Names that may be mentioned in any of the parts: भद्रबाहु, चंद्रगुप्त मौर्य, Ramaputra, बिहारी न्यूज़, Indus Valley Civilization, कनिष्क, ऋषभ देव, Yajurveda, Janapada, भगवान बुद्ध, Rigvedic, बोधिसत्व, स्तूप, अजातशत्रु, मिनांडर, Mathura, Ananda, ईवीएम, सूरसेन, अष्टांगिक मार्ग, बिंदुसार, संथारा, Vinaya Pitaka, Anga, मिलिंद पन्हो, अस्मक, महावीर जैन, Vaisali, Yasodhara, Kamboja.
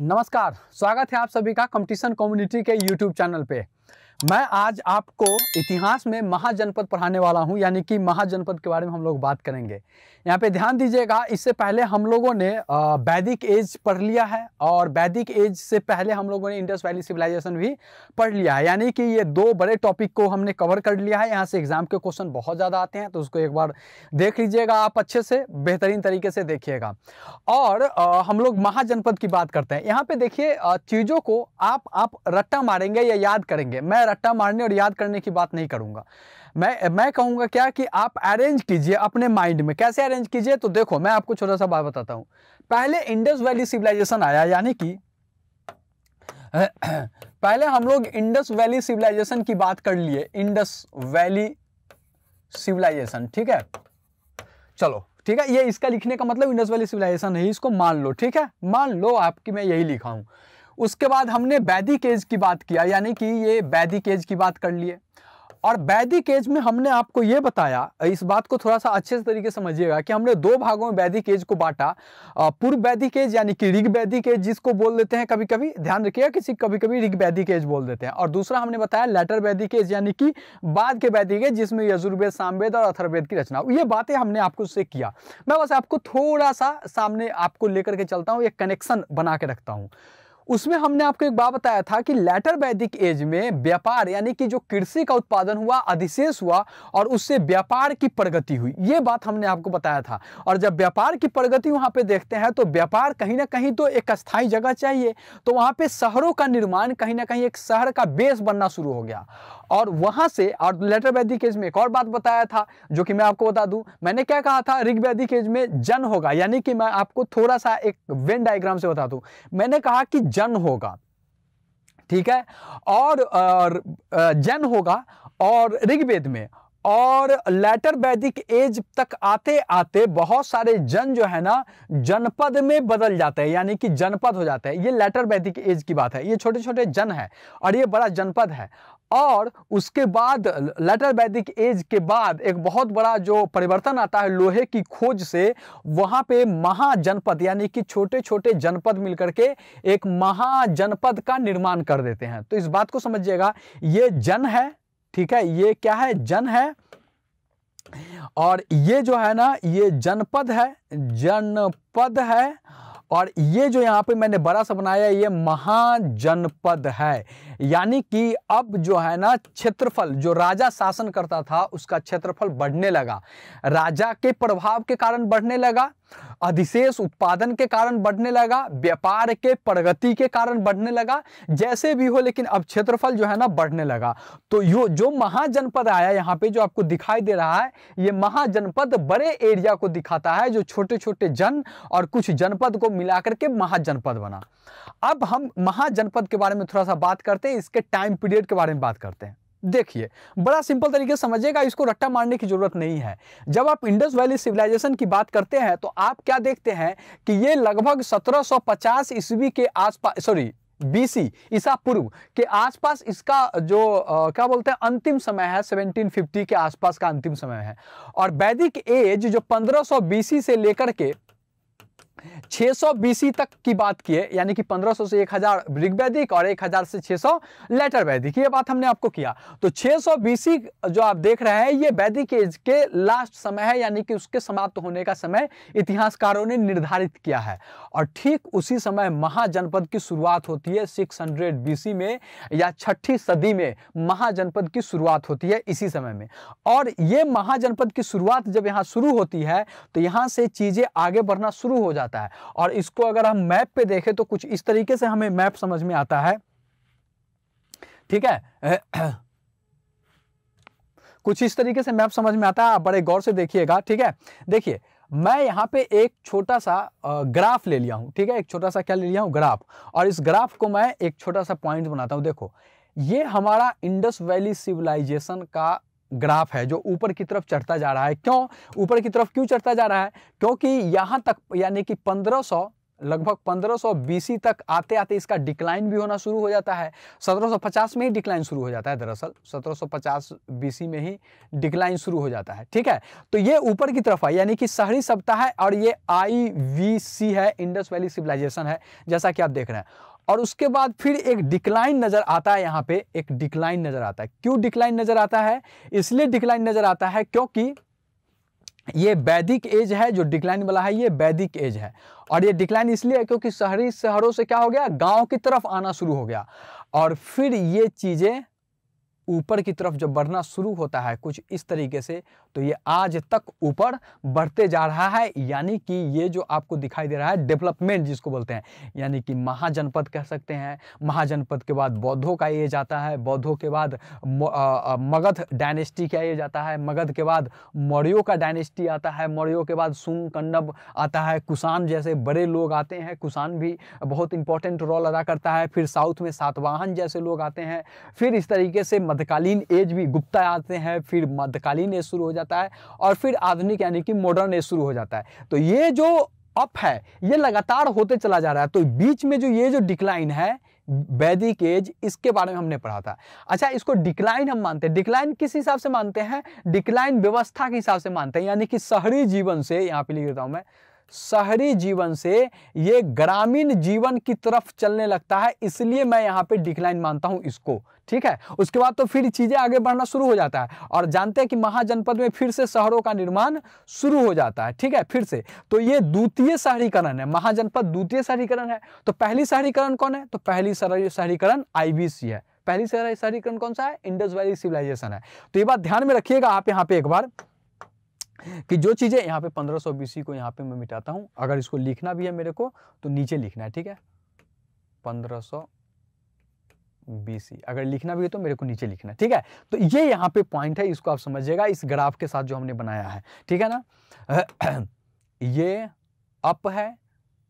नमस्कार, स्वागत है आप सभी का कंपटीशन कम्युनिटी के यूट्यूब चैनल पे। मैं आज आपको इतिहास में महाजनपद पढ़ाने वाला हूं, यानी कि महाजनपद के बारे में हम लोग बात करेंगे। यहां पे ध्यान दीजिएगा, इससे पहले हम लोगों ने वैदिक एज पढ़ लिया है और वैदिक एज से पहले हम लोगों ने इंडस वैली सिविलाइजेशन भी पढ़ लिया है, यानी कि ये दो बड़े टॉपिक को हमने कवर कर लिया है। यहाँ से एग्जाम के क्वेश्चन बहुत ज़्यादा आते हैं, तो उसको एक बार देख लीजिएगा, आप अच्छे से बेहतरीन तरीके से देखिएगा। और हम लोग महाजनपद की बात करते हैं। यहाँ पे देखिए, चीज़ों को आप रट्टा मारेंगे या याद करेंगे। मैं रट्टा मारने और याद करने की बात नहीं करूँगा। मैं कहूँगा क्या कि आप अरेंज कीजिए अपने माइंड में। कैसे अरेंज कीजिए, तो देखो मैं आपको छोटा सा बात बताता हूँ। पहले इंडस वैली सिविलाइजेशन आया, यानी कि पहले हम लोग इंडस वैली सिविलाइजेशन की बात कर लिए। इंडस वैली सिविलाइजेशन, ठीक है, चलो ठीक है, ये इसका लिखने का मतलब इंडस वैली सिविलाइजेशन है, इसको मान लो, ठीक है, मान लो आपकी, मैं यही लिखा हूँ। उसके बाद हमने वैदिक एज की बात किया, यानी कि ये वैदिक एज की बात कर लिए। और वैदिक एज में हमने आपको ये बताया, इस बात को थोड़ा सा अच्छे तरीके से समझिएगा, कि हमने दो भागों में वैदिक एज को बांटा। पूर्व वैदिक एज यानी कि ऋग्वैदिक एज जिसको बोल देते हैं, कभी कभी ध्यान रखिएगा, कभी कभी ऋग्वैदिक एज बोल देते हैं। और दूसरा हमने बताया लेटर वैदिक एज, यानी कि बाद के वैदिक एज, जिसमें यजुर्वेद, सामवेद और अथर्ववेद की रचना। ये बातें हमने आपको उससे किया। मैं बस आपको थोड़ा सा सामने आपको लेकर के चलता हूँ, एक कनेक्शन बना के रखता हूँ। उसमें हमने आपको एक बात बताया था कि लेटर वैदिक एज में व्यापार, यानी कि जो कृषि का उत्पादन हुआ, अधिशेष हुआ, और उससे व्यापार की प्रगति हुई, ये बात हमने आपको बताया था। और जब व्यापार की प्रगति वहाँ पे देखते हैं, तो व्यापार कहीं ना कहीं तो एक स्थायी जगह चाहिए, तो वहाँ पे शहरों का निर्माण, कहीं ना कहीं एक शहर का बेस बनना शुरू हो गया। और वहाँ से, और लेटर वैदिक एज में एक और बात बताया था जो कि मैं आपको बता दूँ, मैंने क्या कहा था, ऋग्वैदिक एज में जन होगा, यानी कि मैं आपको थोड़ा सा एक वेन डायग्राम से बता दूँ। मैंने कहा कि जन होगा, ठीक है, और जन होगा और ऋग्वेद में, और लेटर वैदिक एज तक आते आते बहुत सारे जन जो है ना, जनपद में बदल जाते हैं, यानी कि जनपद हो जाते हैं। ये लेटर वैदिक एज की बात है, ये छोटे छोटे जन है और ये बड़ा जनपद है। और उसके बाद लेटर वैदिक एज के बाद एक बहुत बड़ा जो परिवर्तन आता है लोहे की खोज से, वहाँ पे महाजनपद यानी कि छोटे छोटे जनपद मिलकर के एक महाजनपद का निर्माण कर देते हैं। तो इस बात को समझिएगा, ये जन है, ठीक है, ये क्या है, जन है, और ये जो है ना, ये जनपद है, जनपद है, और ये जो यहाँ पे मैंने बड़ा सा बनाया, ये महाजनपद है। यानी कि अब जो है ना, क्षेत्रफल, जो राजा शासन करता था उसका क्षेत्रफल बढ़ने लगा, राजा के प्रभाव के कारण बढ़ने लगा, अधिशेष उत्पादन के कारण बढ़ने लगा, व्यापार के प्रगति के कारण बढ़ने लगा, जैसे भी हो, लेकिन अब क्षेत्रफल जो है ना बढ़ने लगा। तो यो जो महाजनपद आया यहाँ पे, जो आपको दिखाई दे रहा है, ये महाजनपद बड़े एरिया को दिखाता है, जो छोटे छोटे जन और कुछ जनपद को मिलाकर के महाजनपद बना। अब हम महाजनपद के बारे में थोड़ा सा बात करते हैं, इसके टाइम पीरियड के बारे में बात करते हैं। देखिए, बड़ा सिंपल तरीके समझिएगा, इसको रट्टा मारने की ज़रूरत नहीं है। जब आप इंडस वैली सिविलाइजेशन की बात करते हैं, तो आप क्या देखते हैं कि ये लगभग 1750 ईस्वी के आसपास, सॉरी बीसी ईसा पूर्व के आसपास, इसका जो क्या बोलते हैं, अंतिम समय है, 1750 के आसपास का अंतिम समय है। और वैदिक एज जो 1500 बीसी से लेकर के 600 बीसी तक की बात किए, यानी कि 1500 से 1000 ऋग्वैदिक और 1000 से 600 लेटर वैदिक, ये बात हमने आपको किया। तो 600 बीसी जो आप देख रहे हैं, ये वैदिक एज के लास्ट समय है, यानी कि उसके समाप्त होने का समय इतिहासकारों ने निर्धारित किया है। और ठीक उसी समय महाजनपद की शुरुआत होती है, 600 बीसी में, या छठी सदी में महाजनपद की शुरुआत होती है, इसी समय में। और ये महाजनपद की शुरुआत जब यहाँ शुरू होती है, तो यहाँ से चीज़ें आगे बढ़ना शुरू हो जाता है। और इसको अगर हम मैप पे देखें, तो कुछ इस तरीके से हमें मैप समझ में आता है, ठीक है, कुछ इस तरीके से मैप समझ में आता है, आप बड़े गौर से देखिएगा, ठीक है। देखिए, मैं यहाँ पे एक छोटा सा ग्राफ ले लिया हूँ, ठीक है, एक छोटा सा क्या ले लिया हूँ, ग्राफ। और इस ग्राफ को मैं एक छोटा सा पॉइंट बनाता हूँ। देखो, ये हमारा इंडस वैली सिविलाइजेशन का ग्राफ है, जो ऊपर की तरफ चढ़ता जा रहा है। क्यों ऊपर की तरफ क्यों चढ़ता जा रहा है, क्योंकि यहाँ तक, यानी कि 1500 लगभग 1520 तक आते आते इसका डिक्लाइन भी होना शुरू हो जाता है। 1750 में ही डिक्लाइन शुरू हो जाता है, दरअसल 1750 बीसी में ही डिक्लाइन शुरू हो जाता है। ठीक है, तो ये ऊपर की तरफ है, यानी कि शहरी सभ्यता है और ये आईवीसी है, इंडस वैली सिविलाइजेशन है, जैसा कि आप देख रहे हैं। और उसके बाद फिर एक डिक्लाइन नज़र आता है, यहाँ पे एक डिक्लाइन नज़र आता है। क्यों डिक्लाइन नज़र आता है? इसलिए डिक्लाइन नज़र आता है क्योंकि ये वैदिक एज है, जो डिक्लाइन वाला है ये वैदिक एज है। और ये डिक्लाइन इसलिए है क्योंकि शहरों से क्या हो गया, गांव की तरफ आना शुरू हो गया। और फिर ये चीज़ें ऊपर की तरफ जब बढ़ना शुरू होता है कुछ इस तरीके से, तो ये आज तक ऊपर बढ़ते जा रहा है। यानी कि ये जो आपको दिखाई दे रहा है डेवलपमेंट जिसको बोलते हैं, यानी कि महाजनपद कह सकते हैं। महाजनपद के बाद बौद्धों का एज आता है, बौद्धों के बाद मगध डायनेस्टी का एज आता है, मगध के बाद मौर्यों का डायनेस्टी आता है, मौर्यों के बाद शुंग कन्नब आता है, कुषाण जैसे बड़े लोग आते हैं, कुषाण भी बहुत इंपॉर्टेंट रोल अदा करता है। फिर साउथ में सातवाहन जैसे लोग आते हैं, फिर इस तरीके से मध्यकालीन एज भी गुप्ता आते हैं, फिर मध्यकालीन एज शुरू हो जाता है और फिर आधुनिक यानी कि मॉडर्न एज शुरू हो जाता है। तो ये जो अप है ये लगातार होते चला जा रहा है। तो बीच में जो ये जो डिक्लाइन है वैदिक एज, इसके बारे में हमने पढ़ा था। अच्छा, इसको डिक्लाइन हम मानते हैं। डिक्लाइन किस हिसाब से मानते हैं? डिक्लाइन व्यवस्था के हिसाब से मानते हैं, यानी कि शहरी जीवन से, यहाँ पे लिख देता हूँ मैं, शहरी जीवन से ये ग्रामीण जीवन की तरफ चलने लगता है, इसलिए मैं यहाँ पे डिक्लाइन मानता हूँ इसको। ठीक है, उसके बाद तो फिर चीज़ें आगे बढ़ना शुरू हो जाता है और जानते हैं कि महाजनपद में फिर से शहरों का निर्माण शुरू हो जाता है। ठीक है, फिर से तो ये द्वितीय शहरीकरण है, महाजनपद द्वितीय शहरीकरण है। तो पहली शहरीकरण कौन है? तो पहली शहरीकरण आईबीसी है। पहली शहरीकरण कौन सा है? इंडस वैली सिविलाइजेशन है। तो ये बात ध्यान में रखिएगा आप यहाँ पे एक बार, कि जो चीज़ें यहाँ पे 1500 बीसी को यहाँ पे मैं मिटाता हूँ। अगर इसको लिखना भी है मेरे को तो नीचे लिखना है, ठीक है, 1500 बीसी अगर लिखना भी है तो मेरे को नीचे लिखना है। ठीक है, तो ये यहाँ पे पॉइंट है, इसको आप समझिएगा इस ग्राफ के साथ जो हमने बनाया है। ठीक है ना, ये अप है,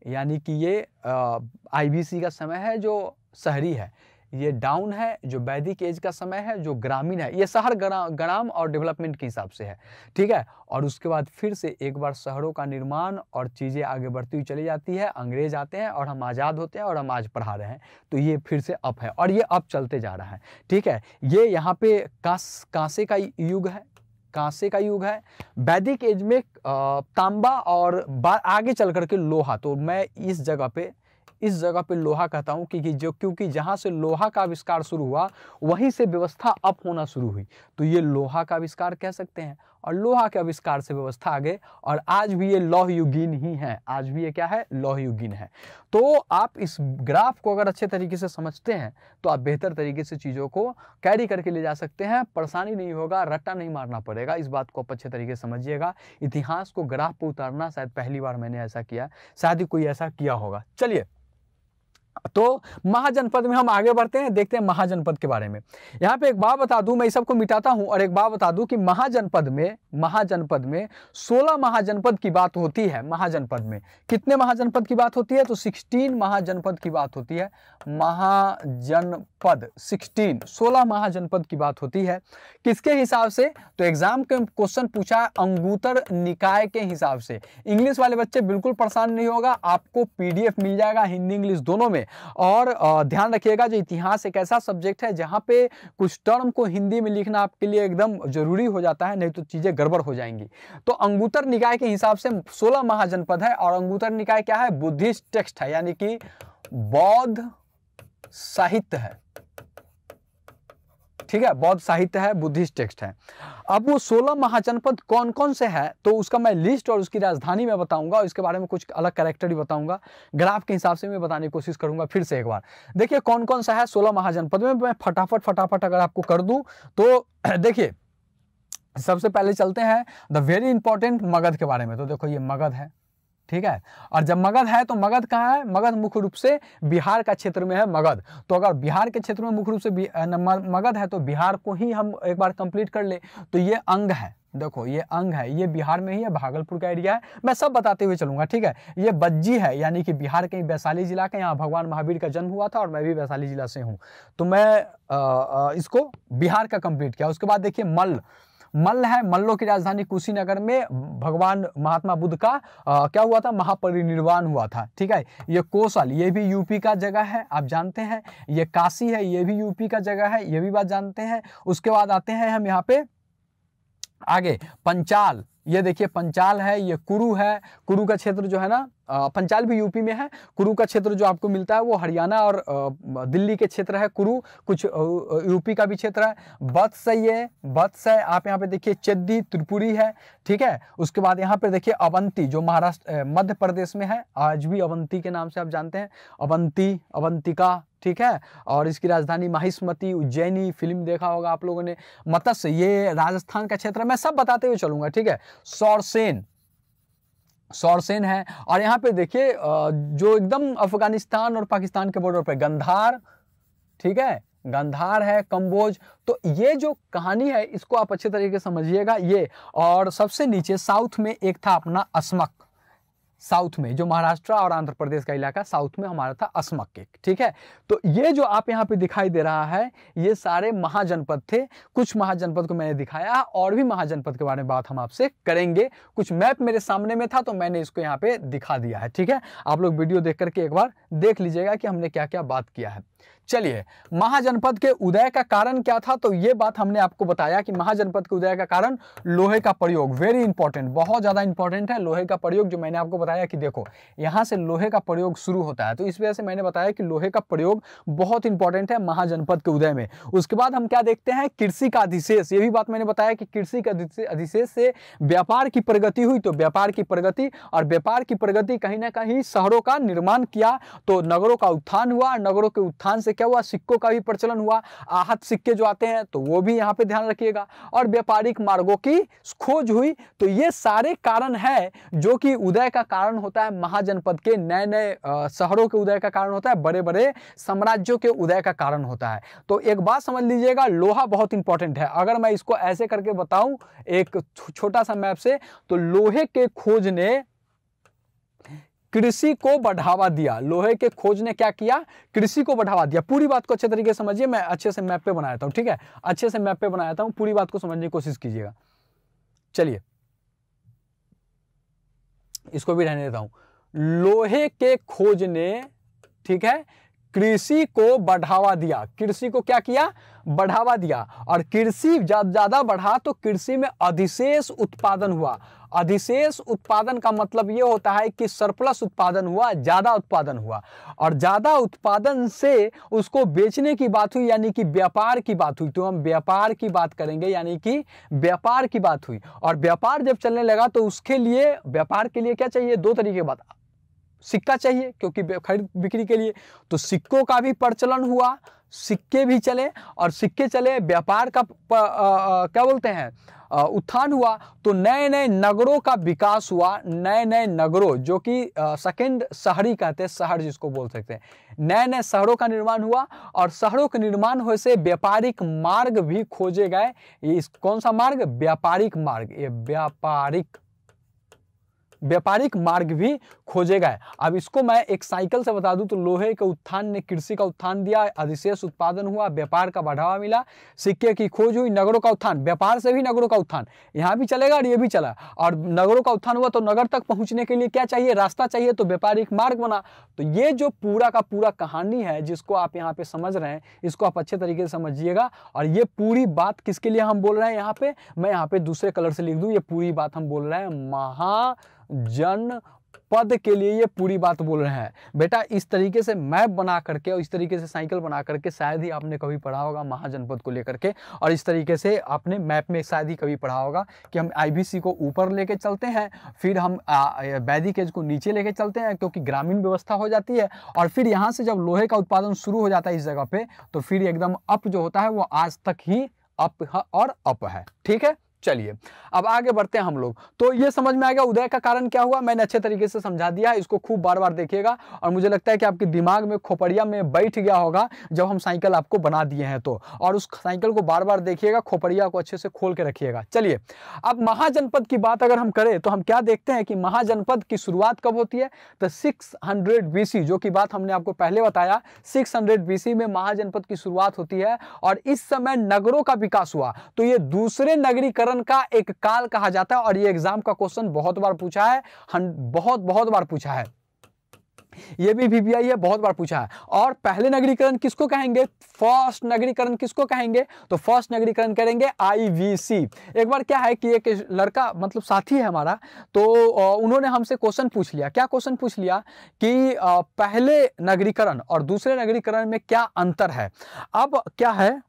यानी कि ये आईबीसी का समय है जो शहरी है, ये डाउन है जो वैदिक एज का समय है जो ग्रामीण है, ये शहर ग्राम और डेवलपमेंट के हिसाब से है। ठीक है, और उसके बाद फिर से एक बार शहरों का निर्माण और चीज़ें आगे बढ़ती हुई चली जाती है। अंग्रेज आते हैं और हम आज़ाद होते हैं और हम आज पढ़ा रहे हैं। तो ये फिर से अप है और ये अप चलते जा रहा है। ठीक है, ये यहाँ पे कांसे का युग है, कांसे का युग है। वैदिक एज में तांबा और आगे चल करके लोहा, तो मैं इस जगह पे लोहा कहता हूँ कि जो क्योंकि जहाँ से लोहा का आविष्कार शुरू हुआ वहीं से व्यवस्था अप होना शुरू हुई। तो ये लोहा का आविष्कार कह सकते हैं और लोहा के आविष्कार से व्यवस्था आगे, और आज भी ये लौह युगीन ही है। आज भी ये क्या है? लौह युगीन है। तो आप इस ग्राफ को अगर अच्छे तरीके से समझते हैं तो आप बेहतर तरीके से चीज़ों को कैरी करके ले जा सकते हैं, परेशानी नहीं होगा, रट्टा नहीं मारना पड़ेगा। इस बात को आप अच्छे तरीके से समझिएगा। इतिहास को ग्राफ पर उतारना शायद पहली बार मैंने ऐसा किया, शायद ही कोई ऐसा किया होगा। चलिए, तो महाजनपद में हम आगे बढ़ते हैं, देखते हैं महाजनपद के बारे में। यहाँ पे एक बात बता दूं, मैं सबको मिटाता हूं और एक बात बता दूं कि महाजनपद में 16 महाजनपद की बात होती है। महाजनपद में कितने महाजनपद की बात होती है? तो 16 महाजनपद की बात होती है। महाजनपद 16 महाजनपद की बात होती है। किसके हिसाब से? तो एग्जाम के क्वेश्चन पूछा है अंगुत्तर निकाय के हिसाब से। इंग्लिश वाले बच्चे बिल्कुल परेशान नहीं होगा, आपको PDF मिल जाएगा हिंदी इंग्लिश दोनों में। और ध्यान रखिएगा, जो इतिहास एक ऐसा सब्जेक्ट है जहां पे कुछ टर्म को हिंदी में लिखना आपके लिए एकदम जरूरी हो जाता है, नहीं तो चीजें गड़बड़ हो जाएंगी। तो अंगुत्तर निकाय के हिसाब से 16 महाजनपद है। और अंगुत्तर निकाय क्या है? बुद्धिस्ट टेक्स्ट है, यानी कि बौद्ध साहित्य है। ठीक है, बौद्ध साहित्य है, बुद्धिस्ट टेक्स्ट है। अब वो 16 महाजनपद कौन कौन से है, तो उसका मैं लिस्ट और उसकी राजधानी में बताऊंगा, इसके बारे में कुछ अलग कैरेक्टर भी बताऊंगा, ग्राफ के हिसाब से मैं बताने की कोशिश करूंगा। फिर से एक बार देखिए कौन कौन सा है 16 महाजनपद में। मैं फटाफट अगर आपको कर दूं तो देखिए, सबसे पहले चलते हैं द वेरी इंपॉर्टेंट मगध के बारे में। तो देखो, ये मगध है। ठीक है, और जब मगध है तो मगध कहाँ है? मगध मुख्य रूप से बिहार का क्षेत्र में है मगध। तो अगर बिहार के क्षेत्र में मुख्य रूप से मगध है तो बिहार को ही हम एक बार कंप्लीट कर ले। तो ये अंग है, देखो ये अंग है, ये बिहार में ही है, भागलपुर का एरिया है, मैं सब बताते हुए चलूंगा। ठीक है, ये वज्जी है, यानी कि बिहार के वैशाली जिला के, यहाँ भगवान महावीर का जन्म हुआ था और मैं भी वैशाली जिला से हूँ, तो मैं इसको बिहार का कंप्लीट किया। उसके बाद देखिए मल्ल, मल्ल है, मल्लों की राजधानी कुशीनगर में भगवान महात्मा बुद्ध का क्या हुआ था, महापरिनिर्वाण हुआ था। ठीक है, ये कोसल ये भी यूपी का जगह है, आप जानते हैं। ये काशी है, ये भी यूपी का जगह है, ये भी बात जानते हैं। उसके बाद आते हैं हम यहाँ पे आगे पंचाल, ये देखिए पंचाल है, ये कुरु है। कुरु का क्षेत्र जो है ना, पंचाल भी यूपी में है, कुरु का क्षेत्र जो आपको मिलता है वो हरियाणा और दिल्ली के क्षेत्र है। कुरु कुछ यूपी का भी क्षेत्र है। वत्स, ये वत्स है, आप यहाँ पे देखिए चेद्दी त्रिपुरी है। ठीक है, उसके बाद यहाँ पे देखिए अवंती जो महाराष्ट्र मध्य प्रदेश में है, आज भी अवंती के नाम से आप जानते हैं, अवंती अवंतिका। ठीक है, और इसकी राजधानी माहिष्मती, उज्जैनी, फिल्म देखा होगा आप लोगों ने। मत्स्य, ये राजस्थान का क्षेत्र, मैं सब बताते हुए चलूंगा। ठीक है, सौरसेन, सौरसेन है। और यहाँ पे देखिए जो एकदम अफगानिस्तान और पाकिस्तान के बॉर्डर पे गंधार, ठीक है, गंधार है, कंबोज। तो ये जो कहानी है इसको आप अच्छे तरीके से समझिएगा ये। और सबसे नीचे साउथ में एक था अपना अस्मक, साउथ में जो महाराष्ट्र और आंध्र प्रदेश का इलाका, साउथ में हमारा था अस्मक के। ठीक है, तो ये जो आप यहाँ पे दिखाई दे रहा है ये सारे महाजनपद थे। कुछ महाजनपद को मैंने दिखाया और भी महाजनपद के बारे में बात हम आपसे करेंगे। कुछ मैप मेरे सामने में था तो मैंने इसको यहाँ पे दिखा दिया है। ठीक है, आप लोग वीडियो देख करके एक बार देख लीजिएगा कि हमने क्या क्या बात किया है। चलिए, महाजनपद के उदय का कारण क्या था, तो ये बात हमने आपको बताया कि महाजनपद के उदय का कारण लोहे का प्रयोग, वेरी इंपॉर्टेंट, बहुत ज्यादा इंपॉर्टेंट है लोहे का प्रयोग। जो मैंने आपको बताया कि देखो यहां से लोहे का प्रयोग शुरू होता है, तो इस वजह से मैंने बताया कि लोहे का प्रयोग बहुत इंपॉर्टेंट है महाजनपद के उदय में। उसके बाद हम क्या देखते हैं, कृषि का अधिशेष, ये भी बात मैंने बताया कि कृषि के अधिशेष से व्यापार की प्रगति हुई, तो व्यापार की प्रगति, और व्यापार की प्रगति कहीं ना कहीं शहरों का निर्माण किया, तो नगरों का उत्थान हुआ। नगरों के उत्थान से क्या हुआ, सिक्कों का भी प्रचलन हुआ, आहत सिक्के जो आते हैं तो वो भी यहाँ पे ध्यान रखिएगा, और व्यापारिक मार्गों की खोज हुई। तो ये सारे कारण है जो कि उदय का कारण होता है महाजनपद के, नए नए शहरों के उदय का कारण होता है, बड़े बड़े साम्राज्यों के उदय का कारण होता है। तो एक बात समझ लीजिएगा, लोहा बहुत इंपॉर्टेंट है। अगर मैं इसको ऐसे करके बताऊं एक छोटा सा मैप से, तो लोहे के खोज ने कृषि को बढ़ावा दिया। लोहे के खोज ने क्या किया, कृषि को बढ़ावा दिया। पूरी बात को अच्छे तरीके से समझिए, मैं अच्छे से मैप पे बनाता हूँ। ठीक है, अच्छे से मैप पे बनाता हूँ, पूरी बात को समझने की कोशिश कीजिएगा। चलिए, इसको भी रहने देता हूँ। लोहे के खोज ने, ठीक है, कृषि को बढ़ावा दिया। कृषि को क्या किया, बढ़ावा दिया। और कृषि जब ज्यादा बढ़ा तो कृषि में अधिशेष उत्पादन हुआ। अधिशेष उत्पादन का मतलब ये होता है कि सरप्लस उत्पादन हुआ, ज़्यादा उत्पादन हुआ, और ज़्यादा उत्पादन से उसको बेचने की बात हुई, यानी कि व्यापार की बात हुई। तो हम व्यापार की बात करेंगे, यानी कि व्यापार की बात हुई। और व्यापार जब चलने लगा तो उसके लिए, व्यापार के लिए क्या चाहिए, दो तरीके की बात, सिक्का चाहिए क्योंकि खरीद बिक्री के लिए, तो सिक्कों का भी प्रचलन हुआ, सिक्के भी चले, और सिक्के चले, व्यापार का क्या बोलते हैं, उत्थान हुआ। तो नए नए नगरों का विकास हुआ, नए नए नगरों जो कि सेकंड शहरी कहते हैं, शहर जिसको बोल सकते हैं, नए नए शहरों का निर्माण हुआ। और शहरों के निर्माण होने से व्यापारिक मार्ग भी खोजे गए। ये कौन सा मार्ग, व्यापारिक मार्ग, ये व्यापारिक मार्ग भी खोजे गए। अब इसको मैं एक साइकिल से बता दूं तो लोहे के उत्थान ने कृषि का उत्थान दिया, अधिशेष उत्पादन हुआ, व्यापार का बढ़ावा मिला, सिक्के की खोज हुई, नगरों का उत्थान, व्यापार से भी नगरों का उत्थान, यहाँ भी चलेगा और ये भी चला, और नगरों का उत्थान हुआ। तो नगर तक पहुँचने के लिए क्या चाहिए, रास्ता चाहिए, तो व्यापारिक मार्ग बना। तो ये जो पूरा का पूरा कहानी है जिसको आप यहाँ पे समझ रहे हैं, इसको आप अच्छे तरीके से समझिएगा। और ये पूरी बात किसके लिए हम बोल रहे हैं, यहाँ पे मैं यहाँ पे दूसरे कलर से लिख दूँ, ये पूरी बात हम बोल रहे हैं महाजनपद के लिए, ये पूरी बात बोल रहे हैं। बेटा, इस तरीके से मैप बना करके और इस तरीके से साइकिल बना करके शायद ही आपने कभी पढ़ा होगा महाजनपद को लेकर के, और इस तरीके से आपने मैप में शायद ही कभी पढ़ा होगा कि हम आईबीसी को ऊपर लेके चलते हैं, फिर हम वैदिक एज को नीचे लेके चलते हैं क्योंकि ग्रामीण व्यवस्था हो जाती है, और फिर यहाँ से जब लोहे का उत्पादन शुरू हो जाता है इस जगह पर, तो फिर एकदम अप जो होता है वो आज तक ही अप और अप है। ठीक है, चलिए अब आगे बढ़ते हैं हम लोग। तो ये समझ में आएगा उदय का कारण क्या हुआ, मैंने अच्छे तरीके से समझा दिया है। इसको खूब बार बार देखिएगा और मुझे लगता है कि आपके दिमाग में खोपड़िया में बैठ गया होगा जब हम साइकिल आपको बना दिए हैं तो, और उस साइकिल को बार बार देखिएगा, खोपड़िया को अच्छे से खोल के रखिएगा। चलिए, अब महाजनपद की बात अगर हम करें तो हम क्या देखते हैं कि महाजनपद की शुरुआत कब होती है, तो 600 BC, जो कि बात हमने आपको पहले बताया, 600 BC में महाजनपद की शुरुआत होती है। और इस समय नगरों का विकास हुआ, तो ये दूसरे नगरीकरण परिवर्तन का एक काल कहा जाता है और ये एग्जाम का क्वेश्चन बहुत बार पूछा है, बहुत बार पूछा है, ये भी VVI है, बहुत बार पूछा है। और पहले नगरीकरण किसको कहेंगे, फर्स्ट नगरीकरण किसको कहेंगे, तो फर्स्ट नगरीकरण करेंगे IVC। एक बार क्या है कि एक लड़का मतलब साथी है हमारा, तो उन्होंने हमसे क्वेश्चन पूछ लिया। क्या क्वेश्चन पूछ लिया कि पहले नगरीकरण और दूसरे नगरीकरण में क्या अंतर है। अब क्या है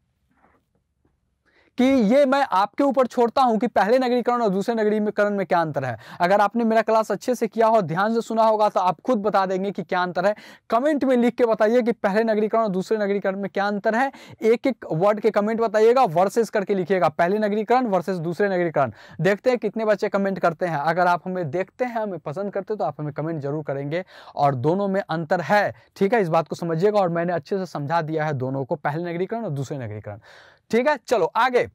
कि ये मैं आपके ऊपर छोड़ता हूं कि पहले नगरीकरण और दूसरे नगरीकरण में क्या अंतर है। अगर आपने मेरा क्लास अच्छे से किया हो, ध्यान से सुना होगा, तो आप खुद बता देंगे कि क्या अंतर है। कमेंट में लिख के बताइए कि पहले नगरीकरण और दूसरे नगरीकरण में क्या अंतर है। एक एक वर्ड के कमेंट बताइएगा, वर्सेस करके लिखिएगा, पहले नगरीकरण वर्सेस दूसरे नगरीकरण। देखते हैं कितने बच्चे कमेंट करते हैं। अगर आप हमें देखते हैं, हमें पसंद करते हैं, तो आप हमें कमेंट जरूर करेंगे और दोनों में अंतर है, ठीक है, इस बात को समझिएगा। और मैंने अच्छे से समझा दिया है दोनों को, पहले नगरीकरण और दूसरे नगरीकरण, ठीक है। चलो आगे,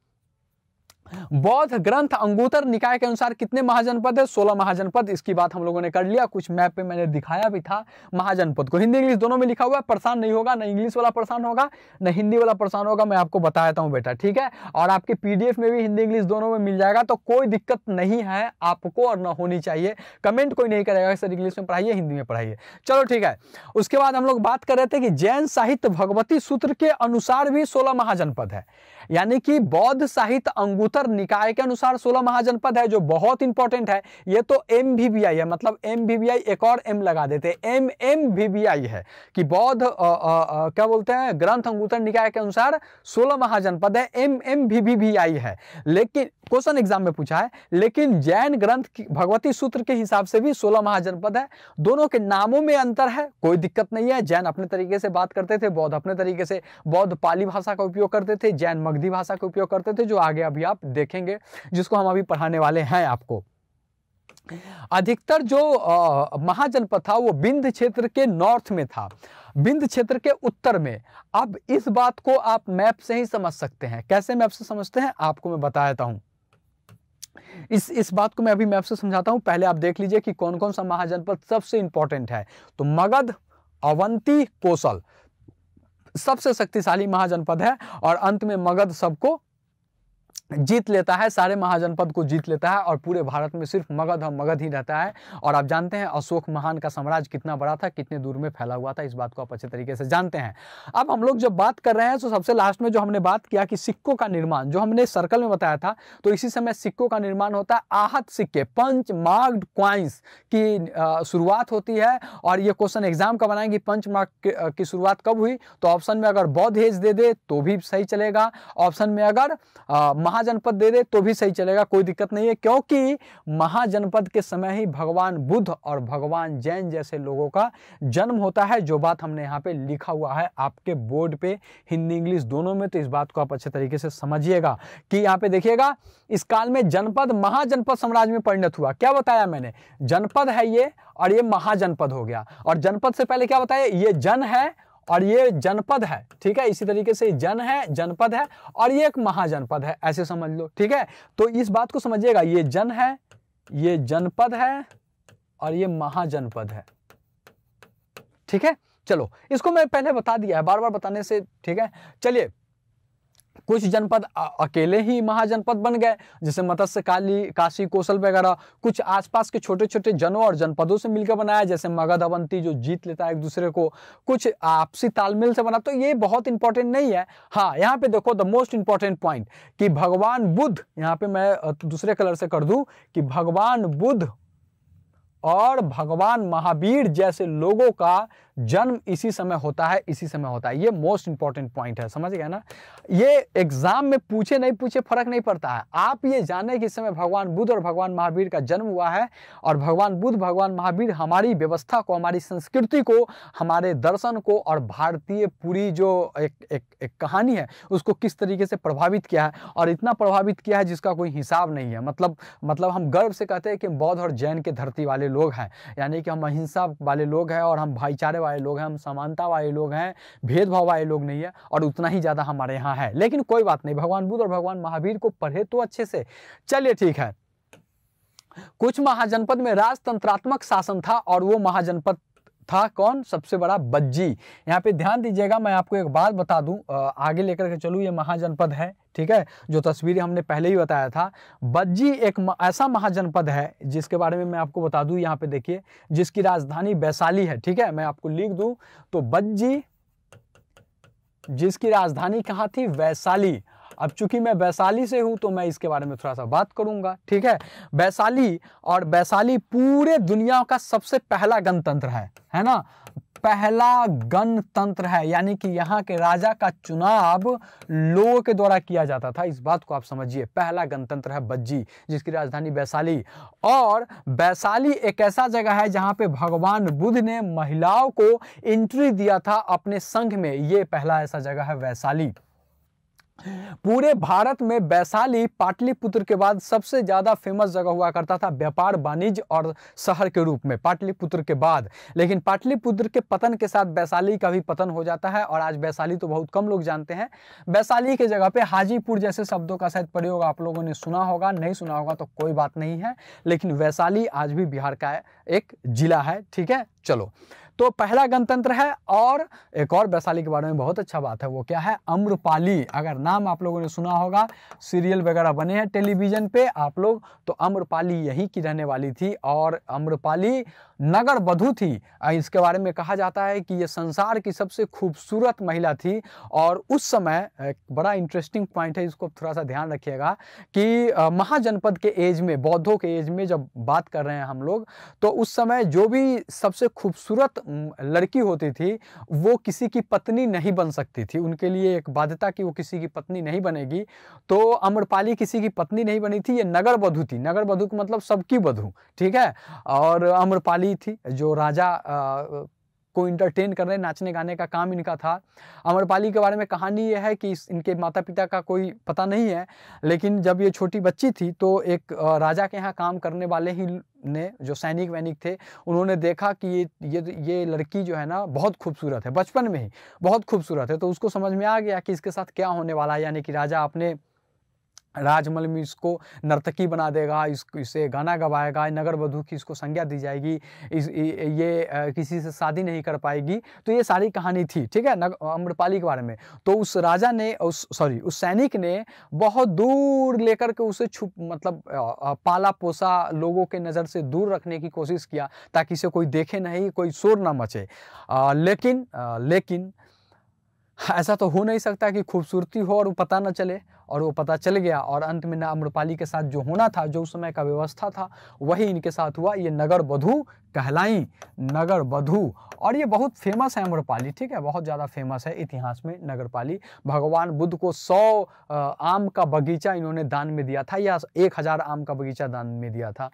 बौद्ध ग्रंथ अंगुत्तर निकाय के अनुसार कितने महाजनपद है, 16 महाजनपद। इसकी बात हम लोगों ने कर लिया, कुछ मैप पे मैंने दिखाया भी था। महाजनपद को हिंदी इंग्लिश दोनों में लिखा हुआ है, परेशान नहीं होगा, ना इंग्लिश वाला परेशान होगा ना हिंदी वाला परेशान होगा, मैं आपको बता देता हूं बेटा, ठीक है। और आपके PDF में भी हिंदी इंग्लिश दोनों में मिल जाएगा, तो कोई दिक्कत नहीं है आपको और ना होनी चाहिए। कमेंट कोई नहीं करेगा सर इंग्लिश में पढ़ाइए हिंदी में पढ़ाइए, चलो ठीक है। उसके बाद हम लोग बात कर रहे थे कि जैन साहित्य भगवती सूत्र के अनुसार भी 16 महाजनपद है, यानी कि बौद्ध साहित्य अंगुत्तर निकाय के अनुसार 16 महाजनपद है, जो बहुत इंपॉर्टेंट है। ये तो MVVI है, मतलब MVVI एक और M लगा देते हैं, MMVVI है कि बौद्ध क्या बोलते हैं ग्रंथ अंगुत्तर निकाय के अनुसार 16 महाजनपद है, MMVVI है। लेकिन क्वेश्चन एग्जाम में पूछा है, लेकिन जैन ग्रंथ की भगवती सूत्र के हिसाब से भी 16 महाजनपद है। दोनों के नामों में अंतर है, कोई दिक्कत नहीं है। जैन अपने तरीके से बात करते थे, बौद्ध अपने तरीके से। बौद्ध पाली भाषा का उपयोग करते थे, जैन मगधी भाषा का उपयोग करते थे, जो आगे अभी आप देखेंगे, जिसको हम अभी पढ़ाने वाले हैं आपको। अधिकतर जो महाजनपद था वो विंध्य क्षेत्र के नॉर्थ में था, विंध्य क्षेत्र के उत्तर में। अब इस बात को आप मैप से ही समझ सकते हैं। कैसे मैप से समझते हैं आपको मैं बता देता हूं, इस बात को मैं अभी मैप से समझाता हूं। पहले आप देख लीजिए कि कौन कौन सा महाजनपद सबसे इंपॉर्टेंट है। तो मगध, अवंती, कोसल सबसे शक्तिशाली महाजनपद है, और अंत में मगध सबको जीत लेता है, सारे महाजनपद को जीत लेता है, और पूरे भारत में सिर्फ मगध और मगध ही रहता है। और आप जानते हैं अशोक महान का साम्राज्य कितना बड़ा था, कितने दूर में फैला हुआ था, इस बात को आप अच्छे तरीके से जानते हैं। अब हम लोग जब बात कर रहे हैं तो सबसे लास्ट में जो हमने बात किया कि सिक्कों का निर्माण, जो हमने सर्कल में बताया था, तो इसी समय सिक्कों का निर्माण होता है। आहत सिक्के, पंच मार्क्ड क्वाइंस की शुरुआत होती है, और ये क्वेश्चन एग्जाम का बनाएंगे पंच मार्क की शुरुआत कब हुई। तो ऑप्शन में अगर बौद्ध एज दे दे तो भी सही चलेगा, ऑप्शन में अगर महाजनपद दे दे तो भी सही चलेगा, कोई दिक्कत नहीं है, क्योंकि महाजनपद के समय ही भगवान बुद्ध और भगवान जैन जैसे लोगों का जन्म होता है, जो बात हमने यहाँ पे लिखा हुआ है आपके बोर्ड पे हिंदी इंग्लिश दोनों में। तो इस बात को आप अच्छे तरीके से समझिएगा कि यहाँ पे देखिएगा, इस काल में जनपद महाजनपद साम्राज्य में परिणत हुआ। क्या बताया मैंने, जनपद है ये और ये महाजनपद हो गया, और जनपद से पहले क्या बताया, ये जन है और ये जनपद है, ठीक है। इसी तरीके से जन है, जनपद है, और ये एक महाजनपद है, ऐसे समझ लो, ठीक है। तो इस बात को समझिएगा, ये जन है, ये जनपद है, और ये महाजनपद है, ठीक है। चलो इसको मैं पहले बता दिया है, बार बार बताने से, ठीक है। चलिए, कुछ जनपद अकेले ही महाजनपद बन गए, जैसे मत्स्य, काली, काशी, कोसल वगैरह। कुछ आसपास के छोटे छोटे जनों और जनपदों से मिलकर बनाया, जैसे मगध, अवंती, जो जीत लेता है एक दूसरे को। कुछ आपसी तालमेल से बना, तो ये बहुत इंपॉर्टेंट नहीं है। हाँ, यहाँ पे देखो द मोस्ट इंपॉर्टेंट पॉइंट कि भगवान बुद्ध, यहाँ पे मैं दूसरे कलर से कर दूं कि भगवान बुद्ध और भगवान महावीर जैसे लोगों का जन्म इसी समय होता है, इसी समय होता है। ये मोस्ट इंपॉर्टेंट पॉइंट है, समझ गए ना। ये एग्जाम में पूछे नहीं पूछे फर्क नहीं पड़ता है, आप ये जाने कि इस समय भगवान बुद्ध और भगवान महावीर का जन्म हुआ है, और भगवान बुद्ध, भगवान महावीर हमारी व्यवस्था को, हमारी संस्कृति को, हमारे दर्शन को, और भारतीय पूरी जो एक कहानी है उसको किस तरीके से प्रभावित किया है, और इतना प्रभावित किया है जिसका कोई हिसाब नहीं है। मतलब हम गर्व से कहते हैं कि बौद्ध और जैन के धरती वाले लोग हैं, यानी कि हम अहिंसा वाले लोग हैं, और हम भाईचारे वाले लोग हैं, हम समानता वाले लोग हैं, भेदभाव वाले लोग नहीं है, और उतना ही ज्यादा हमारे यहाँ है। लेकिन कोई बात नहीं, भगवान बुद्ध और भगवान महावीर को पढ़े तो अच्छे से। चलिए ठीक है। कुछ महाजनपद में राजतंत्रात्मक शासन था, और वो महाजनपद था कौन सबसे बड़ा, वज्जी। यहाँ पे ध्यान दीजिएगा, मैं आपको एक बात बता दूं, आगे लेकर के चलूँ, ये महाजनपद है, ठीक है, जो तस्वीरें हमने पहले ही बताया था। वज्जी एक ऐसा महाजनपद है जिसके बारे में मैं आपको बता दूं, यहाँ पे देखिए, जिसकी राजधानी वैशाली है, ठीक है, मैं आपको लिख दूं तो वज्जी जिसकी राजधानी कहाँ थी, वैशाली। अब चूंकि मैं वैशाली से हूं तो मैं इसके बारे में थोड़ा सा बात करूंगा, ठीक है। वैशाली, और वैशाली पूरे दुनिया का सबसे पहला गणतंत्र है ना, पहला गणतंत्र है, यानी कि यहाँ के राजा का चुनाव लोगों के द्वारा किया जाता था। इस बात को आप समझिए, पहला गणतंत्र है वज्जी जिसकी राजधानी वैशाली। और वैशाली एक ऐसा जगह है जहाँ पे भगवान बुद्ध ने महिलाओं को एंट्री दिया था अपने संघ में, ये पहला ऐसा जगह है वैशाली। पूरे भारत में वैशाली पाटलिपुत्र के बाद सबसे ज्यादा फेमस जगह हुआ करता था व्यापार, वाणिज्य और शहर के रूप में, पाटलिपुत्र के बाद। लेकिन पाटलिपुत्र के पतन के साथ वैशाली का भी पतन हो जाता है, और आज वैशाली तो बहुत कम लोग जानते हैं। वैशाली के जगह पे हाजीपुर जैसे शब्दों का शायद प्रयोग आप लोगों ने सुना होगा, नहीं सुना होगा तो कोई बात नहीं है, लेकिन वैशाली आज भी बिहार का एक जिला है, ठीक है। चलो, तो पहला गणतंत्र है। और एक और वैशाली के बारे में बहुत अच्छा बात है, वो क्या है, आम्रपाली। अगर नाम आप लोगों ने सुना होगा, सीरियल वगैरह बने हैं टेलीविजन पे आप लोग, तो आम्रपाली यहीं की रहने वाली थी, और आम्रपाली नगर वधु थी। इसके बारे में कहा जाता है कि ये संसार की सबसे खूबसूरत महिला थी। और उस समय एक बड़ा इंटरेस्टिंग पॉइंट है, इसको थोड़ा सा ध्यान रखिएगा, कि महाजनपद के एज में, बौद्धों के एज में जब बात कर रहे हैं हम लोग, तो उस समय जो भी सबसे खूबसूरत लड़की होती थी वो किसी की पत्नी नहीं बन सकती थी, उनके लिए एक बाध्यता कि वो किसी की पत्नी नहीं बनेगी। तो आम्रपाली किसी की पत्नी नहीं बनी थी, ये नगर वधु थी। नगर वधु का मतलब सबकी वधु, ठीक है। और आम्रपाली थी जो राजा को इंटरटेन करने, नाचने गाने का काम इनका था। आम्रपाली के बारे में कहानी ये है कि इनके माता पिता का कोई पता नहीं है, लेकिन जब ये छोटी बच्ची थी तो एक राजा के यहाँ काम करने वाले ही ने, जो सैनिक वैनिक थे, उन्होंने देखा कि ये लड़की जो है ना बहुत खूबसूरत है, बचपन में ही बहुत खूबसूरत है। तो उसको समझ में आ गया कि इसके साथ क्या होने वाला है, यानी कि राजा अपने राजमल में इसको नर्तकी बना देगा, इसे गाना गवाएगा, नगर वधु की इसको संज्ञा दी जाएगी, ये किसी से शादी नहीं कर पाएगी। तो ये सारी कहानी थी, ठीक है, आम्रपाली के बारे में। तो उस राजा ने, उस सैनिक ने बहुत दूर लेकर के उसे छुप, मतलब पाला पोसा, लोगों के नज़र से दूर रखने की कोशिश किया ताकि इसे कोई देखे नहीं, कोई शोर ना मचे। लेकिन ऐसा तो हो नहीं सकता कि खूबसूरती हो और वो पता ना चले, और वो पता चल गया। और अंत में ना आम्रपाली के साथ जो होना था, जो उस समय का व्यवस्था था, वही इनके साथ हुआ। ये नगर वधु कहलाईं, नगर वधु। और ये बहुत फेमस है आम्रपाली, ठीक है, बहुत ज़्यादा फेमस है इतिहास में नगरपाली। भगवान बुद्ध को 100 आम का बगीचा इन्होंने दान में दिया था, या 1000 आम का बगीचा दान में दिया था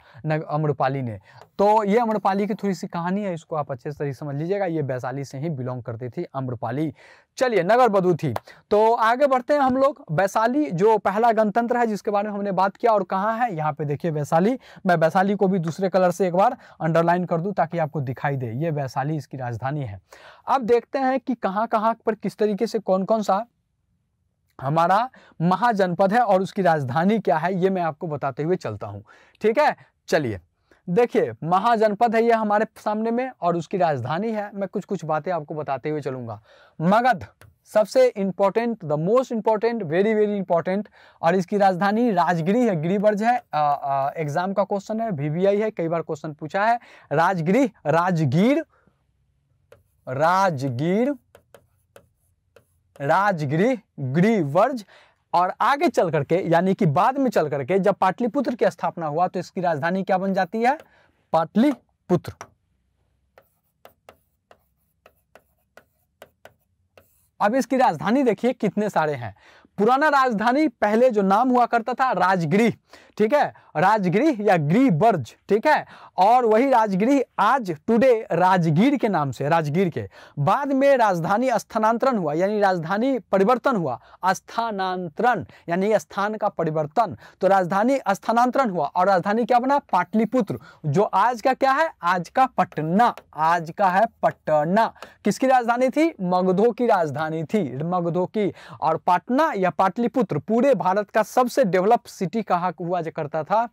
आम्रपाली ने। तो ये आम्रपाली की थोड़ी सी कहानी है, इसको आप अच्छे से समझ लीजिएगा। ये वैशाली से ही बिलोंग करती थी आम्रपाली। चलिए, नगर वधु थी। तो आगे बढ़ते हैं हम लोग। वैशाली जो पहला गणतंत्र है जिसके बारे में हमने बात किया, और कहाँ है, यहाँ पे देखिए वैशाली। मैं वैशाली को भी दूसरे कलर से एक बार अंडरलाइन कर दूं ताकि आपको दिखाई दे, ये वैशाली इसकी राजधानी है। अब देखते हैं कि कहाँ पर किस तरीके से कौन कौन सा हमारा महाजनपद है और उसकी राजधानी क्या है, ये मैं आपको बताते हुए चलता हूँ, ठीक है। चलिए, देखिए, महाजनपद है ये हमारे सामने में और उसकी राजधानी है। मैं कुछ बातें आपको बताते हुए चलूंगा। मगध सबसे important, the most important, very very important, और इसकी राजधानी राजगृह है, गिरिवर्ज है। एग्जाम का क्वेश्चन है, VVI है, कई बार क्वेश्चन पूछा है। राजगृह, राजगृह, गिरिवर्ज। और आगे चल करके, यानी कि बाद में चल करके जब पाटलिपुत्र की स्थापना हुआ तो इसकी राजधानी क्या बन जाती है, पाटलिपुत्र। अब इसकी राजधानी देखिए कितने सारे हैं। पुराना राजधानी पहले जो नाम हुआ करता था राजगृह, ठीक है, राजगृह या गिरिवर्ज, ठीक है। और वही राजगृह आज टुडे राजगीर के नाम से, राजगीर के बाद में राजधानी स्थानांतरण हुआ, यानी राजधानी परिवर्तन हुआ, स्थानांतरण यानी स्थान का परिवर्तन, तो राजधानी स्थानांतरण हुआ और राजधानी क्या बना, पाटलिपुत्र, जो आज का क्या है, आज का पटना, आज का है पटना। किसकी राजधानी थी, मगधों की राजधानी थी, मगधों की। और पटना पाटलिपुत्र पूरे भारत का सबसे डेवलप सिटी कहा हुआ करता था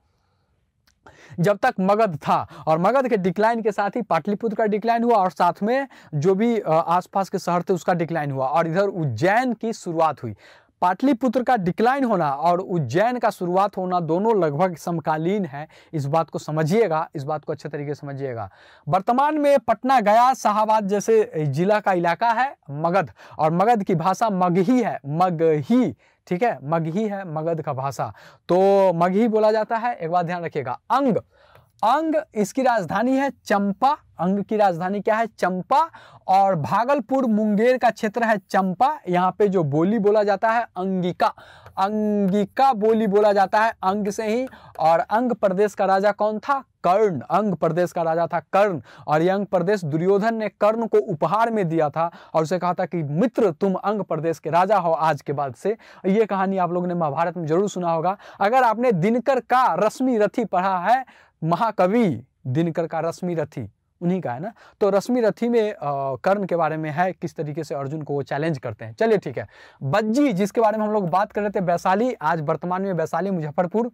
जब तक मगध था, और मगध के डिक्लाइन के साथ ही पाटलिपुत्र का डिक्लाइन हुआ और साथ में जो भी आसपास के शहर थे उसका डिक्लाइन हुआ और इधर उज्जैन की शुरुआत हुई। पाटलिपुत्र का डिक्लाइन होना और उज्जैन का शुरुआत होना दोनों लगभग समकालीन है। इस बात को समझिएगा, इस बात को अच्छे तरीके से समझिएगा। वर्तमान में पटना, गया, शाहबाद जैसे जिला का इलाका है मगध, और मगध की भाषा मगही है, मगही, ठीक है, मगही है मगध का भाषा, तो मगही बोला जाता है। एक बात ध्यान रखिएगा, अंग इसकी राजधानी है चंपा। अंग की राजधानी क्या है? चंपा। और भागलपुर मुंगेर का क्षेत्र है चंपा। यहाँ पे जो बोली बोला जाता है अंगिका, अंगिका बोली बोला जाता है अंग से ही। और अंग प्रदेश का राजा कौन था? कर्ण। अंग प्रदेश का राजा था कर्ण, और ये अंग प्रदेश दुर्योधन ने कर्ण को उपहार में दिया था और उसे कहा था कि मित्र तुम अंग प्रदेश के राजा हो आज के बाद से। ये कहानी आप लोगों ने महाभारत में जरूर सुना होगा। अगर आपने दिनकर का रश्मि रथी पढ़ा है, महाकवि दिनकर का रश्मि रथी उन्हीं का है ना, तो रश्मि रथी में कर्ण के बारे में है किस तरीके से अर्जुन को वो चैलेंज करते हैं। चलिए ठीक है। वज्जी जिसके बारे में हम लोग बात कर रहे थे, वैशाली, आज वर्तमान में वैशाली मुजफ्फरपुर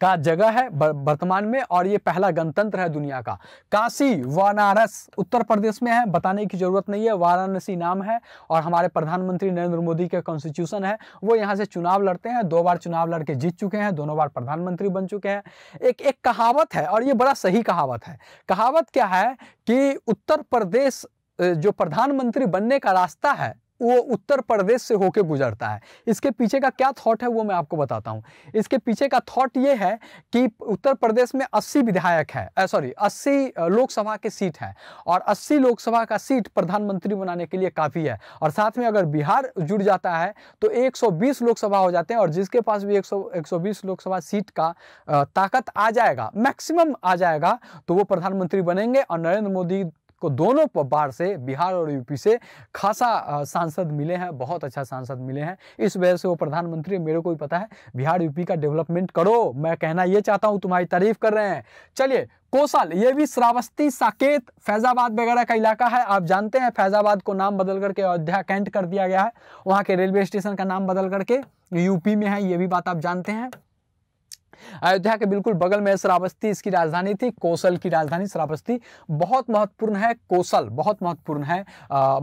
का जगह है वर्तमान में, और ये पहला गणतंत्र है दुनिया का। काशी, वाराणसी उत्तर प्रदेश में है, बताने की जरूरत नहीं है, वाराणसी नाम है, और हमारे प्रधानमंत्री नरेंद्र मोदी का कॉन्स्टिट्यूशन है, वो यहाँ से चुनाव लड़ते हैं, 2 बार चुनाव लड़के जीत चुके हैं, 2नों बार प्रधानमंत्री बन चुके हैं। एक कहावत है और ये बड़ा सही कहावत है। कहावत क्या है कि उत्तर प्रदेश जो प्रधानमंत्री बनने का रास्ता है वो उत्तर प्रदेश से होके गुजरता है। इसके पीछे का क्या थॉट है वो मैं आपको बताता हूँ। इसके पीछे का थॉट ये है कि उत्तर प्रदेश में 80 विधायक है, सॉरी 80 लोकसभा के सीट है, और 80 लोकसभा का सीट प्रधानमंत्री बनाने के लिए काफ़ी है। और साथ में अगर बिहार जुड़ जाता है तो 120 लोकसभा हो जाते हैं, और जिसके पास भी 120 लोकसभा सीट का ताकत आ जाएगा, मैक्सिमम आ जाएगा, तो वो प्रधानमंत्री बनेंगे। और नरेंद्र मोदी को दोनों बार से बिहार और यूपी से खासा सांसद मिले हैं, बहुत अच्छा सांसद मिले हैं, इस वजह से वो प्रधानमंत्री। मेरे को भी पता है बिहार यूपी का डेवलपमेंट करो, मैं कहना ये चाहता हूँ, तुम्हारी तारीफ कर रहे हैं। चलिए कोसल, ये भी श्रावस्ती, साकेत, फैजाबाद वगैरह का इलाका है। आप जानते हैं फैजाबाद को नाम बदल करके अयोध्या कैंट कर दिया गया है, वहाँ के रेलवे स्टेशन का नाम बदल करके, यूपी में है, ये भी बात आप जानते हैं। अयोध्या के बिल्कुल बगल में श्रावस्ती इसकी राजधानी थी। कोसल की राजधानी श्रावस्ती, बहुत महत्वपूर्ण है कोसल, बहुत महत्वपूर्ण है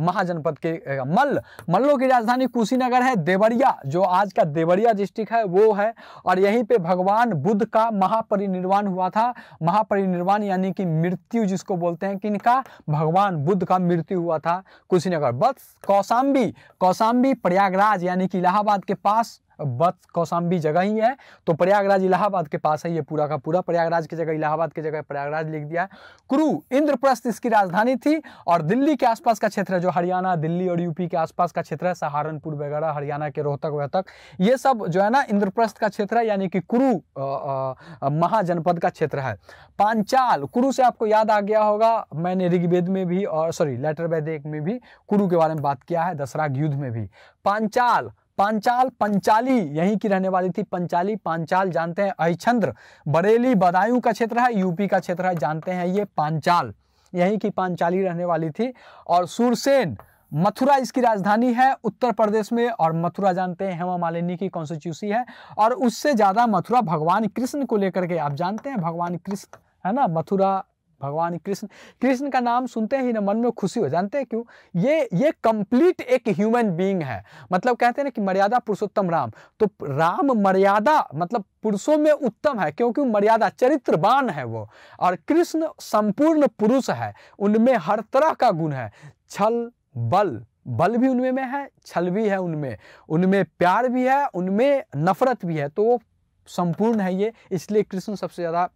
महाजनपद के। मल्लों की राजधानी कुशीनगर है। देवरिया जो आज का देवरिया डिस्ट्रिक्ट है वो है, और यहीं पे भगवान बुद्ध का महापरिनिर्वाण हुआ था। महापरिनिर्वाण यानी कि मृत्यु जिसको बोलते हैं, किनका? भगवान बुद्ध का मृत्यु हुआ था कुशीनगर। बस कौशाम्बी प्रयागराज यानी कि इलाहाबाद के पास, बस कौशाम्बी जगह ही है, तो प्रयागराज इलाहाबाद के पास है। ये पूरा का पूरा प्रयागराज की जगह, इलाहाबाद की जगह प्रयागराज लिख दिया है। कुरु, इंद्रप्रस्थ इसकी राजधानी थी, और दिल्ली के आसपास का क्षेत्र है, जो हरियाणा, दिल्ली और यूपी के आसपास का क्षेत्र है, सहारनपुर वगैरह, हरियाणा के रोहतक वहतक, ये सब जो है ना इंद्रप्रस्थ का क्षेत्र है, यानी कि कुरु महाजनपद का क्षेत्र है। पांचाल, कुरु से आपको याद आ गया होगा, मैंने ऋग्वेद में भी और सॉरी लेटर वैदिक में भी कुरु के बारे में बात किया है, दशराग युद्ध में भी। पंचाली यहीं की रहने वाली थी। पांचाल जानते हैं। अहिछंद्र, बरेली, बदायूं का क्षेत्र है, यूपी का क्षेत्र है, जानते हैं ये पांचाल, यहीं की पांचाली रहने वाली थी। और सूरसेन, मथुरा इसकी राजधानी है उत्तर प्रदेश में, और मथुरा जानते हैं हेमा मालिनी की कॉन्स्टिट्यूसी है, और उससे ज़्यादा मथुरा भगवान कृष्ण को लेकर के, आप जानते हैं भगवान कृष्ण है ना, मथुरा भगवान कृष्ण। कृष्ण का नाम सुनते ही ना मन में खुशी हो, जानते हैं क्यों? ये कंप्लीट एक ह्यूमन बीइंग है, मतलब कहते हैं ना कि मर्यादा पुरुषोत्तम राम, तो राम मर्यादा मतलब पुरुषों में उत्तम है, क्योंकि मर्यादा चरित्रवान है वो, और कृष्ण संपूर्ण पुरुष है, उनमें हर तरह का गुण है, छल बल भी उनमें है, छल भी है उनमें प्यार भी है, उनमें नफरत भी है, तो वो संपूर्ण है ये, इसलिए कृष्ण सबसे ज़्यादा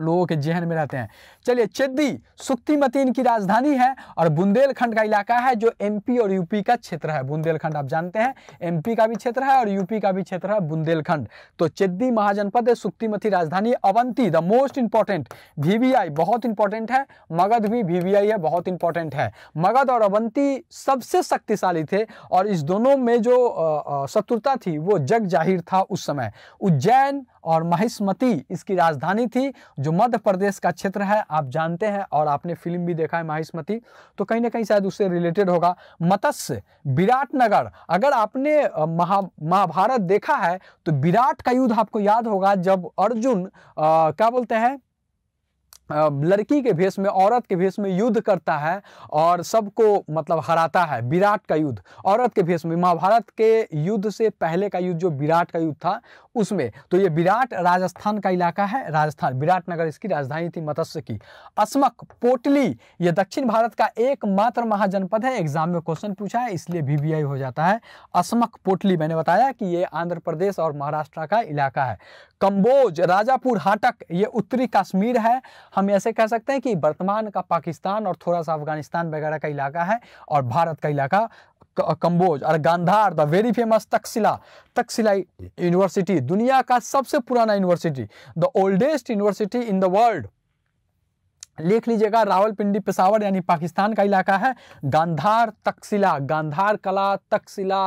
लोगों के जहन में रहते हैं। चलिए चेद्दी, सुक्तिमती इनकी राजधानी है, और बुंदेलखंड का इलाका है, जो एमपी और यूपी का क्षेत्र है। बुंदेलखंड आप जानते हैं एमपी का भी क्षेत्र है और यूपी का भी क्षेत्र है बुंदेलखंड, तो चेद्दी महाजनपद है, सुक्तिमती राजधानी। Avanti the most important, VVI बहुत इंपॉर्टेंट है, मगध भी वीवीआई है, बहुत इंपॉर्टेंट है। मगध और अवंती सबसे शक्तिशाली थे, और इस दोनों में जो शत्रुता थी वो जग जाहिर था उस समय। उज्जैन और महिष्मती इसकी राजधानी थी, जो मध्य प्रदेश का क्षेत्र है, आप जानते हैं और आपने फिल्म भी देखा है महिष्मती, तो कहीं ना कहीं शायद उससे रिलेटेड होगा। मत्स्य विराट नगर, अगर आपने महाभारत देखा है तो विराट का युद्ध आपको याद होगा जब अर्जुन क्या बोलते हैं लड़की के भेष में, औरत के भेष में युद्ध करता है और सबको मतलब हराता है। विराट का युद्ध औरत के भेष में, महाभारत के युद्ध से पहले का युद्ध जो विराट का युद्ध था उसमें। तो ये विराट राजस्थान का इलाका है, राजस्थान विराट नगर इसकी राजधानी थी मत्स्य की। अस्मक पोटली, ये दक्षिण भारत का एकमात्र महाजनपद है, एग्जाम में क्वेश्चन पूछा है इसलिए VVI हो जाता है। अस्मक पोटली मैंने बताया कि ये आंध्र प्रदेश और महाराष्ट्र का इलाका है। कंबोज राजापुर हाटक, ये उत्तरी कश्मीर है, हम ऐसे कह सकते हैं कि वर्तमान का पाकिस्तान और थोड़ा सा अफगानिस्तान वगैरह का इलाका है और भारत का इलाका कंबोज। और Gandhar the very famous Takshashila, Takshashila university दुनिया का सबसे पुराना university, the oldest university in the world, लिख लीजिएगा। रावलपिंडी पेशावर यानी पाकिस्तान का इलाका है, गांधार तक्षशिला, गांधार कला, तक्षशिला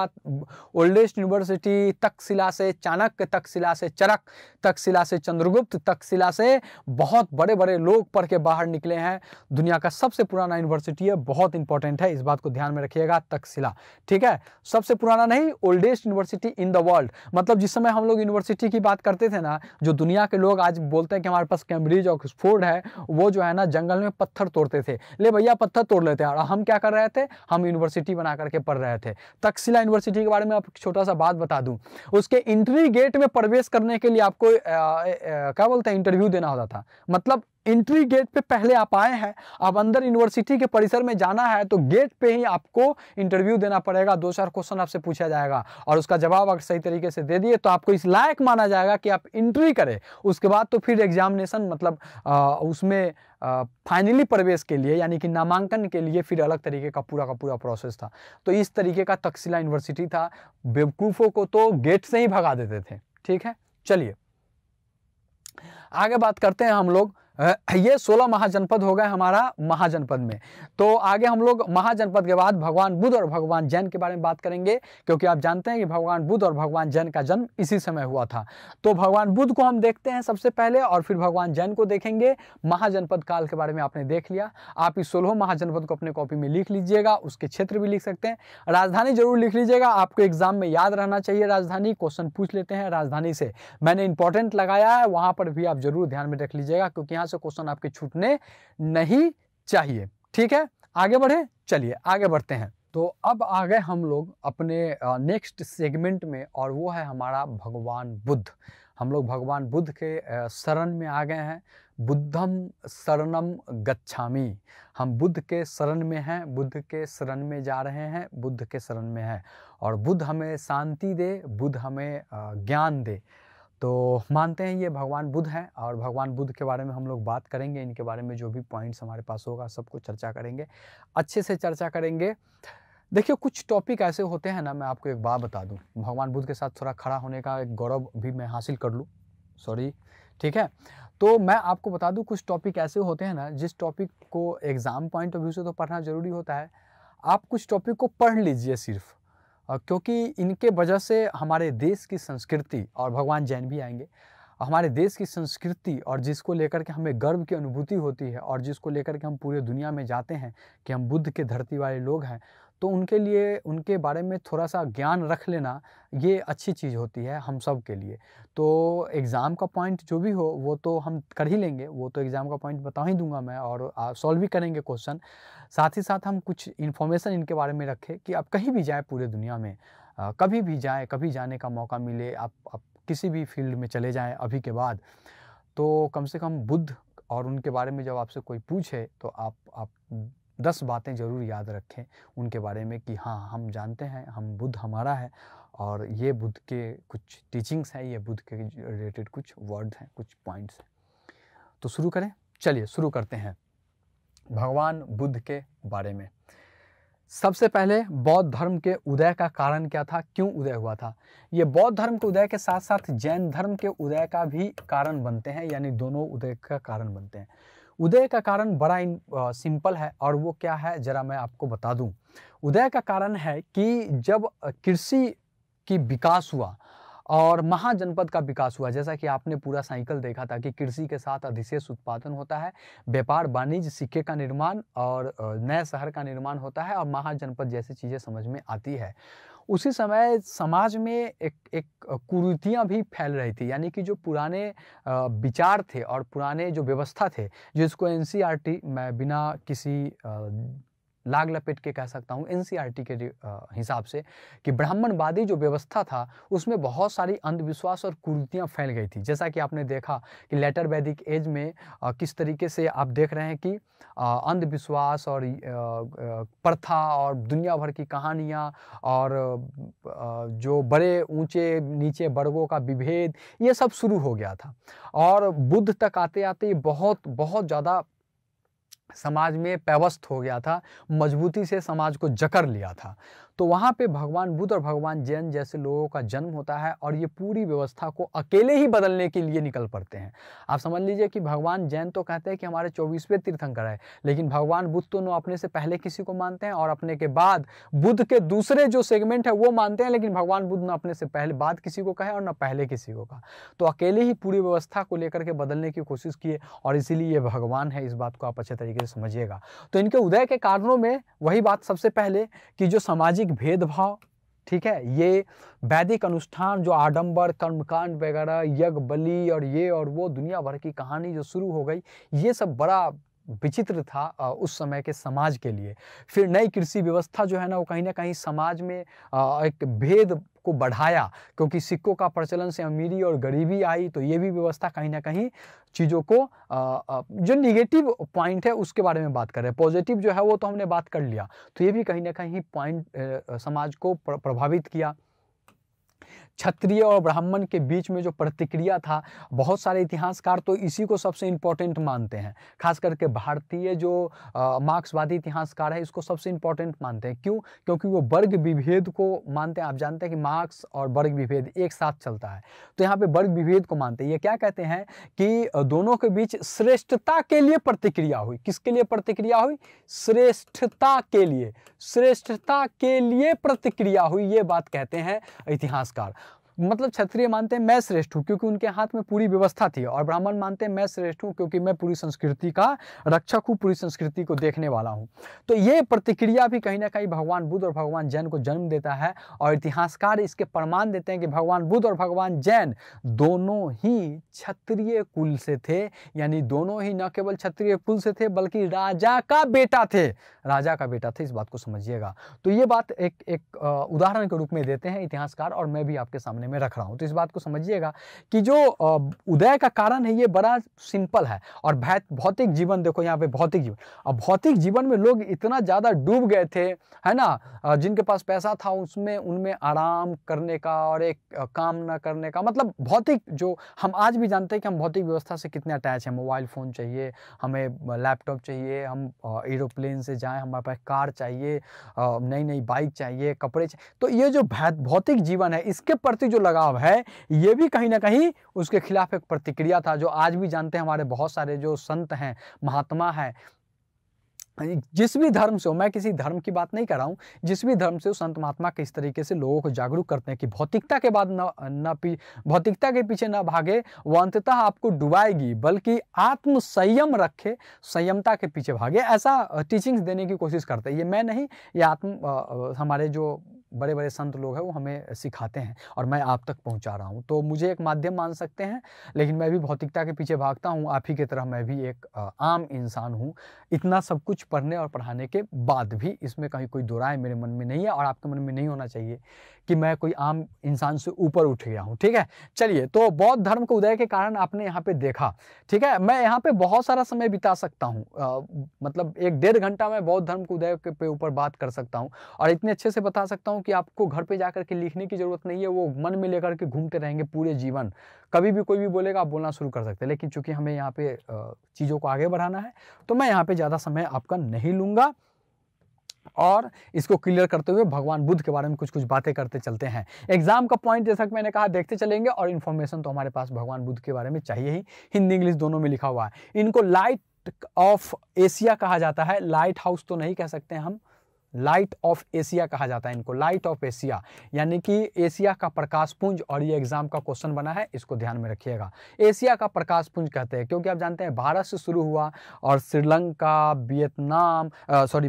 ओल्डेस्ट यूनिवर्सिटी, तक्षशिला से चाणक्य, तक्षशिला से चरक, तक्षशिला से चंद्रगुप्त, तक्षशिला से बहुत बड़े बड़े लोग पढ़ के बाहर निकले हैं। दुनिया का सबसे पुराना यूनिवर्सिटी है, बहुत इंपॉर्टेंट है, इस बात को ध्यान में रखिएगा तक्षशिला, ठीक है। सबसे पुराना नहीं, oldest university in the world, मतलब जिस समय हम लोग यूनिवर्सिटी की बात करते थे ना, जो दुनिया के लोग आज बोलते हैं कि हमारे पास कैम्ब्रिज ऑक्सफोर्ड है, वो जो है जंगल में पत्थर तोड़ते थे, ले भैया पत्थर तोड़ लेते हैं, और हम क्या कर रहे थे, हम यूनिवर्सिटी बना करके पढ़ रहे थे। तक्षशिला यूनिवर्सिटी के बारे में आपको छोटा सा बात बता दूं, उसके एंट्री गेट में प्रवेश करने के लिए आपको क्या बोलते हैं इंटरव्यू देना होता था, मतलब एंट्री गेट पे पहले आप आए हैं, अब अंदर यूनिवर्सिटी के परिसर में जाना है तो गेट पे ही आपको इंटरव्यू देना पड़ेगा, 2-4 क्वेश्चन आपसे पूछा जाएगा और उसका जवाब अगर सही तरीके से दे दिए तो आपको इस लायक माना जाएगा कि आप एंट्री करें। उसके बाद तो फिर एग्जामिनेशन मतलब उसमें फाइनली प्रवेश के लिए यानी कि नामांकन के लिए फिर अलग तरीके का पूरा प्रोसेस था। तो इस तरीके का तक्षशिला यूनिवर्सिटी था, बेवकूफ़ों को तो गेट से ही भगा देते थे, ठीक है। चलिए आगे बात करते हैं हम लोग, ये 16 महाजनपद हो गए हमारा महाजनपद में। तो आगे हम लोग महाजनपद के बाद भगवान बुद्ध और भगवान जैन के बारे में बात करेंगे, क्योंकि आप जानते हैं कि भगवान बुद्ध और भगवान जैन का जन्म इसी समय हुआ था। तो भगवान बुद्ध को हम देखते हैं सबसे पहले और फिर भगवान जैन को देखेंगे। महाजनपद काल के बारे में आपने देख लिया, आप इस 16 महाजनपद को अपने कॉपी में लिख लीजिएगा, उसके क्षेत्र भी लिख सकते हैं, राजधानी जरूर लिख लीजिएगा, आपको एग्जाम में याद रहना चाहिए राजधानी, क्वेश्चन पूछ लेते हैं राजधानी से, मैंने इंपॉर्टेंट लगाया है, वहाँ पर भी आप जरूर ध्यान में रख लीजिएगा क्योंकि से क्वेश्चन आपके छूटने नहीं चाहिए, ठीक है। आगे बढ़े, चलिए आगे बढ़ते हैं। तो अब आ गए हम लोग अपने नेक्स्ट सेगमेंट में और वो है हमारा भगवान बुद्ध। हम लोग भगवान बुद्ध के शरण में आ गए हैं, बुद्धम शरणम गच्छामि, हम बुद्ध के शरण में हैं, बुद्ध के शरण में जा रहे हैं, बुद्ध के शरण में हैं, और बुद्ध हमें शांति दे, बुद्ध हमें ज्ञान दे। तो मानते हैं ये भगवान बुद्ध हैं और भगवान बुद्ध के बारे में हम लोग बात करेंगे, इनके बारे में जो भी पॉइंट्स हमारे पास होगा सबको चर्चा करेंगे, अच्छे से चर्चा करेंगे। देखिए कुछ टॉपिक ऐसे होते हैं ना, मैं आपको एक बात बता दूं, भगवान बुद्ध के साथ थोड़ा खड़ा होने का एक गौरव भी मैं हासिल कर लूँ, सॉरी, ठीक है। तो मैं आपको बता दूँ कुछ टॉपिक ऐसे होते हैं ना जिस टॉपिक को एग्ज़ाम पॉइंट ऑफ व्यू से तो पढ़ना ज़रूरी होता है, आप कुछ टॉपिक को पढ़ लीजिए सिर्फ, क्योंकि इनके वजह से हमारे देश की संस्कृति, और भगवान जैन भी आएंगे, हमारे देश की संस्कृति और जिसको लेकर के हमें गर्व की अनुभूति होती है और जिसको लेकर के हम पूरे दुनिया में जाते हैं कि हम बुद्ध के धरती वाले लोग हैं, तो उनके लिए उनके बारे में थोड़ा सा ज्ञान रख लेना ये अच्छी चीज़ होती है हम सब के लिए। तो एग्ज़ाम का पॉइंट जो भी हो वो तो हम कर ही लेंगे, वो तो एग्ज़ाम का पॉइंट बता ही दूंगा मैं और सॉल्व भी करेंगे क्वेश्चन, साथ ही साथ हम कुछ इन्फॉर्मेशन इनके बारे में रखें कि आप कहीं भी जाए पूरे दुनिया में, कभी भी जाए, कभी जाने का मौका मिले, आप किसी भी फील्ड में चले जाएँ अभी के बाद, तो कम से कम बुद्ध और उनके बारे में जब आपसे कोई पूछे तो आप 10 बातें ज़रूर याद रखें उनके बारे में कि हाँ हम जानते हैं, हम बुद्ध हमारा है और ये बुद्ध के कुछ टीचिंग्स हैं, ये बुद्ध के रिलेटेड कुछ वर्ड्स हैं, कुछ पॉइंट्स हैं। तो शुरू करें, चलिए शुरू करते हैं भगवान बुद्ध के बारे में। सबसे पहले बौद्ध धर्म के उदय का कारण क्या था, क्यों उदय हुआ था? ये बौद्ध धर्म के उदय के साथ साथ जैन धर्म के उदय का भी कारण बनते हैं, यानी दोनों उदय का कारण बनते हैं। उदय का कारण बड़ा सिंपल है और वो क्या है जरा मैं आपको बता दूं। उदय का कारण है कि जब कृषि की विकास हुआ और महाजनपद का विकास हुआ। जैसा कि आपने पूरा साइकिल देखा था कि कृषि के साथ अधिशेष उत्पादन होता है, व्यापार वाणिज्य, सिक्के का निर्माण और नए शहर का निर्माण होता है और महाजनपद जैसी चीज़ें समझ में आती है। उसी समय समाज में एक कुरीतियाँ भी फैल रही थी, यानी कि जो पुराने विचार थे और पुराने जो व्यवस्था थे, जिसको एनसीईआरटी मैं बिना किसी लाग लपेट के कह सकता हूँ एनसीईआरटी के हिसाब से कि ब्राह्मणवादी जो व्यवस्था था उसमें बहुत सारी अंधविश्वास और कुरीतियाँ फैल गई थी। जैसा कि आपने देखा कि लेटर वैदिक एज में किस तरीके से आप देख रहे हैं कि अंधविश्वास और प्रथा और दुनिया भर की कहानियाँ और जो बड़े ऊंचे नीचे वर्गों का विभेद, ये सब शुरू हो गया था। और बुद्ध तक आते आते बहुत ज़्यादा समाज में व्यवस्थित हो गया था, मजबूती से समाज को जकड़ लिया था। तो वहाँ पे भगवान बुद्ध और भगवान जैन जैसे लोगों का जन्म होता है और ये पूरी व्यवस्था को अकेले ही बदलने के लिए निकल पड़ते हैं। आप समझ लीजिए कि भगवान जैन तो कहते हैं कि हमारे 24वें तीर्थंकर है, लेकिन भगवान बुद्ध तो न अपने से पहले किसी को मानते हैं और अपने के बाद बुद्ध के दूसरे जो सेगमेंट है वो मानते हैं, लेकिन भगवान बुद्ध न अपने से पहले बाद किसी को कहे और न पहले किसी को कहा। तो अकेले ही पूरी व्यवस्था को लेकर के बदलने की कोशिश किए और इसीलिए ये भगवान है, इस बात को आप अच्छे तरीके से समझिएगा। तो इनके उदय के कारणों में वही बात सबसे पहले कि जो सामाजिक भेदभाव, ठीक है, ये वैदिक अनुष्ठान जो आडंबर कर्मकांड वगैरह यज्ञ बलि और ये और वो दुनिया भर की कहानी जो शुरू हो गई, ये सब बड़ा विचित्र था उस समय के समाज के लिए। फिर नई कृषि व्यवस्था जो है ना, वो कहीं ना कहीं समाज में एक भेद को बढ़ाया, क्योंकि सिक्कों का प्रचलन से अमीरी और गरीबी आई। तो ये भी व्यवस्था कहीं ना कहीं चीज़ों को जो निगेटिव पॉइंट है उसके बारे में बात कर रहे हैं, पॉजिटिव जो है वो तो हमने बात कर लिया। तो ये भी कहीं ना कहीं पॉइंट समाज को प्रभावित किया। क्षत्रिय और ब्राह्मण के बीच में जो प्रतिक्रिया था, बहुत सारे इतिहासकार तो इसी को सबसे इम्पोर्टेंट मानते हैं, खास करके भारतीय जो मार्क्सवादी इतिहासकार है इसको सबसे इम्पोर्टेंट मानते हैं। क्यों? क्योंकि वो वर्ग विभेद को मानते हैं। आप जानते हैं कि मार्क्स और वर्ग विभेद एक साथ चलता है, तो यहाँ पे वर्ग विभेद को मानते हैं। ये क्या कहते हैं कि दोनों के बीच श्रेष्ठता के लिए प्रतिक्रिया हुई। किसके लिए प्रतिक्रिया हुई? श्रेष्ठता के लिए, श्रेष्ठता के लिए प्रतिक्रिया हुई, ये बात कहते हैं इतिहासकार। मतलब क्षत्रिय मानते हैं मैं श्रेष्ठ हूँ क्योंकि उनके हाथ में पूरी व्यवस्था थी, और ब्राह्मण मानते हैं मैं श्रेष्ठ हूँ क्योंकि मैं पूरी संस्कृति का रक्षक हूँ, पूरी संस्कृति को देखने वाला हूँ। तो ये प्रतिक्रिया भी कहीं ना कहीं भगवान बुद्ध और भगवान जैन को जन्म देता है, और इतिहासकार इसके प्रमाण देते हैं कि भगवान बुद्ध और भगवान जैन दोनों ही क्षत्रिय कुल से थे, यानी दोनों ही न केवल क्षत्रिय कुल से थे बल्कि राजा का बेटा थे, राजा का बेटा थे, इस बात को समझिएगा। तो ये बात एक उदाहरण के रूप में देते हैं इतिहासकार, और मैं भी आपके सामने मैं रख रहा हूं। तो इस बात को समझिएगा कि जो उदय का कारण है ये बड़ा सिंपल है। और भौतिक जीवन देखो, यहाँ पे भौतिक जीवन, अब भौतिक जीवन में लोग इतना ज्यादा डूब गए थे, है ना, जिनके पास पैसा था उसमें उनमें आराम करने का और एक काम ना करने का, मतलब भौतिक, जो हम आज भी जानते हैं कि हम भौतिक व्यवस्था से कितने अटैच है। मोबाइल फोन चाहिए हमें, लैपटॉप चाहिए, हम एरोप्लेन से जाएं, हमारे पास कार चाहिए, नई नई बाइक चाहिए, कपड़े चाहिए। तो ये जो भौतिक जीवन है इसके प्रति जो लगाव है, ये भी कहीं ना कहीं उसके खिलाफ एक प्रतिक्रिया था, जो आज भी जानते हैं हमारे बहुत सारे जो संत हैं, महात्मा हैं, जिस भी धर्म से हो, मैं किसी धर्म की बात नहीं कर रहा हूँ, जिस भी धर्म से हो, संत महात्मा किस तरीके से लोगों को जागरूक करते हैं कि भौतिकता के बाद भौतिकता के पीछे ना भागे, वो अंततः आपको डुबाएगी, बल्कि आत्म संयम रखे, संयमता के पीछे भागे, ऐसा टीचिंग्स देने की कोशिश करते हैं। ये मैं नहीं, ये हमारे जो बड़े बड़े संत लोग हैं वो हमें सिखाते हैं और मैं आप तक पहुंचा रहा हूं। तो मुझे एक माध्यम मान सकते हैं, लेकिन मैं भी भौतिकता के पीछे भागता हूं, आप ही की तरह मैं भी एक आम इंसान हूं। इतना सब कुछ पढ़ने और पढ़ाने के बाद भी इसमें कहीं कोई दो राय मेरे मन में नहीं है, और आपके मन में नहीं होना चाहिए कि मैं कोई आम इंसान से ऊपर उठ गया हूँ, ठीक है। चलिए, तो बौद्ध धर्म के उदय के कारण आपने यहाँ पे देखा, ठीक है। मैं यहाँ पे बहुत सारा समय बिता सकता हूँ, मतलब एक डेढ़ घंटा मैं बौद्ध धर्म के उदय के ऊपर बात कर सकता हूँ, और इतने अच्छे से बता सकता हूँ कि आपको घर पे जाकर के लिखने की जरूरत नहीं है, वो मन में लेकर के घूमते रहेंगे पूरे जीवन। कभी भी कोई भी बोलेगा आप बोलना शुरू कर सकते हैं, लेकिन चूंकि हमें यहाँ पे चीज़ों को आगे बढ़ाना है तो मैं यहाँ पे ज़्यादा समय आपका नहीं लूँगा, और इसको क्लियर करते हुए भगवान बुद्ध के बारे में कुछ कुछ बातें करते चलते हैं। एग्जाम का पॉइंट जैसा कि मैंने कहा देखते चलेंगे, और इन्फॉर्मेशन तो हमारे पास भगवान बुद्ध के बारे में चाहिए ही, हिंदी इंग्लिश दोनों में लिखा हुआ है। इनको लाइट ऑफ एशिया कहा जाता है, लाइट हाउस तो नहीं कह सकते हम, लाइट ऑफ एशिया कहा जाता है इनको, लाइट ऑफ एशिया, यानी कि एशिया का प्रकाशपुंज। और ये एग्जाम का क्वेश्चन बना है, इसको ध्यान में रखिएगा। एशिया का प्रकाशपुंज कहते हैं क्योंकि आप जानते हैं भारत से शुरू हुआ और श्रीलंका, वियतनाम,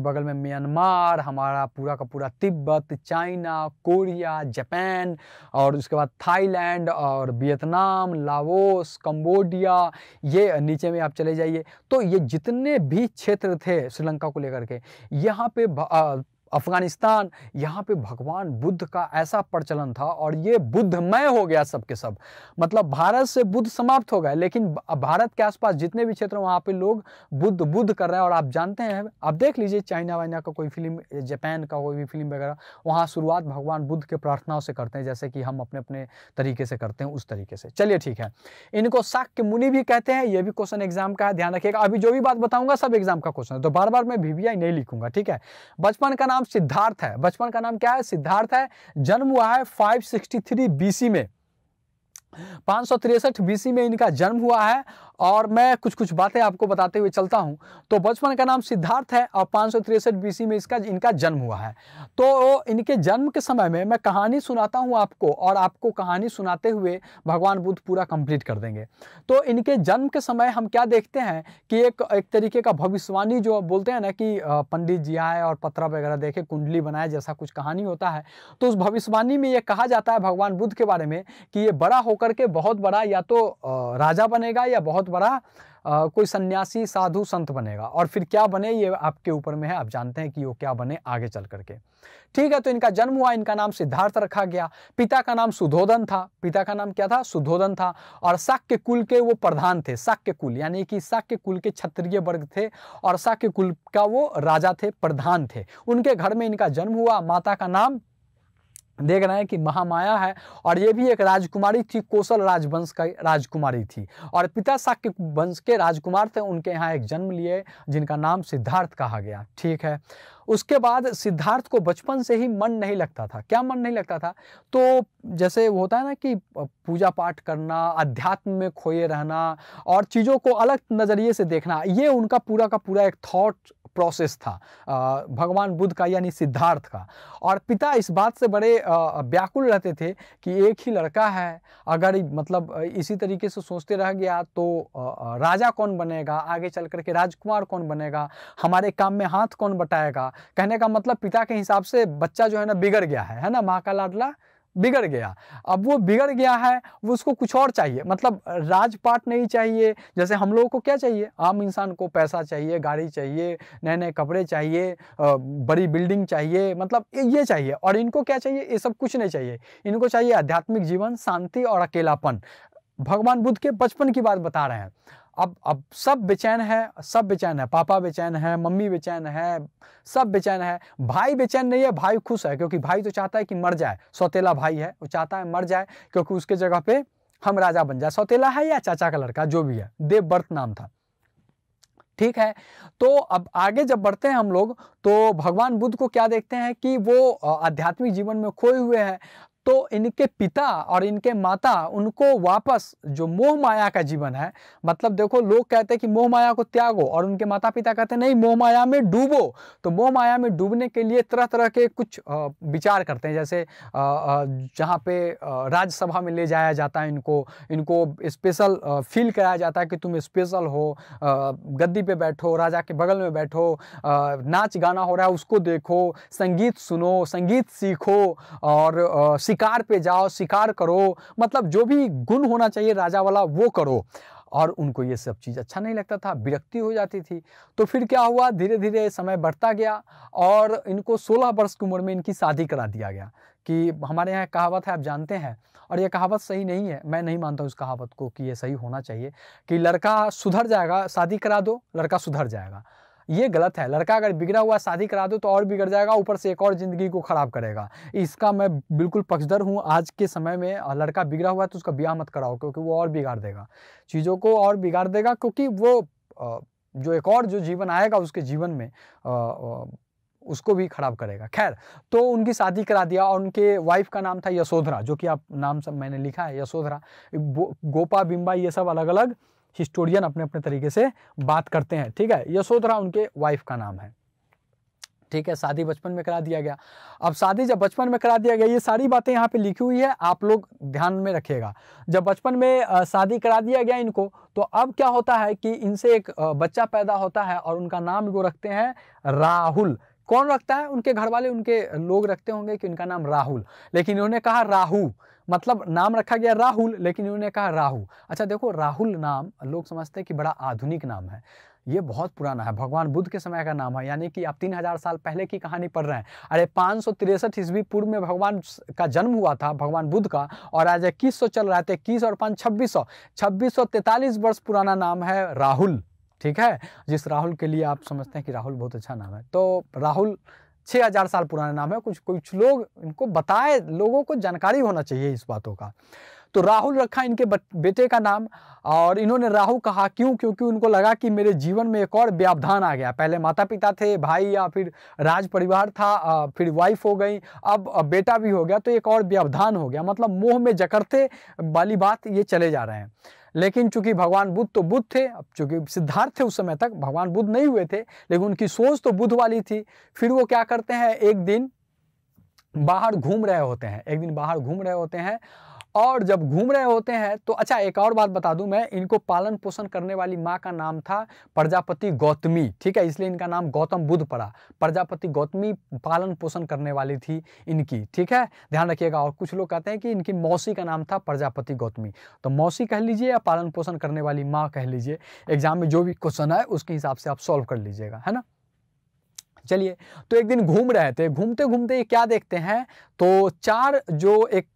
बगल में म्यांमार, हमारा पूरा का पूरा तिब्बत, चाइना, कोरिया, जापान, और उसके बाद थाईलैंड और वियतनाम, लाओस, कंबोडिया, ये नीचे में आप चले जाइए। तो ये जितने भी क्षेत्र थे श्रीलंका को लेकर के, यहाँ पे अफगानिस्तान, यहाँ पे भगवान बुद्ध का ऐसा प्रचलन था और ये बुद्धमय हो गया सब के सब। मतलब भारत से बुद्ध समाप्त हो गए, लेकिन भारत के आसपास जितने भी क्षेत्र वहाँ पे लोग बुद्ध बुद्ध कर रहे हैं। और आप जानते हैं, आप देख लीजिए चाइना वाइना का कोई फिल्म, जापान का कोई भी फिल्म वगैरह, वहाँ शुरुआत भगवान बुद्ध के प्रार्थनाओं से करते हैं, जैसे कि हम अपने अपने तरीके से करते हैं उस तरीके से। चलिए ठीक है, इनको शाक्य मुनि भी कहते हैं। ये भी क्वेश्चन एग्जाम का है, ध्यान रखिएगा। अभी जो भी बात बताऊँगा सब एग्जाम का क्वेश्चन है, तो बार बार मैं VVI नहीं लिखूंगा, ठीक है। बचपन का सिद्धार्थ है, बचपन का नाम क्या है? सिद्धार्थ है। जन्म हुआ है 563 बीसी में, 563 बीसी में इनका जन्म हुआ है। और मैं कुछ कुछ बातें आपको बताते हुए चलता हूं। तो बचपन का नाम सिद्धार्थ है और 563 बीसी में इसका इनका जन्म हुआ है। तो इनके जन्म के समय में मैं कहानी सुनाता हूं आपको, और आपको कहानी सुनाते हुए भगवान बुद्ध पूरा कंप्लीट कर देंगे। तो इनके जन्म के समय हम क्या देखते हैं कि एक तरीके का भविष्यवाणी, जो बोलते हैं ना कि पंडित जी आए और पत्रा वगैरह देखे, कुंडली बनाए, जैसा कुछ कहानी होता है। तो उस भविष्यवाणी में ये कहा जाता है भगवान बुद्ध के बारे में कि ये बड़ा होकर के बहुत बड़ा या तो राजा बनेगा या बहुत बड़ा कोई सन्यासी साधु संत बनेगा। और फिर क्या बने ये आपके ऊपर में है, आप जानते हैं कि वो क्या बने आगे चल करके, ठीक है। तो इनका जन्म हुआ, इनका नाम सिद्धार्थ रखा गया। पिता का नाम सुधोधन था, पिता का नाम क्या था? सुधोधन था। और शाक्य कुल के वो प्रधान थे, शाक्य कुल यानी कि शाक्य कुल के क्षत्रिय वर्ग थे और शाक्य कुल का वो राजा थे, प्रधान थे। उनके घर में इनका जन्म हुआ। माता का नाम देख रहे हैं कि महामाया है, और ये भी एक राजकुमारी थी, कोसल राजवंश का राजकुमारी थी। और पिता शाक्य वंश के राजकुमार थे, उनके यहाँ एक जन्म लिए जिनका नाम सिद्धार्थ कहा गया, ठीक है। उसके बाद सिद्धार्थ को बचपन से ही मन नहीं लगता था। क्या मन नहीं लगता था? तो जैसे होता है ना कि पूजा पाठ करना, अध्यात्म में खोए रहना और चीज़ों को अलग नज़रिए से देखना, ये उनका पूरा का पूरा एक थॉट प्रोसेस था भगवान बुद्ध का, यानी सिद्धार्थ का। और पिता इस बात से बड़े व्याकुल रहते थे कि एक ही लड़का है, अगर मतलब इसी तरीके से सोचते रह गया तो राजा कौन बनेगा, आगे चल करके राजकुमार कौन बनेगा, हमारे काम में हाथ कौन बटाएगा। कहने का मतलब पिता के हिसाब से बच्चा जो है ना बिगड़ गया है ना, माँ का लाडला बिगड़ गया। अब वो बिगड़ गया है, वो उसको कुछ और चाहिए, मतलब राजपाट नहीं चाहिए। जैसे हम लोगों को क्या चाहिए, आम इंसान को पैसा चाहिए, गाड़ी चाहिए, नए नए कपड़े चाहिए, बड़ी बिल्डिंग चाहिए, मतलब ये चाहिए। और इनको क्या चाहिए? ये सब कुछ नहीं चाहिए, इनको चाहिए आध्यात्मिक जीवन, शांति और अकेलापन। भगवान बुद्ध के बचपन की बात बता रहे हैं। अब सब बेचैन है, सब बेचैन है, पापा बेचैन है, मम्मी बेचैन है, सब बेचैन है। भाई बेचैन नहीं है, भाई खुश है, क्योंकि भाई तो चाहता है कि मर जाए, सौतेला भाई है, वो चाहता है मर जाए, क्योंकि उसके जगह पे हम राजा बन जाए। सौतेला है या चाचा का लड़का, जो भी है, देवव्रत नाम था, ठीक है। तो अब आगे जब बढ़ते हैं हम लोग तो भगवान बुद्ध को क्या देखते हैं कि वो आध्यात्मिक जीवन में खोए हुए हैं। तो इनके पिता और इनके माता उनको वापस जो मोह माया का जीवन है, मतलब देखो लोग कहते हैं कि मोह माया को त्यागो, और उनके माता पिता कहते हैं नहीं, मोह माया में डूबो। तो मोह माया में डूबने के लिए तरह तरह के कुछ विचार करते हैं, जैसे जहाँ पे राज्यसभा में ले जाया जाता है इनको, इनको स्पेशल फील कराया जाता है कि तुम स्पेशल हो, गद्दी पे बैठो, राजा के बगल में बैठो, नाच गाना हो रहा है उसको देखो, संगीत सुनो, संगीत सीखो, और शिकार पे जाओ, शिकार करो, मतलब जो भी गुण होना चाहिए राजा वाला वो करो। और उनको ये सब चीज़ अच्छा नहीं लगता था, विरक्ति हो जाती थी। तो फिर क्या हुआ, धीरे धीरे समय बढ़ता गया और इनको 16 वर्ष की उम्र में इनकी शादी करा दिया गया। कि हमारे यहाँ कहावत है, आप जानते हैं, और ये कहावत सही नहीं है, मैं नहीं मानता उस कहावत को कि ये सही होना चाहिए कि लड़का सुधर जाएगा, शादी करा दो लड़का सुधर जाएगा। ये गलत है, लड़का अगर बिगड़ा हुआ शादी करा दो तो और बिगड़ जाएगा, ऊपर से एक और ज़िंदगी को ख़राब करेगा। इसका मैं बिल्कुल पक्षधर हूँ। आज के समय में लड़का बिगड़ा हुआ है तो उसका ब्याह मत कराओ, क्योंकि वो और बिगाड़ देगा, चीज़ों को और बिगाड़ देगा, क्योंकि वो जो एक और जो जीवन आएगा उसके जीवन में उसको भी ख़राब करेगा। खैर, तो उनकी शादी करा दिया और उनके वाइफ का नाम था यशोधरा, जो कि आप नाम सब मैंने लिखा है यशोधरा, गोपा, बिम्बा, ये सब अलग अलग हिस्टोरियन अपने अपने तरीके से बात करते हैं, ठीक है। यशोधरा उनके वाइफ का नाम है, ठीक है, शादी बचपन में करा दिया गया। अब शादी जब बचपन में करा दिया गया, ये सारी बातें यहाँ पे लिखी हुई है, आप लोग ध्यान में रखिएगा। जब बचपन में शादी करा दिया गया इनको, तो अब क्या होता है कि इनसे एक बच्चा पैदा होता है और उनका नाम वो रखते हैं राहुल। कौन रखता है? उनके घर वाले, उनके लोग रखते होंगे कि उनका नाम राहुल, लेकिन इन्होंने कहा राहु, मतलब नाम रखा गया राहुल लेकिन इन्होंने कहा राहु। अच्छा देखो, राहुल नाम लोग समझते हैं कि बड़ा आधुनिक नाम है, ये बहुत पुराना है, भगवान बुद्ध के समय का नाम है, यानी कि आप 3000 साल पहले की कहानी पढ़ रहे हैं। अरे 563 ईस्वी पूर्व में भगवान का जन्म हुआ था, भगवान बुद्ध का, और आज 2100 चल रहा था, 21 और 5 2600, 2643 वर्ष पुराना नाम है राहुल। ठीक है, जिस राहुल के लिए आप समझते हैं कि राहुल बहुत अच्छा नाम है, तो राहुल 6000 साल पुराना नाम है। कुछ लोग इनको बताए, लोगों को जानकारी होना चाहिए इस बातों का। तो राहुल रखा इनके बेटे का नाम, और इन्होंने राहु कहा क्यों? क्योंकि उनको लगा कि मेरे जीवन में एक और व्यावधान आ गया। पहले माता पिता थे, भाई या फिर राज परिवार था, फिर वाइफ हो गई, अब बेटा भी हो गया, तो एक और व्यावधान हो गया, मतलब मोह में जकड़ते वाली बात, ये चले जा रहे हैं। लेकिन चूंकि भगवान बुद्ध तो बुद्ध थे, अब चूंकि सिद्धार्थ थे उस समय तक, भगवान बुद्ध नहीं हुए थे, लेकिन उनकी सोच तो बुद्ध वाली थी। फिर वो क्या करते हैं, एक दिन बाहर घूम रहे होते हैं, और जब घूम रहे होते हैं तो, अच्छा एक और बात बता दूं मैं, इनको पालन पोषण करने वाली माँ का नाम था प्रजापति गौतमी। ठीक है, इसलिए इनका नाम गौतम बुद्ध पड़ा। प्रजापति गौतमी पालन पोषण करने वाली थी इनकी। ठीक है, ध्यान रखिएगा। और कुछ लोग कहते हैं कि इनकी मौसी का नाम था प्रजापति गौतमी, तो मौसी कह लीजिए या पालन पोषण करने वाली माँ कह लीजिए, एग्जाम में जो भी क्वेश्चन आए उसके हिसाब से आप सॉल्व कर लीजिएगा, है ना। चलिए, तो एक दिन घूम रहे थे, घूमते घूमते क्या देखते हैं तो चार, जो एक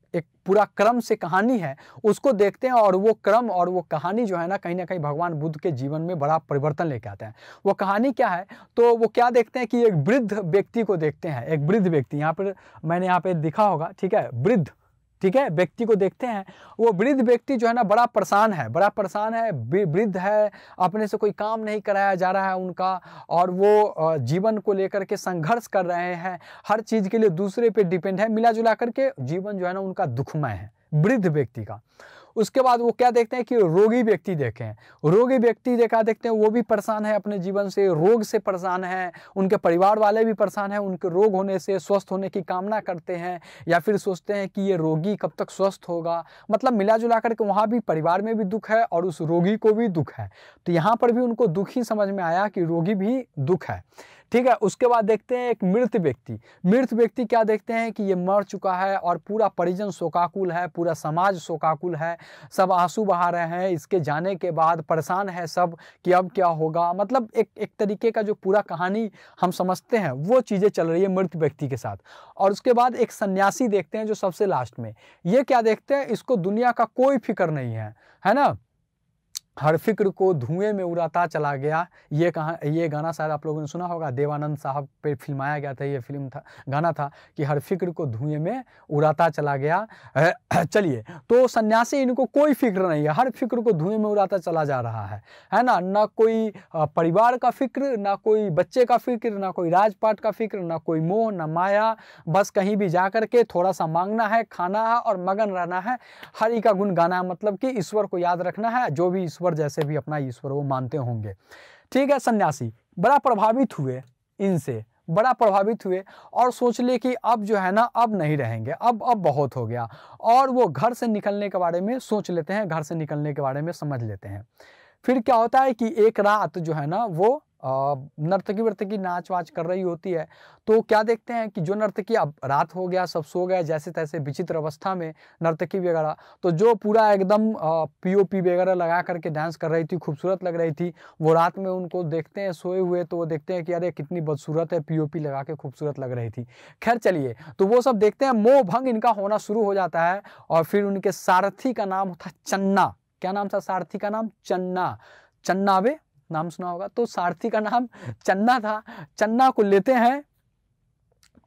पूरा क्रम से कहानी है उसको देखते हैं, और वो क्रम और वो कहानी जो है ना कहीं भगवान बुद्ध के जीवन में बड़ा परिवर्तन लेके आते हैं। वो कहानी क्या है, तो वो क्या देखते हैं कि एक वृद्ध व्यक्ति को देखते हैं, एक वृद्ध व्यक्ति, यहाँ पर मैंने यहाँ पे दिखा होगा, ठीक है, वृद्ध, ठीक है, व्यक्ति को देखते हैं। वो वृद्ध व्यक्ति जो है ना बड़ा परेशान है, वृद्ध है, अपने से कोई काम नहीं कराया जा रहा है उनका, और वो जीवन को लेकर के संघर्ष कर रहे हैं, हर चीज़ के लिए दूसरे पे डिपेंड है, मिला जुला करके जीवन जो है ना उनका दुखमय है वृद्ध व्यक्ति का। उसके बाद वो क्या देखते हैं कि रोगी व्यक्ति देखते हैं, वो भी परेशान है अपने जीवन से, रोग से परेशान है, उनके परिवार वाले भी परेशान हैं, उनके रोग होने से, स्वस्थ होने की कामना करते हैं, या फिर सोचते हैं कि ये रोगी कब तक स्वस्थ होगा, मतलब मिला जुला करके वहाँ भी परिवार में भी दुख है और उस रोगी को भी दुख है। तो यहाँ पर भी उनको दुख ही समझ में आया कि रोगी भी दुख है। ठीक है, उसके बाद देखते हैं एक मृत व्यक्ति क्या देखते हैं कि ये मर चुका है और पूरा परिजन शोकाकुल है, पूरा समाज शोकाकुल है, सब आंसू बहा रहे हैं इसके जाने के बाद, परेशान है सब कि अब क्या होगा, मतलब एक तरीके का जो पूरा कहानी हम समझते हैं वो चीज़ें चल रही है मृत व्यक्ति के साथ। और उसके बाद एक सन्यासी देखते हैं जो सबसे लास्ट में, ये क्या देखते हैं, इसको दुनिया का कोई फिक्र नहीं है, है ना, हर फिक्र को धुएं में उड़ाता चला गया। ये गाना शायद आप लोगों ने सुना होगा, देवानंद साहब पे फिल्माया गया था, ये फिल्म था, गाना था कि हर फिक्र को धुएं में उड़ाता चला गया। चलिए, तो सन्यासी, इनको कोई फिक्र नहीं है, हर फिक्र को धुएं में उड़ाता चला जा रहा है, है ना। ना कोई परिवार का फिक्र, ना कोई बच्चे का फिक्र, ना कोई राजपाट का फिक्र, ना कोई मोह, ना माया, बस कहीं भी जा कर के थोड़ा सा मांगना है, खाना है और मगन रहना है, हरि का गुण गाना है, मतलब कि ईश्वर को याद रखना है, जो भी जैसे भी अपना ईश्वर वो मानते होंगे। ठीक है, सन्यासी बड़ा प्रभावित हुए इनसे, बड़ा प्रभावित हुए और सोच ले कि अब जो है ना अब नहीं रहेंगे, अब बहुत हो गया, और वो घर से निकलने के बारे में सोच लेते हैं, घर से निकलने के बारे में समझ लेते हैं। फिर क्या होता है कि एक रात जो है ना वो नर्तकी वर्तकी नाच वाच कर रही होती है, तो क्या देखते हैं कि जो नर्तकी, अब रात हो गया, सब सो गए, जैसे तैसे विचित्र अवस्था में नर्तकी वगैरह, तो जो पूरा एकदम पीओपी वगैरह लगा करके डांस कर रही थी, खूबसूरत लग रही थी, वो रात में उनको देखते हैं सोए हुए, तो वो देखते हैं कि अरे कितनी बदसूरत है, पीओपी लगा के खूबसूरत लग रही थी। खैर चलिए, तो वो सब देखते हैं, मोह भंग इनका होना शुरू हो जाता है। और फिर उनके सारथी का नाम था चन्ना। क्या नाम था सारथी का? नाम चन्ना। चन्नावे नाम सुना होगा, तो सारथी का नाम चन्ना था। चन्ना को लेते हैं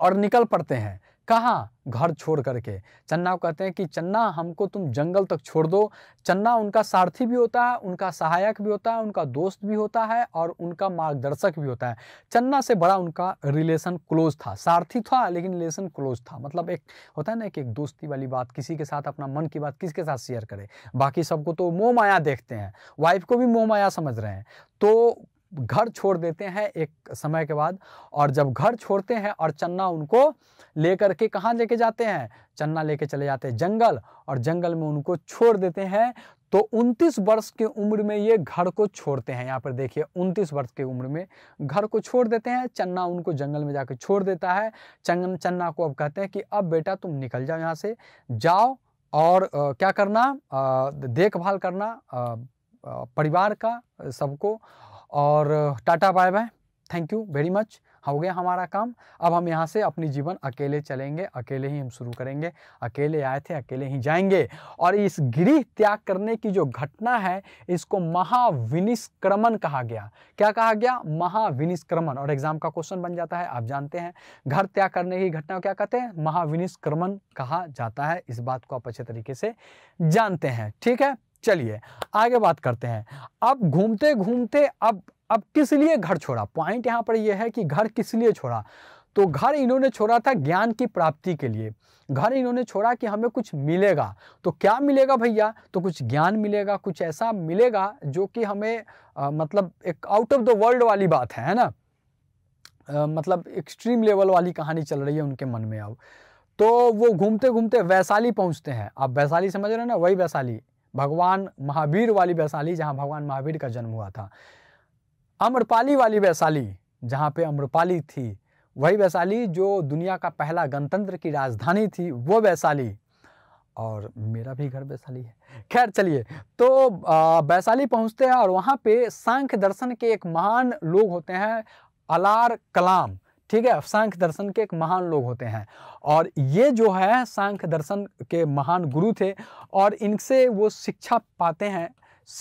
और निकल पड़ते हैं। कहाँ? घर छोड़ करके। चन्ना को कहते हैं कि चन्ना हमको तुम जंगल तक छोड़ दो। चन्ना उनका सारथी भी होता है, उनका सहायक भी होता है, उनका दोस्त भी होता है और उनका मार्गदर्शक भी होता है। चन्ना से बड़ा उनका रिलेशन क्लोज था। सारथी था लेकिन रिलेशन क्लोज था, मतलब एक होता है ना कि एक दोस्ती वाली बात, किसी के साथ अपना मन की बात किसके साथ शेयर करे। बाकी सबको तो मोह माया देखते हैं, वाइफ को भी मोह माया समझ रहे हैं। तो घर छोड़ देते हैं एक समय के बाद, और जब घर छोड़ते हैं और चन्ना उनको लेकर के कहाँ लेके जाते हैं, चन्ना लेके चले जाते हैं जंगल, और जंगल में उनको छोड़ देते हैं। तो 29 वर्ष की उम्र में ये घर को छोड़ते हैं। यहाँ पर देखिए 29 वर्ष की उम्र में घर को छोड़ देते हैं, चन्ना उनको जंगल में जाकर छोड़ देता है। चन्ना को अब कहते हैं कि अब बेटा तुम निकल जाओ यहाँ से, जाओ और क्या करना, देखभाल करना परिवार का सबको, और Tata bye bye, thank you very much, हो गया हमारा काम। अब हम यहाँ से अपनी जीवन अकेले चलेंगे, अकेले ही हम शुरू करेंगे, अकेले आए थे अकेले ही जाएंगे। और इस गृह त्याग करने की जो घटना है इसको महाविनिष्क्रमण कहा गया। क्या कहा गया? महाविनिष्क्रमण। और एग्जाम का क्वेश्चन बन जाता है, आप जानते हैं घर त्याग करने की घटना को क्या कहते हैं, महाविनिष्क्रमण कहा जाता है। इस बात को आप अच्छे तरीके से जानते हैं, ठीक है। चलिए आगे बात करते हैं। अब घूमते घूमते अब किस लिए घर छोड़ा, पॉइंट यहाँ पर यह है कि घर किस लिए छोड़ा। तो घर इन्होंने छोड़ा था ज्ञान की प्राप्ति के लिए, घर इन्होंने छोड़ा कि हमें कुछ मिलेगा। तो क्या मिलेगा भैया? तो कुछ ज्ञान मिलेगा, कुछ ऐसा मिलेगा जो कि हमें मतलब एक आउट ऑफ द वर्ल्ड वाली बात है ना, मतलब एक्सट्रीम लेवल वाली कहानी चल रही है उनके मन में। अब तो वो घूमते घूमते वैशाली पहुँचते हैं। आप वैशाली समझ रहे हो ना, वही वैशाली, भगवान महावीर वाली वैशाली जहाँ भगवान महावीर का जन्म हुआ था, अम्रपाली वाली वैशाली जहाँ पे अम्रपाली थी, वही वैशाली जो दुनिया का पहला गणतंत्र की राजधानी थी, वो वैशाली। और मेरा भी घर वैशाली है। खैर चलिए, तो वैशाली पहुँचते हैं और वहाँ पे सांख्य दर्शन के एक महान लोग होते हैं, अलार कलाम, ठीक है। सांख्य दर्शन के एक महान लोग होते हैं, और ये जो है सांख्य दर्शन के महान गुरु थे, और इनसे वो शिक्षा पाते हैं,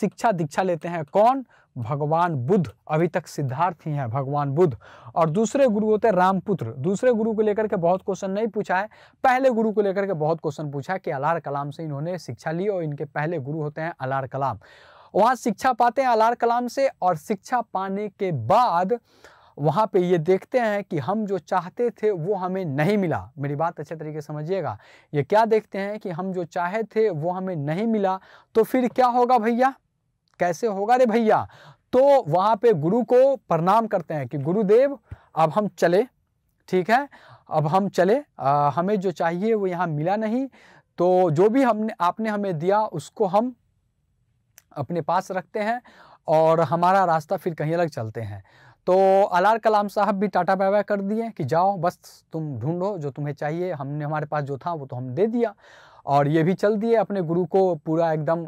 शिक्षा दीक्षा लेते हैं। कौन? भगवान बुद्ध, अभी तक सिद्धार्थ ही हैं भगवान बुद्ध। और दूसरे गुरु होते हैं रामपुत्र। दूसरे गुरु को लेकर के बहुत क्वेश्चन नहीं पूछा है, पहले गुरु को लेकर के बहुत क्वेश्चन पूछा है कि अलार कलाम से इन्होंने शिक्षा ली, और इनके पहले गुरु होते हैं अलार कलाम। वहाँ शिक्षा पाते हैं अलार कलाम से, और शिक्षा पाने के बाद वहाँ पे ये देखते हैं कि हम जो चाहते थे वो हमें नहीं मिला। मेरी बात अच्छे तरीके से समझिएगा, ये क्या देखते हैं कि हम जो चाहे थे वो हमें नहीं मिला, तो फिर क्या होगा भैया, कैसे होगा रे भैया। तो वहाँ पे गुरु को प्रणाम करते हैं कि गुरुदेव अब हम चले, ठीक है, अब हम चले, हमें जो चाहिए वो यहाँ मिला नहीं, तो जो भी हमने आपने हमें दिया उसको हम अपने पास रखते हैं और हमारा रास्ता फिर कहीं अलग चलते हैं। तो अलार कलाम साहब भी टाटा बाय बाय कर दिए कि जाओ बस तुम ढूंढो जो तुम्हें चाहिए, हमने हमारे पास जो था वो तो हम दे दिया। और ये भी चल दिए अपने गुरु को पूरा एकदम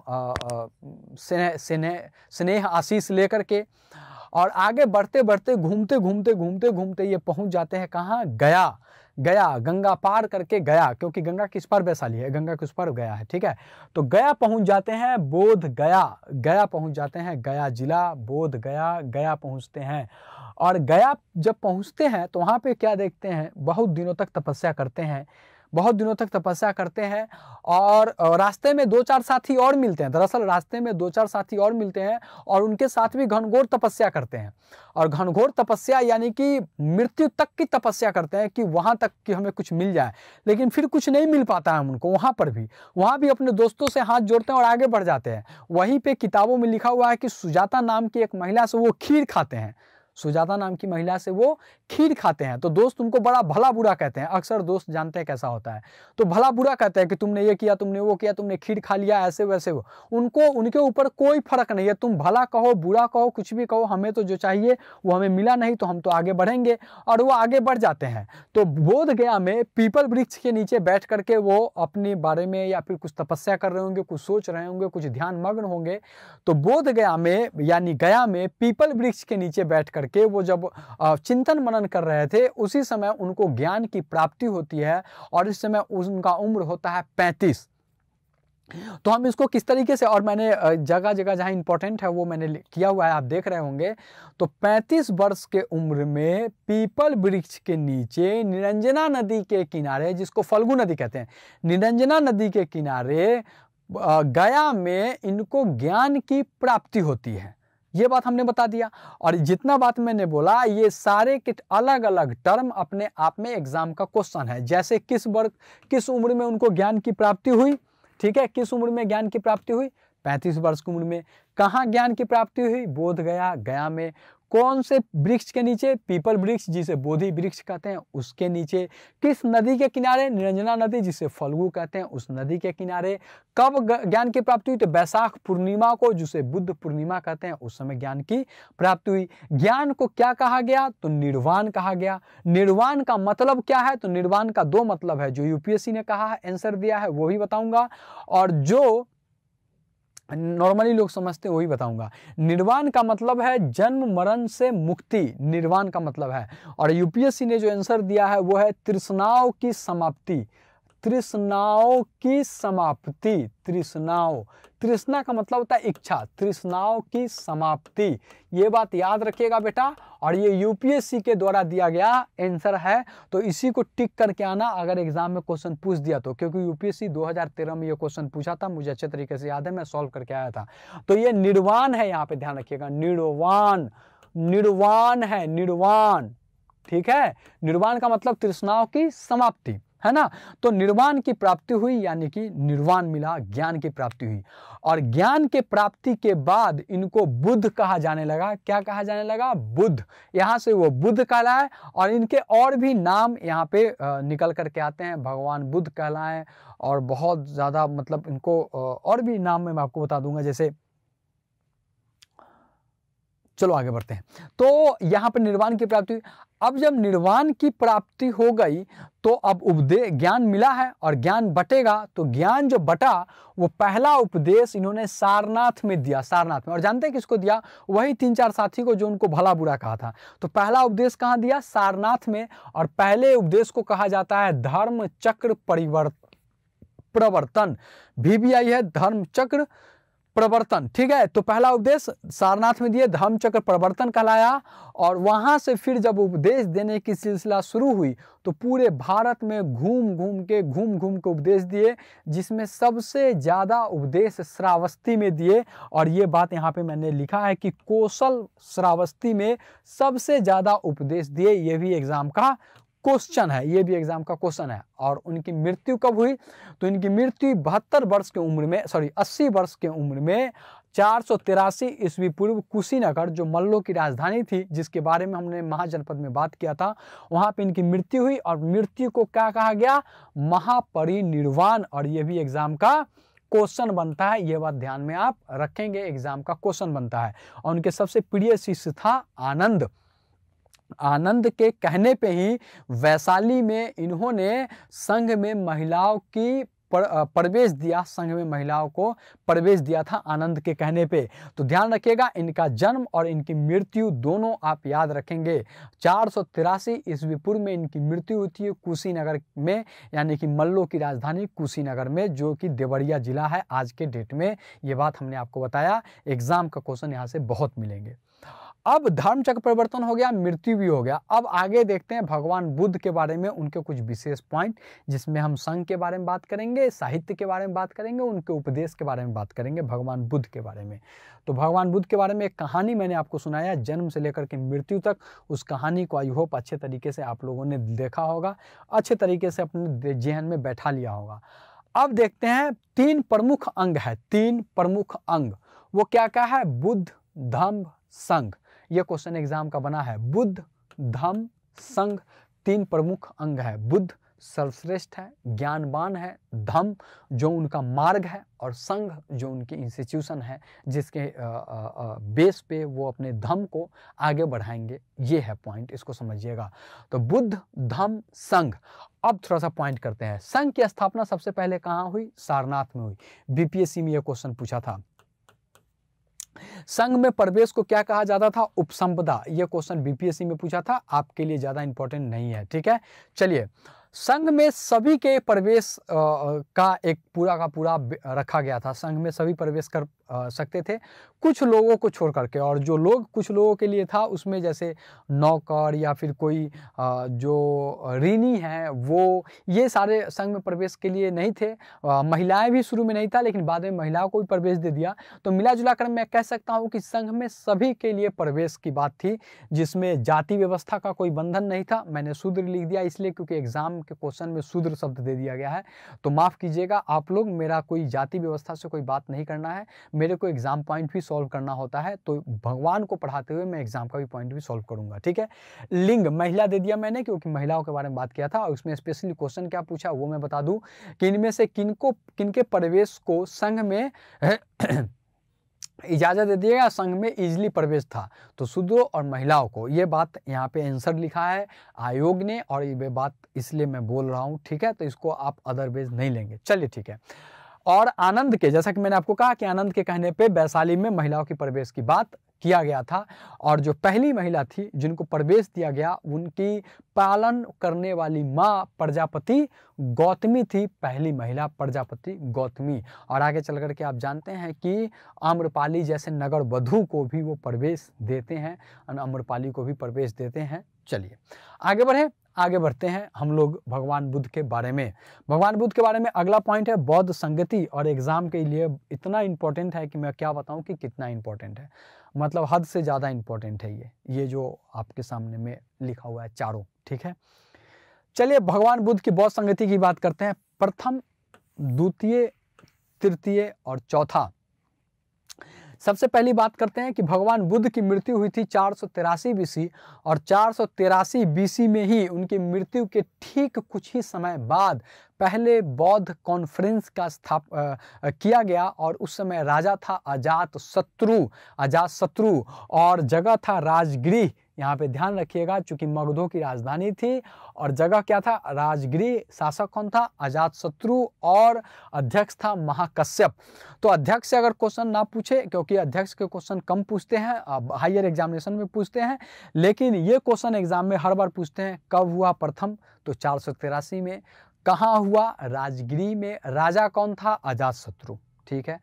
स्नेह आशीष लेकर के। और आगे बढ़ते बढ़ते घूमते घूमते ये पहुंच जाते हैं कहाँ, गया। गया, गंगा पार करके गया, क्योंकि गंगा किस पर वैशाली है, गंगा किस पर गया है, ठीक है। तो गया पहुंच जाते हैं, बोध गया, गया पहुंच जाते हैं, गया जिला बोध गया, गया पहुंचते हैं। और गया जब पहुंचते हैं तो वहाँ पे क्या देखते हैं, बहुत दिनों तक तपस्या करते हैं, बहुत दिनों तक तपस्या करते हैं। और रास्ते में दो चार साथी और मिलते हैं, दरअसल रास्ते में दो चार साथी और मिलते हैं, और उनके साथ भी घनघोर तपस्या करते हैं। और घनघोर तपस्या यानी कि मृत्यु तक की तपस्या करते हैं कि वहाँ तक कि हमें कुछ मिल जाए, लेकिन फिर कुछ नहीं मिल पाता है उनको। वहाँ भी अपने दोस्तों से हाथ जोड़ते हैं और आगे बढ़ जाते हैं। वहीं पर किताबों में लिखा हुआ है कि सुजाता नाम की एक महिला से वो खीर खाते हैं, सुजाता नाम की महिला से वो खीर खाते हैं। तो दोस्त उनको बड़ा भला बुरा कहते हैं, अक्सर दोस्त जानते हैं कैसा होता है, तो भला बुरा कहते हैं कि तुमने ये किया, तुमने वो किया, तुमने खीर खा लिया, ऐसे वैसे। वो उनको उनके ऊपर कोई फर्क नहीं है, तुम भला कहो बुरा कहो कुछ भी कहो, हमें तो जो चाहिए वो हमें मिला नहीं, तो हम तो आगे बढ़ेंगे। और वो आगे बढ़ जाते हैं। तो बोध गया में पीपल वृक्ष के नीचे बैठ करके वो अपने बारे में या फिर कुछ तपस्या कर रहे होंगे, कुछ सोच रहे होंगे, कुछ ध्यान मग्न होंगे। तो बोध गया में यानी गया में पीपल वृक्ष के नीचे बैठ के वो जब चिंतन मनन कर रहे थे, उसी समय उनको ज्ञान की प्राप्ति होती है। और इस समय उनका उम्र होता है 35। तो हम इसको किस तरीके से, और मैंने जगह जगह जहां इंपॉर्टेंट है वो मैंने किया हुआ है, आप देख रहे होंगे। तो 35 वर्ष के उम्र में पीपल वृक्ष के नीचे निरंजना नदी के किनारे, जिसको फल्गु नदी कहते हैं, निरंजना नदी के किनारे गया में इनको ज्ञान की प्राप्ति होती है। ये बात हमने बता दिया। और जितना बात मैंने बोला ये सारे के अलग अलग टर्म अपने आप में एग्जाम का क्वेश्चन है, जैसे किस उम्र में उनको ज्ञान की प्राप्ति हुई, ठीक है, किस उम्र में ज्ञान की प्राप्ति हुई, 35 वर्ष की उम्र में। कहाँ ज्ञान की प्राप्ति हुई, बोध गया, गया में। कौन से वृक्ष के नीचे? पीपल वृक्ष जिसे बोधि वृक्ष कहते हैं उसके नीचे। किस नदी के किनारे? निरंजना नदी जिसे फल्गु कहते हैं उस नदी के किनारे। कब ज्ञान की प्राप्ति हुई? तो वैशाख पूर्णिमा को, जिसे बुद्ध पूर्णिमा कहते हैं, उस समय ज्ञान की प्राप्ति हुई। ज्ञान को क्या कहा गया? तो निर्वाण कहा गया। निर्वाण का मतलब क्या है? तो निर्वाण का दो मतलब है, जो यूपीएससी ने कहा है आंसर दिया है वो भी बताऊंगा और जो नॉर्मली लोग समझते हैं वही बताऊंगा। निर्वाण का मतलब है जन्म मरण से मुक्ति, निर्वाण का मतलब है। और यूपीएससी ने जो आंसर दिया है वो है तृष्णाओं की समाप्ति, तृष्णाओं की समाप्ति। तृष्णाओं, तृष्णा का मतलब होता है इच्छा, तृष्णाओं की समाप्ति। ये बात याद रखिएगा बेटा, और ये यूपीएससी के द्वारा दिया गया आंसर है, तो इसी को टिक करके आना अगर एग्जाम में क्वेश्चन पूछ दिया तो, क्योंकि यूपीएससी 2013 में ये क्वेश्चन पूछा था, मुझे अच्छे तरीके से याद है, मैं सॉल्व करके आया था। तो ये निर्वाण है, यहाँ पे ध्यान रखिएगा, निर्वाण, निर्वाण है, निर्वाण, ठीक है। निर्वाण का मतलब तृष्णाओं की समाप्ति है ना। तो निर्वाण की प्राप्ति हुई यानी कि निर्वाण मिला, ज्ञान की प्राप्ति हुई। और ज्ञान के प्राप्ति के बाद इनको बुद्ध कहा जाने लगा। क्या कहा जाने लगा? बुद्ध। यहाँ से वो बुद्ध कहलाए और इनके और भी नाम यहाँ पे निकल करके आते हैं, भगवान बुद्ध कहलाएं और बहुत ज़्यादा मतलब इनको और भी नाम मैं आपको बता दूंगा, जैसे चलो आगे बढ़ते हैं। तो यहाँ पर निर्वाण की प्राप्ति हुई। अब जब निर्वाण की प्राप्ति हो गई तो अब उपदेश, ज्ञान मिला है और ज्ञान बटेगा, तो ज्ञान जो बटा वो पहला उपदेश इन्होंने सारनाथ में दिया, सारनाथ में। और जानते हैं किसको दिया? वही 3-4 साथी को जो उनको भला बुरा कहा था। तो पहला उपदेश कहाँ दिया? सारनाथ में। और पहले उपदेश को कहा जाता है धर्म चक्र प्रवर्तन, VBI है, धर्म चक्र प्रवर्तन, ठीक है। तो पहला उपदेश सारनाथ में दिए, धर्मचक्र प्रवर्तन कहलाया। और वहां से फिर जब उपदेश देने की सिलसिला शुरू हुई तो पूरे भारत में घूम घूम के उपदेश दिए, जिसमें सबसे ज़्यादा उपदेश श्रावस्ती में दिए। और ये बात यहाँ पे मैंने लिखा है कि कोसल श्रावस्ती में सबसे ज़्यादा उपदेश दिए। ये भी एग्जाम का क्वेश्चन है, ये भी एग्जाम का क्वेश्चन है। और उनकी मृत्यु कब हुई? तो इनकी मृत्यु 80 वर्ष के उम्र में 483 ईस्वी पूर्व कुशीनगर, जो मल्लों की राजधानी थी, जिसके बारे में हमने महाजनपद में बात किया था, वहाँ पे इनकी मृत्यु हुई। और मृत्यु को क्या कहा गया? महापरिनिर्वाण। और ये भी एग्जाम का क्वेश्चन बनता है, ये बात ध्यान में आप रखेंगे, एग्जाम का क्वेश्चन बनता है। और उनके सबसे प्रिय शिष्य था आनंद। आनंद के कहने पे ही वैशाली में इन्होंने संघ में महिलाओं की प्रवेश दिया, संघ में महिलाओं को प्रवेश दिया था आनंद के कहने पे। तो ध्यान रखिएगा, इनका जन्म और इनकी मृत्यु दोनों आप याद रखेंगे। 483 ईस्वी पूर्व में इनकी मृत्यु होती है कुशीनगर में, यानी कि मल्लों की राजधानी कुशीनगर में, जो कि देवरिया जिला है आज के डेट में। ये बात हमने आपको बताया, एग्जाम का क्वेश्चन यहाँ से बहुत मिलेंगे। अब धर्मचक्र परिवर्तन हो गया, मृत्यु भी हो गया। अब आगे देखते हैं भगवान बुद्ध के बारे में उनके कुछ विशेष पॉइंट, जिसमें हम संघ के बारे में बात करेंगे, साहित्य के बारे में बात करेंगे, उनके उपदेश के बारे में बात करेंगे भगवान बुद्ध के बारे में। तो भगवान बुद्ध के बारे में एक कहानी मैंने आपको सुनाया, जन्म से लेकर के मृत्यु तक। उस कहानी को आई होप अच्छे तरीके से आप लोगों ने देखा होगा, अच्छे तरीके से अपने जेहन में बैठा लिया होगा। अब देखते हैं 3 प्रमुख अंग है, 3 प्रमुख अंग। वो क्या क्या है? बुद्ध, धम्म, संघ। यह क्वेश्चन एग्जाम का बना है। बुद्ध, धम्म, संघ, 3 प्रमुख अंग है। बुद्ध सर्वश्रेष्ठ है, ज्ञानवान है, धम्म जो उनका मार्ग है, और संघ जो उनकी इंस्टीट्यूशन है, जिसके बेस पे वो अपने धम्म को आगे बढ़ाएंगे। ये है पॉइंट, इसको समझिएगा। तो बुद्ध, धम्म, संघ। अब थोड़ा सा पॉइंट करते हैं। संघ की स्थापना सबसे पहले कहाँ हुई? सारनाथ में हुई। बीपीएससी में यह क्वेश्चन पूछा था। संघ में प्रवेश को क्या कहा जाता था? उपसंपदा। यह क्वेश्चन बीपीएससी में पूछा था, आपके लिए ज्यादा इंपॉर्टेंट नहीं है, ठीक है। चलिए, संघ में सभी के प्रवेश का एक पूरा का पूरा रखा गया था। संघ में सभी प्रवेश कर सकते थे, कुछ लोगों को छोड़ करके। और जो लोग, कुछ लोगों के लिए था उसमें जैसे नौकर या फिर कोई जो ऋणी है, वो ये सारे संघ में प्रवेश के लिए नहीं थे। महिलाएं भी शुरू में नहीं था, लेकिन बाद में महिलाओं को भी प्रवेश दे दिया। तो मिला जुला कर मैं कह सकता हूँ कि संघ में सभी के लिए प्रवेश की बात थी, जिसमें जाति व्यवस्था का कोई बंधन नहीं था। मैंने शूद्र लिख दिया इसलिए क्योंकि एग्जाम के क्वेश्चन में शूद्र शब्द दे दिया गया है, तो माफ़ कीजिएगा आप लोग, मेरा कोई जाति व्यवस्था से कोई बात नहीं करना है। मेरे को एग्जाम पॉइंट भी सॉल्व करना होता है, तो भगवान को पढ़ाते हुए मैं एग्जाम का भी पॉइंट भी सॉल्व करूंगा। ठीक है, लिंग महिला दे दिया मैंने क्योंकि महिलाओं के बारे में बात किया था, और उसमें स्पेशली क्वेश्चन क्या पूछा वो मैं बता दूं कि इनमें से किनके प्रवेश को संघ में इजाज़त दे दिएगा, संघ में इजली प्रवेश था, तो शूद्रों और महिलाओं को। ये बात यहाँ पे आंसर लिखा है आयोग ने, और ये बात इसलिए मैं बोल रहा हूँ। ठीक है, तो इसको आप अदरवाइज नहीं लेंगे। चलिए ठीक है, और आनंद के, जैसा कि मैंने आपको कहा कि आनंद के कहने पे वैशाली में महिलाओं की प्रवेश की बात किया गया था, और जो पहली महिला थी जिनको प्रवेश दिया गया उनकी पालन करने वाली माँ प्रजापति गौतमी थी, पहली महिला प्रजापति गौतमी। और आगे चल करके आप जानते हैं कि आम्रपाली जैसे नगर वधू को भी वो प्रवेश देते हैं, आम्रपाली को भी प्रवेश देते हैं। चलिए आगे बढ़े, आगे बढ़ते हैं हम लोग भगवान बुद्ध के बारे में। भगवान बुद्ध के बारे में अगला पॉइंट है बौद्ध संगति, और एग्जाम के लिए इतना इम्पोर्टेंट है कि मैं क्या बताऊं कि कितना इम्पोर्टेंट है, मतलब हद से ज़्यादा इम्पोर्टेंट है ये जो आपके सामने में लिखा हुआ है चारों। ठीक है, चलिए भगवान बुद्ध की बौद्ध संगति की बात करते हैं। प्रथम, द्वितीय, तृतीय और चौथा। सबसे पहली बात करते हैं कि भगवान बुद्ध की मृत्यु हुई थी 483 बीसी, और 483 बीसी में ही उनकी मृत्यु के ठीक कुछ ही समय बाद पहले बौद्ध कॉन्फ्रेंस का किया गया, और उस समय राजा था अजातशत्रु और जगह था राजगृह। यहाँ पे ध्यान रखिएगा, चूंकि मगधों की राजधानी थी और जगह क्या था, राजगृह। शासक कौन था, अजातशत्रु, और अध्यक्ष था महाकश्यप। तो अध्यक्ष से अगर क्वेश्चन ना पूछे, क्योंकि अध्यक्ष के क्वेश्चन कम पूछते हैं, हायर एग्जामिनेशन में पूछते हैं, लेकिन ये क्वेश्चन एग्जाम में हर बार पूछते हैं। कब हुआ प्रथम, तो 483 में। कहाँ हुआ, राजगृह में। राजा कौन था, अजातशत्रु। ठीक है,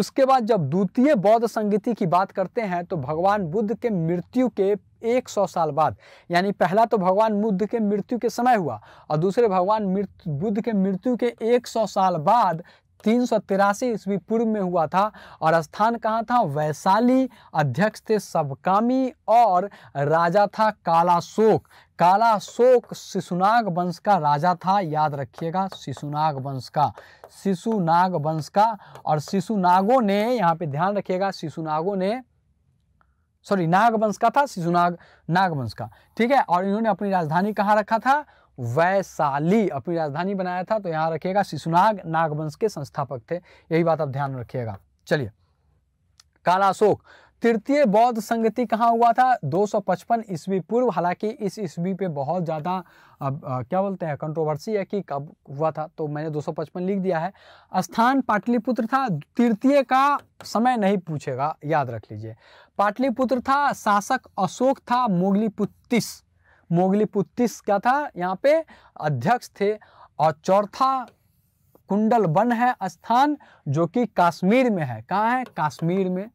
उसके बाद जब द्वितीय बौद्ध संगति की बात करते हैं तो भगवान बुद्ध के मृत्यु के 100 साल बाद, यानी पहला तो भगवान बुद्ध के मृत्यु के समय हुआ, और दूसरे भगवान बुद्ध के मृत्यु के 100 साल बाद 383 ईस्वी पूर्व में हुआ था, और स्थान कहाँ था, वैशाली। अध्यक्ष थे सबकामी और राजा था कालाशोक। कालाशोक शिशुनाग वंश का राजा था, याद रखिएगा, शिशुनाग वंश का। और शिशुनागों ने, यहाँ पे ध्यान रखिएगा, नागवंश का था, नागवंश का। ठीक है, और इन्होंने अपनी राजधानी कहाँ रखा था, वैशाली, अपनी राजधानी बनाया था। तो यहाँ रखिएगा, शिशुनाग नागवंश के संस्थापक थे, यही बात आप ध्यान रखिएगा। चलिए, कालाशोक। तृतीय बौद्ध संगति कहाँ हुआ था, 255 ईस्वी पूर्व। हालांकि इस ईस्वी पे बहुत ज़्यादा क्या बोलते हैं, कंट्रोवर्सी है कि कब हुआ था, तो मैंने 255 लिख दिया है। स्थान पाटलिपुत्र था। तृतीय का समय नहीं पूछेगा, याद रख लीजिए, पाटलिपुत्र था। शासक अशोक था। मोगलीपुत्तिस क्या था, यहाँ पे अध्यक्ष थे। और चौथा कुंडल वन है स्थान, जो कि कश्मीर में है। कहाँ है, कश्मीर में।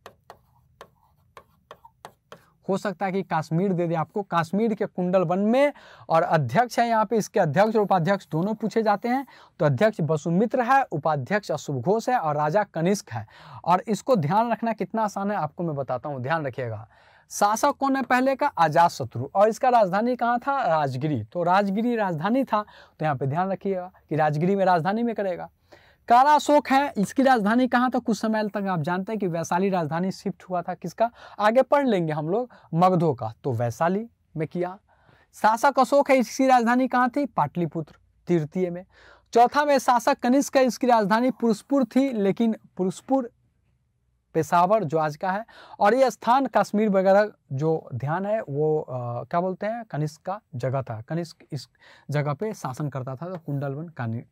हो सकता है कि कश्मीर दे दे आपको, कश्मीर के कुंडल वन में। और अध्यक्ष है यहाँ पे, इसके अध्यक्ष और उपाध्यक्ष दोनों पूछे जाते हैं। तो अध्यक्ष वसुमित्र है, उपाध्यक्ष अशुभघोष है, और राजा कनिष्क है। और इसको ध्यान रखना कितना आसान है आपको मैं बताता हूँ, ध्यान रखिएगा। शासक कौन है पहले का, अजातशत्रु, और इसका राजधानी कहाँ था, राजगिरी। तो राजगिरी राजधानी था, तो यहाँ पे ध्यान रखिएगा कि राजगिरी में राजधानी में करेगा। कालाशोक है, इसकी राजधानी कहाँ था, कुछ समय तक आप जानते हैं कि वैशाली राजधानी शिफ्ट हुआ था किसका, आगे पढ़ लेंगे हम लोग, मगधों का, तो वैशाली में किया। शासक अशोक है, इसकी राजधानी कहाँ थी, पाटलिपुत्र, तृतीय में। चौथा में शासक कनिष्क है, इसकी राजधानी पुरुषपुर थी, लेकिन पुरुषपुर पेशावर जो आज का है। और ये स्थान कश्मीर वगैरह जो ध्यान है वो क्या बोलते हैं, कनिष्क का जगह था। कनिष्क इस जगह पे शासन करता था। तो कुंडलवन कानी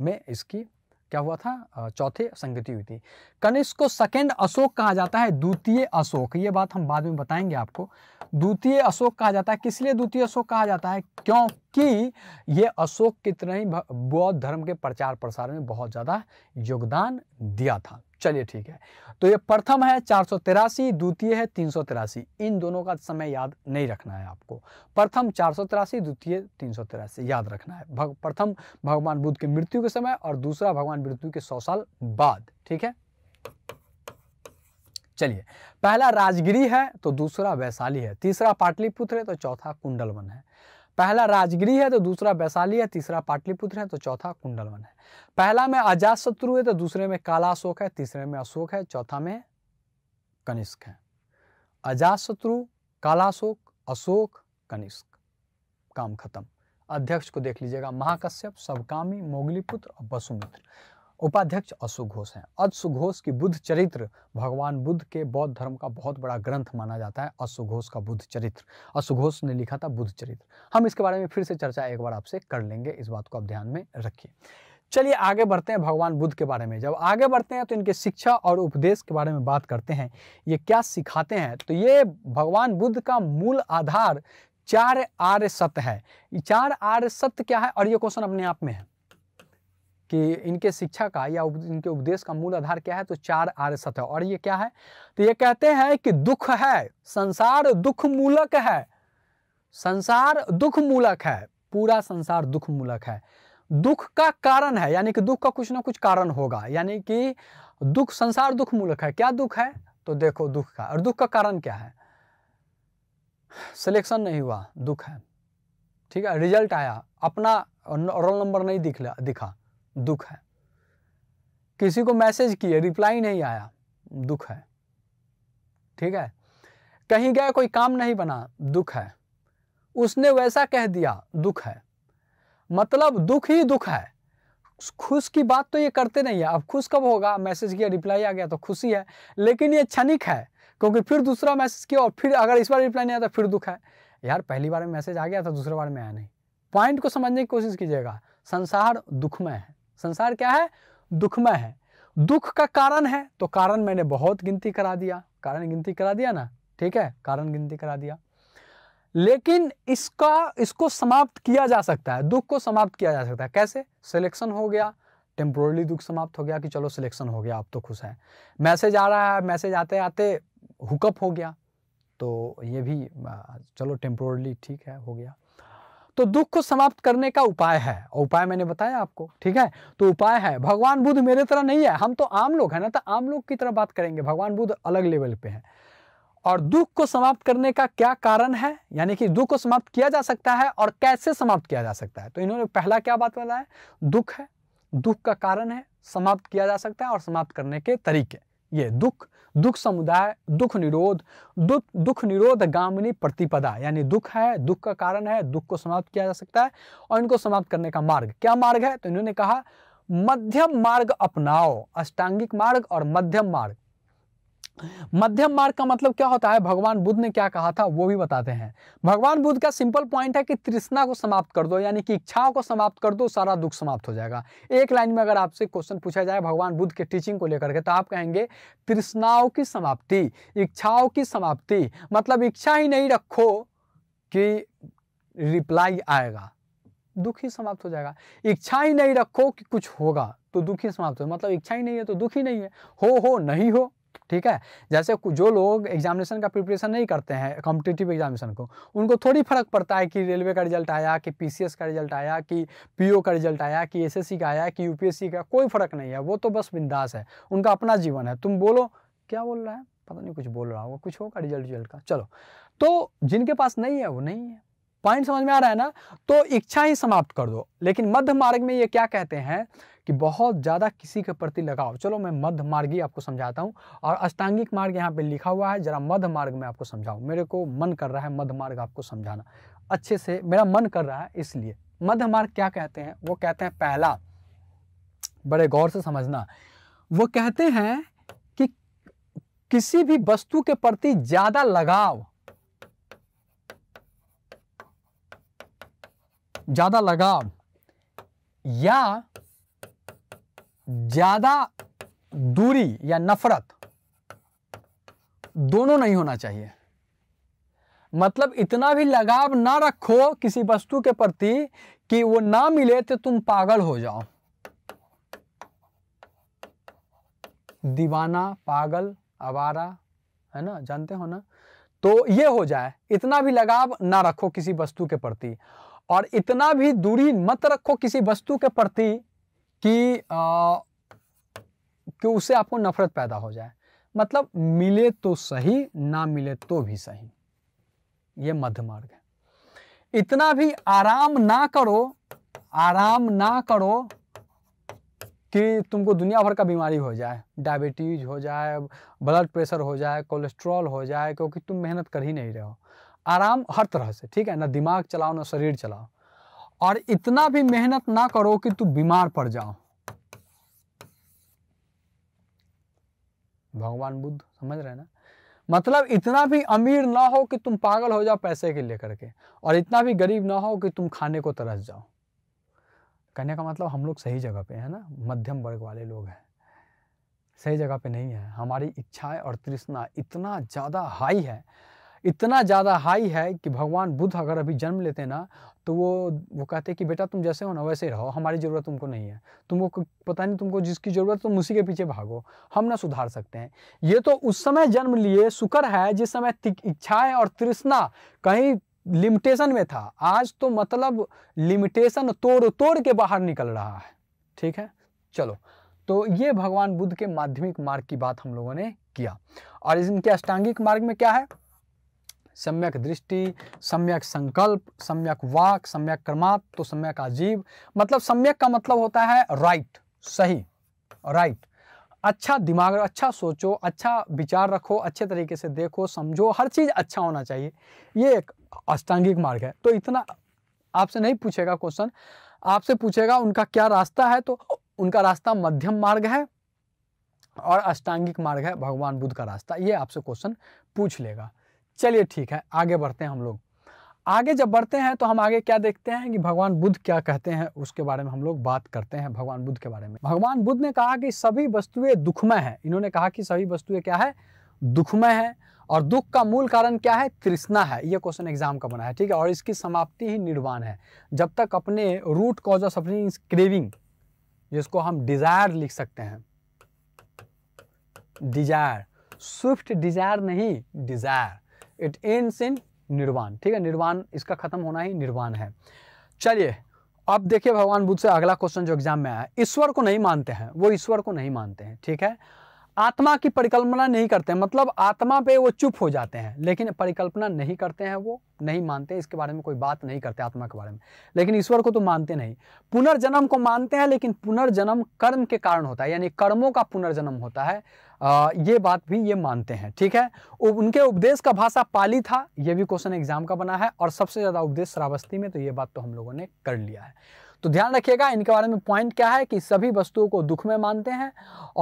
में इसकी क्या हुआ था, चौथे संगति हुई थी। कनिष्क को सेकेंड अशोक कहा जाता है, द्वितीय अशोक, ये बात हम बाद में बताएंगे आपको। द्वितीय अशोक कहा जाता है, किस लिए द्वितीय अशोक कहा जाता है, क्योंकि ये अशोक कितना ही बौद्ध धर्म के प्रचार प्रसार में बहुत ज़्यादा योगदान दिया था। चलिए ठीक है, तो ये प्रथम है 483, द्वितीय है 383। इन दोनों का समय याद नहीं रखना है आपको, प्रथम 483, द्वितीय 383 याद रखना है। प्रथम भगवान बुद्ध के मृत्यु के समय, और दूसरा भगवान मृत्यु के 100 साल बाद। ठीक है, चलिए, पहला राजगिरी है, तो दूसरा वैशाली है, तीसरा पाटलिपुत्र है, तो चौथा कुंडलवन है। पहला राजगृह है, तो दूसरा वैशाली है, तीसरा पाटलिपुत्र है, तो चौथा कुंडलवन है। पहला में अजातशत्रु है, तो दूसरे में काला अशोक है, तीसरे में अशोक है, चौथा में कनिष्क है। अजातशत्रु, कालाशोक, अशोक, कनिष्क, काम खत्म। अध्यक्ष को देख लीजिएगा, महाकश्यप, सबकामी, मोगलीपुत्र और वसुमित्र। उपाध्यक्ष अशुघोष हैं। अशुघोष की बुद्ध चरित्र भगवान बुद्ध के बौद्ध धर्म का बहुत बड़ा ग्रंथ माना जाता है। अशुघोष का बुद्ध चरित्र, अशुघोष ने लिखा था बुद्ध चरित्र। हम इसके बारे में फिर से चर्चा एक बार आपसे कर लेंगे, इस बात को आप ध्यान में रखिए। चलिए आगे बढ़ते हैं। भगवान बुद्ध के बारे में जब आगे बढ़ते हैं तो इनके शिक्षा और उपदेश के बारे में बात करते हैं, ये क्या सिखाते हैं। तो ये भगवान बुद्ध का मूल आधार चार आर्य सत्य है। चार आर्य सत्य क्या है, और ये क्वेश्चन अपने आप में है कि इनके शिक्षा का या इनके उपदेश का मूल आधार क्या है, तो चार आर्य सत्य है। और ये क्या है, तो ये कहते हैं कि दुख है, संसार दुख मूलक है, संसार दुख मूलक है, पूरा संसार दुख मूलक है, दुख का कारण है, यानी कि दुख का कुछ ना कुछ कारण होगा, यानी कि दुख, संसार दुख मूलक है। क्या दुख है, तो देखो दुख का, और दुख का कारण क्या है, सिलेक्शन नहीं हुआ, दुख है, ठीक है, रिजल्ट आया, अपना रोल नंबर नहीं दिखा, दुख है, किसी को मैसेज किए, रिप्लाई नहीं आया, दुख है, ठीक है, कहीं गए, कोई काम नहीं बना, दुख है, उसने वैसा कह दिया, दुख है, मतलब दुख ही दुख है। खुश की बात तो ये करते नहीं है। अब खुश कब होगा, मैसेज किया, रिप्लाई आ गया तो खुशी है, लेकिन ये क्षणिक है, क्योंकि फिर दूसरा मैसेज किया और फिर अगर इस बार रिप्लाई नहीं आया तो फिर दुख है। यार पहली बार में मैसेज आ गया था, दूसरे बार में आया नहीं। पॉइंट को समझने की कोशिश कीजिएगा, संसार दुखमय है, संसार क्या है, दुखमय है, दुख का कारण है, तो कारण मैंने बहुत गिनती करा दिया, कारण गिनती करा दिया ना, ठीक है, कारण गिनती करा दिया, लेकिन इसको समाप्त किया जा सकता है, दुख को समाप्त किया जा सकता है। कैसे, सिलेक्शन हो गया, टेम्पोरली दुख समाप्त हो गया कि चलो सिलेक्शन हो गया, आप तो खुश हैं, मैसेज आ रहा है, मैसेज आते आते हुकअप हो गया, तो ये भी चलो टेम्पोरली ठीक है, हो गया। तो दुख को समाप्त करने का उपाय है, और उपाय मैंने बताया आपको, ठीक है, तो उपाय है। भगवान बुद्ध मेरे तरह नहीं है, हम तो आम लोग हैं ना, तो आम लोग की तरह बात करेंगे, भगवान बुद्ध अलग लेवल पे है। और दुख को समाप्त करने का क्या कारण है, यानी कि दुख को समाप्त किया जा सकता है और कैसे समाप्त किया जा सकता है। तो इन्होंने पहला क्या बात बताया, दुख है, दुख का कारण है, समाप्त किया जा सकता है और समाप्त करने के तरीके, ये दुख, दुख समुदाय, दुख निरोध, दुख निरोध गामिनी प्रतिपदा, यानी दुख है, दुख का कारण है, दुख को समाप्त किया जा सकता है और इनको समाप्त करने का मार्ग, क्या मार्ग है, तो इन्होंने कहा मध्यम मार्ग अपनाओ, अष्टांगिक मार्ग और मध्यम मार्ग। मध्यम मार्ग का मतलब क्या होता है, भगवान बुद्ध ने क्या कहा था वो भी बताते हैं। भगवान बुद्ध का सिंपल पॉइंट है कि तृष्णा को समाप्त कर दो, यानी कि इच्छाओं को समाप्त कर दो, सारा दुख समाप्त हो जाएगा। एक लाइन में अगर आपसे क्वेश्चन पूछा जाए भगवान बुद्ध के टीचिंग को लेकर के, तो आप कहेंगे तृष्णाओं की समाप्ति, इच्छाओं की समाप्ति, मतलब इच्छा ही नहीं रखो कि रिप्लाई आएगा, दुख ही समाप्त हो जाएगा। इच्छा ही नहीं रखो कि कुछ होगा, तो दुख ही समाप्त हो, मतलब इच्छा ही नहीं है तो दुख ही नहीं है, हो नहीं हो, ठीक है। जैसे जो लोग एग्जामिनेशन का प्रिपरेशन नहीं करते हैं, कॉम्पिटिटिव एग्जामिनेशन को, उनको थोड़ी फर्क पड़ता है कि रेलवे का रिजल्ट आया, कि पीसीएस का रिजल्ट आया, कि पीओ का रिजल्ट आया, कि एसएससी का आया, कि यूपीएससी का, कोई फर्क नहीं है, वो तो बस बिंदास है, उनका अपना जीवन है। तुम बोलो क्या बोल रहा है, पता नहीं कुछ बोल रहा होगा, कुछ होगा रिजल्ट का, चलो। तो जिनके पास नहीं है वो नहीं है, पॉइंट समझ में आ रहा है ना। तो इच्छा ही समाप्त कर दो, लेकिन मध्य मार्ग में ये क्या कहते हैं कि बहुत ज़्यादा किसी के प्रति लगाव, चलो मैं मध्य मार्ग ही आपको समझाता हूँ, और अष्टांगिक मार्ग यहाँ पे लिखा हुआ है, जरा मध्य मार्ग में आपको समझाऊँ, मेरे को मन कर रहा है मध्य मार्ग आपको समझाना अच्छे से, मेरा मन कर रहा है इसलिए। मध्य मार्ग क्या कहते हैं, वो कहते हैं पहला, बड़े गौर से समझना, वो कहते हैं कि किसी भी वस्तु के प्रति ज़्यादा लगाव, ज्यादा लगाव या ज्यादा दूरी या नफरत, दोनों नहीं होना चाहिए। मतलब इतना भी लगाव ना रखो किसी वस्तु के प्रति कि वो ना मिले तो तुम पागल हो जाओ, दीवाना, पागल, आवारा, है ना, जानते हो ना, तो ये हो जाए, इतना भी लगाव ना रखो किसी वस्तु के प्रति, और इतना भी दूरी मत रखो किसी वस्तु के प्रति कि उससे आपको नफरत पैदा हो जाए, मतलब मिले तो सही, ना मिले तो भी सही, ये मध्य मार्ग है। इतना भी आराम ना करो कि तुमको दुनिया भर का बीमारी हो जाए, डायबिटीज़ हो जाए, ब्लड प्रेशर हो जाए, कोलेस्ट्रॉल हो जाए, क्योंकि तुम मेहनत कर ही नहीं रहे हो। आराम हर तरह से, ठीक है ना, दिमाग चलाओ ना शरीर चलाओ। और इतना भी मेहनत ना करो कि तुम बीमार पड़ जाओ। भगवान बुद्ध, समझ रहे ना, मतलब इतना भी अमीर ना हो कि तुम पागल हो जाओ पैसे के लेकर के, और इतना भी गरीब ना हो कि तुम खाने को तरस जाओ। कहने का मतलब हम लोग सही जगह पे है ना, मध्यम वर्ग वाले लोग हैं, सही जगह पे नहीं है। हमारी इच्छाएं और तृष्णा इतना ज़्यादा हाई है, इतना ज़्यादा हाई है कि भगवान बुद्ध अगर अभी जन्म लेते ना तो वो कहते कि बेटा तुम जैसे हो ना वैसे रहो, हमारी ज़रूरत तुमको नहीं है, तुमको पता नहीं तुमको जिसकी ज़रूरत तुम उसी के पीछे भागो, हम ना सुधार सकते हैं। ये तो उस समय जन्म लिए शुक्र है जिस समय इच्छाएं और तृष्णा कहीं लिमिटेशन में था। आज तो मतलब लिमिटेशन तोड़ तोड़ के बाहर निकल रहा है, ठीक है। चलो, तो ये भगवान बुद्ध के माध्यमिक मार्ग की बात हम लोगों ने किया। और इनके अष्टांगिक मार्ग में क्या है? सम्यक दृष्टि, सम्यक संकल्प, सम्यक वाक, सम्यक कर्मात, तो सम्यक आजीव। मतलब सम्यक का मतलब होता है राइट, सही, राइट, अच्छा दिमाग, अच्छा सोचो, अच्छा विचार रखो, अच्छे तरीके से देखो समझो, हर चीज़ अच्छा होना चाहिए। ये एक अष्टांगिक मार्ग है। तो इतना आपसे नहीं पूछेगा क्वेश्चन, आपसे पूछेगा उनका क्या रास्ता है, तो उनका रास्ता मध्यम मार्ग है और अष्टांगिक मार्ग है भगवान बुद्ध का रास्ता, ये आपसे क्वेश्चन पूछ लेगा। चलिए ठीक है, आगे बढ़ते हैं हम लोग। आगे जब बढ़ते हैं तो हम आगे क्या देखते हैं कि भगवान बुद्ध क्या कहते हैं, उसके बारे में हम लोग बात करते हैं। भगवान बुद्ध के बारे में भगवान बुद्ध ने कहा कि सभी वस्तुएं दुखमय हैं। इन्होंने कहा कि सभी वस्तुएं क्या है? दुखमय है। और दुख का मूल कारण क्या है? तृष्णा है। ये क्वेश्चन एग्जाम का बना है, ठीक है। और इसकी समाप्ति ही निर्वाण है। जब तक अपने root cause of suffering, craving, जिसको हम डिजायर लिख सकते हैं, डिजायर, स्विफ्ट डिजायर नहीं, desire, it ends in nirvana, ठीक है। निर्वाण, इसका खत्म होना ही निर्वाण है। चलिए अब देखिए भगवान बुद्ध से अगला क्वेश्चन जो एग्जाम में आया। ईश्वर को नहीं मानते हैं, वो ईश्वर को नहीं मानते हैं, ठीक है। आत्मा की परिकल्पना नहीं करते हैं, मतलब आत्मा पे वो चुप हो जाते हैं, लेकिन परिकल्पना नहीं करते हैं, वो नहीं मानते, इसके बारे में कोई बात नहीं करते आत्मा के बारे में। लेकिन ईश्वर को तो मानते नहीं। पुनर्जन्म को मानते हैं, लेकिन पुनर्जन्म कर्म के कारण होता है, यानी कर्मों का पुनर्जन्म होता है, ये बात भी ये मानते हैं, ठीक है। उनके उपदेश का भाषा पाली था, ये भी क्वेश्चन एग्जाम का बना है। और सबसे ज़्यादा उपदेश श्रावस्ती में, तो ये बात तो हम लोगों ने कर लिया है। तो ध्यान रखिएगा इनके बारे में पॉइंट क्या है कि सभी वस्तुओं को दुख में मानते हैं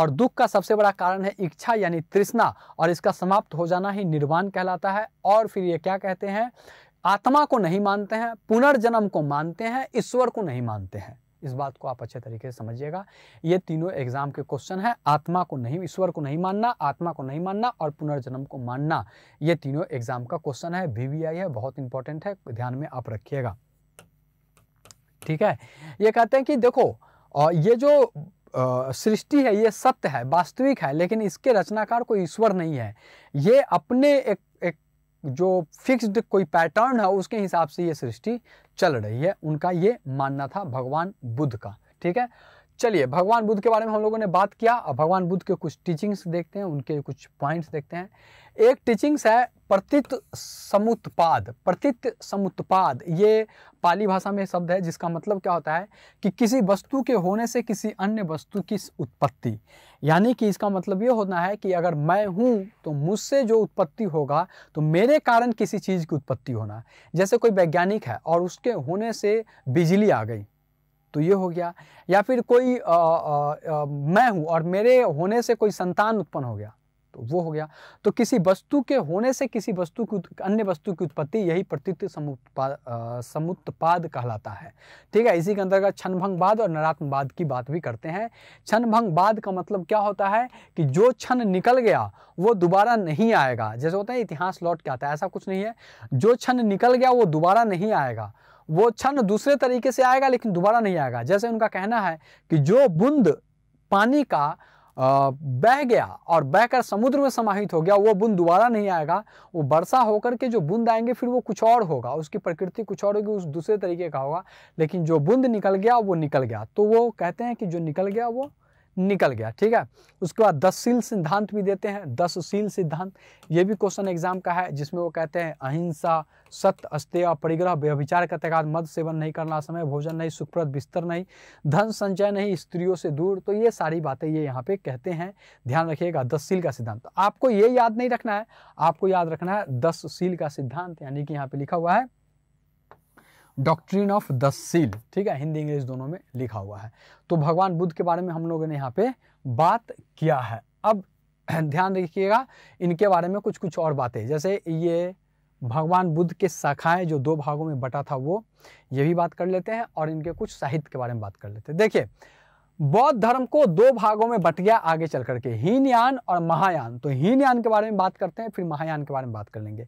और दुख का सबसे बड़ा कारण है इच्छा यानी तृष्णा, और इसका समाप्त हो जाना ही निर्वाण कहलाता है। और फिर ये क्या कहते हैं? आत्मा को नहीं मानते हैं, पुनर्जन्म को मानते हैं, ईश्वर को नहीं मानते हैं। इस बात को आप अच्छे तरीके से समझिएगा। ये तीनों एग्जाम के क्वेश्चन हैं। आत्मा को नहीं, ईश्वर को नहीं मानना, आत्मा को नहीं मानना और पुनर्जन्म को मानना, ये तीनों एग्जाम का क्वेश्चन है। VVI है, बहुत इंपॉर्टेंट है, ध्यान में आप रखिएगा, ठीक है। ये कहते हैं कि देखो ये जो सृष्टि है ये सत्य है, वास्तविक है, लेकिन इसके रचनाकार कोई ईश्वर नहीं है। ये अपने एक जो फिक्स्ड कोई पैटर्न है उसके हिसाब से ये सृष्टि चल रही है, उनका ये मानना था भगवान बुद्ध का, ठीक है। चलिए भगवान बुद्ध के बारे में हम लोगों ने बात किया। अब भगवान बुद्ध के कुछ टीचिंग्स देखते हैं, उनके कुछ पॉइंट्स देखते हैं। एक टीचिंग्स है प्रतीत समुत्पाद। प्रतीत समुत्पाद ये पाली भाषा में शब्द है जिसका मतलब क्या होता है कि किसी वस्तु के होने से किसी अन्य वस्तु की उत्पत्ति, यानी कि इसका मतलब ये होना है कि अगर मैं हूँ तो मुझसे जो उत्पत्ति होगा तो मेरे कारण किसी चीज़ की उत्पत्ति होना। जैसे कोई वैज्ञानिक है और उसके होने से बिजली आ गई, तो ये हो गया। या फिर कोई मैं हूँ और मेरे होने से कोई संतान उत्पन्न हो गया, तो वो हो गया। तो किसी वस्तु के होने से किसी वस्तु की अन्य वस्तु की उत्पत्ति, यही प्रतीत समुत्पाद कहलाता है, ठीक है। इसी के अंतर्गत क्षणभंगवाद और नरात्मवाद की बात भी करते हैं। क्षणभंगवाद का मतलब क्या होता है कि जो क्षण निकल गया वो दोबारा नहीं आएगा। जैसे होता है इतिहास लौट के आता है, ऐसा कुछ नहीं है। जो क्षण निकल गया वो दोबारा नहीं आएगा, वो क्षण दूसरे तरीके से आएगा लेकिन दोबारा नहीं आएगा। जैसे उनका कहना है कि जो बूंद पानी का बह गया और बहकर समुद्र में समाहित हो गया, वो बूंद दोबारा नहीं आएगा। वो वर्षा होकर के जो बूंद आएंगे फिर वो कुछ और होगा, उसकी प्रकृति कुछ और होगी, उस दूसरे तरीके का होगा। लेकिन जो बूंद निकल गया वो निकल गया, तो वो कहते हैं कि जो निकल गया वो निकल गया। ठीक है, उसके बाद 10 सील सिद्धांत भी देते हैं। 10 सील सिद्धांत ये भी क्वेश्चन एग्जाम का है, जिसमें वो कहते हैं अहिंसा, सत्य, अस्तेय, परिग्रह, व्यभिचार का त्याग, मद सेवन नहीं करना, समय भोजन नहीं, सुखप्रद बिस्तर नहीं, धन संचय नहीं, स्त्रियों से दूर। तो ये सारी बातें ये यहाँ पे कहते हैं, ध्यान रखिएगा 10 सील का सिद्धांत। तो आपको ये याद नहीं रखना है, आपको याद रखना है 10 सील का सिद्धांत, यानी कि यहाँ पे लिखा हुआ है डॉक्ट्रिन ऑफ 10 सील। ठीक है, हिंदी इंग्लिश दोनों में लिखा हुआ है। तो भगवान बुद्ध के बारे में हम लोगों ने यहाँ पे बात किया है। अब ध्यान रखिएगा इनके बारे में कुछ और बातें, जैसे ये भगवान बुद्ध के शाखाएं जो 2 भागों में बटा था, वो ये भी बात कर लेते हैं, और इनके कुछ साहित्य के बारे में बात कर लेते हैं। देखिए, बौद्ध धर्म को 2 भागों में बट गया आगे चल करके, हीनयान और महायान। तो हीनयान के बारे में बात करते हैं, फिर महायान के बारे में बात कर लेंगे।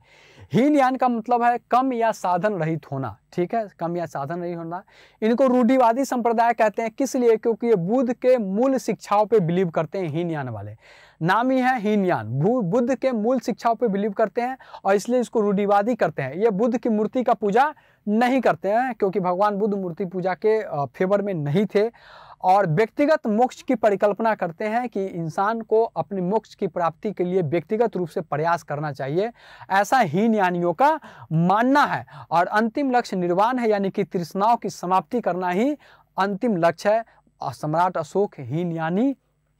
हीनयान का मतलब है कम या साधन रहित होना। ठीक है, कम या साधन रहित होना। इनको रूढ़िवादी संप्रदाय कहते हैं, किस लिए? क्योंकि ये बुद्ध के मूल शिक्षाओं पे बिलीव करते हैं। हीनयान वाले, नाम ही है हीनयान, बुद्ध के मूल शिक्षाओं पे बिलीव करते हैं, और इसलिए इसको रूढ़िवादी कहते हैं। ये बुद्ध की मूर्ति का पूजा नहीं करते हैं, क्योंकि भगवान बुद्ध मूर्ति पूजा के फेवर में नहीं थे, और व्यक्तिगत मोक्ष की परिकल्पना करते हैं कि इंसान को अपने मोक्ष की प्राप्ति के लिए व्यक्तिगत रूप से प्रयास करना चाहिए। ऐसा हीनयानियों का मानना है, और अंतिम लक्ष्य निर्वाण है, यानी कि तृष्णाओं की समाप्ति करना ही अंतिम लक्ष्य है। और सम्राट अशोक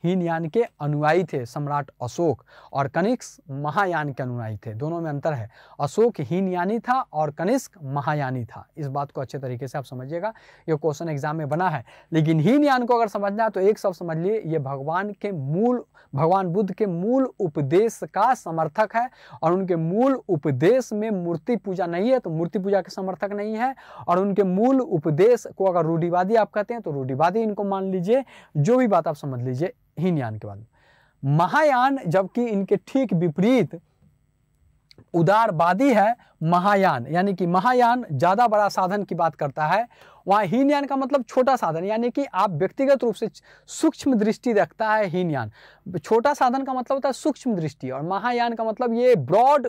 हीनयान के अनुयायी थे। सम्राट अशोक और कनिष्क महायान के अनुयायी थे, दोनों में अंतर है। अशोक हीनयानी था और कनिष्क महायानी था। इस बात को अच्छे तरीके से आप समझिएगा, ये क्वेश्चन एग्जाम में बना है। लेकिन हीनयान को अगर समझना है तो एक शब्द समझ लिए, ये भगवान बुद्ध के मूल उपदेश का समर्थक है, और उनके मूल उपदेश में मूर्ति पूजा नहीं है, तो मूर्ति पूजा के समर्थक नहीं है। और उनके मूल उपदेश को अगर रूढ़िवादी आप कहते हैं, तो रूढ़िवादी इनको मान लीजिए। जो भी बात आप समझ लीजिए हीनयान के बाद। महायान जबकि इनके ठीक विपरीत उदारवादी है महायान, यानी कि महायान ज्यादा बड़ा साधन की बात करता है, वहाँ हीनयान का मतलब छोटा साधन, यानी कि आप व्यक्तिगत रूप से सूक्ष्म दृष्टि रखता है हीनयान। छोटा साधन का मतलब होता है सूक्ष्म दृष्टि, और महायान का मतलब ये ब्रॉड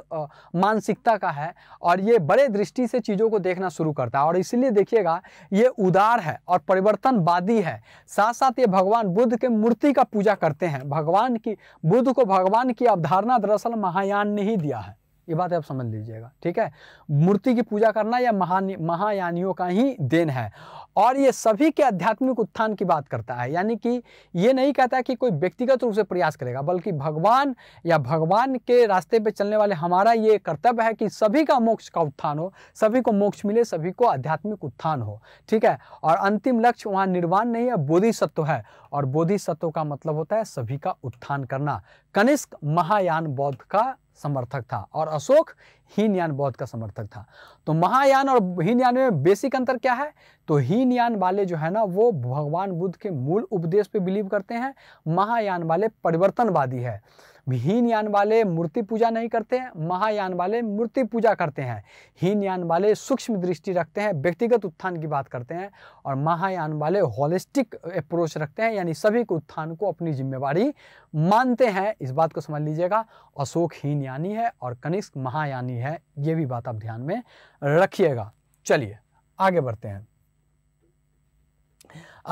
मानसिकता का है, और ये बड़े दृष्टि से चीज़ों को देखना शुरू करता है। और इसलिए देखिएगा ये उदार है और परिवर्तनवादी है, साथ साथ ये भगवान बुद्ध के मूर्ति का पूजा करते हैं। बुद्ध को भगवान की अवधारणा दरअसल महायान ने ही दिया है, ये बात आप समझ लीजिएगा। ठीक है, मूर्ति की पूजा करना या महायानियों का ही देन है। और ये सभी के आध्यात्मिक उत्थान की बात करता है, यानी कि ये नहीं कहता कि कोई व्यक्तिगत रूप से प्रयास करेगा, बल्कि भगवान या भगवान के रास्ते पे चलने वाले हमारा ये कर्तव्य है कि सभी का मोक्ष का उत्थान हो, सभी को मोक्ष मिले, सभी को आध्यात्मिक उत्थान हो। ठीक है, और अंतिम लक्ष्य वहाँ निर्वाण नहीं है, बोधिसत्व है, और बोधिसत्व का मतलब होता है सभी का उत्थान करना। कनिष्क महायान बौद्ध का समर्थक था, और अशोक हीनयान बौद्ध का समर्थक था। तो महायान और हीनयान में बेसिक अंतर क्या है? तो हीनयान वाले जो है ना, वो भगवान बुद्ध के मूल उपदेश पे बिलीव करते हैं, महायान वाले परिवर्तनवादी है। हीनयान वाले मूर्ति पूजा नहीं करते हैं, महायान वाले मूर्ति पूजा करते हैं। हीनयान वाले सूक्ष्म दृष्टि रखते हैं, व्यक्तिगत उत्थान की बात करते हैं, और महायान वाले होलिस्टिक अप्रोच रखते हैं, यानी सभी के उत्थान को अपनी जिम्मेवारी मानते हैं। इस बात को समझ लीजिएगा, अशोक हीनयानी है और कनिष्क महायानी है, ये भी बात आप ध्यान में रखिएगा। चलिए आगे बढ़ते हैं।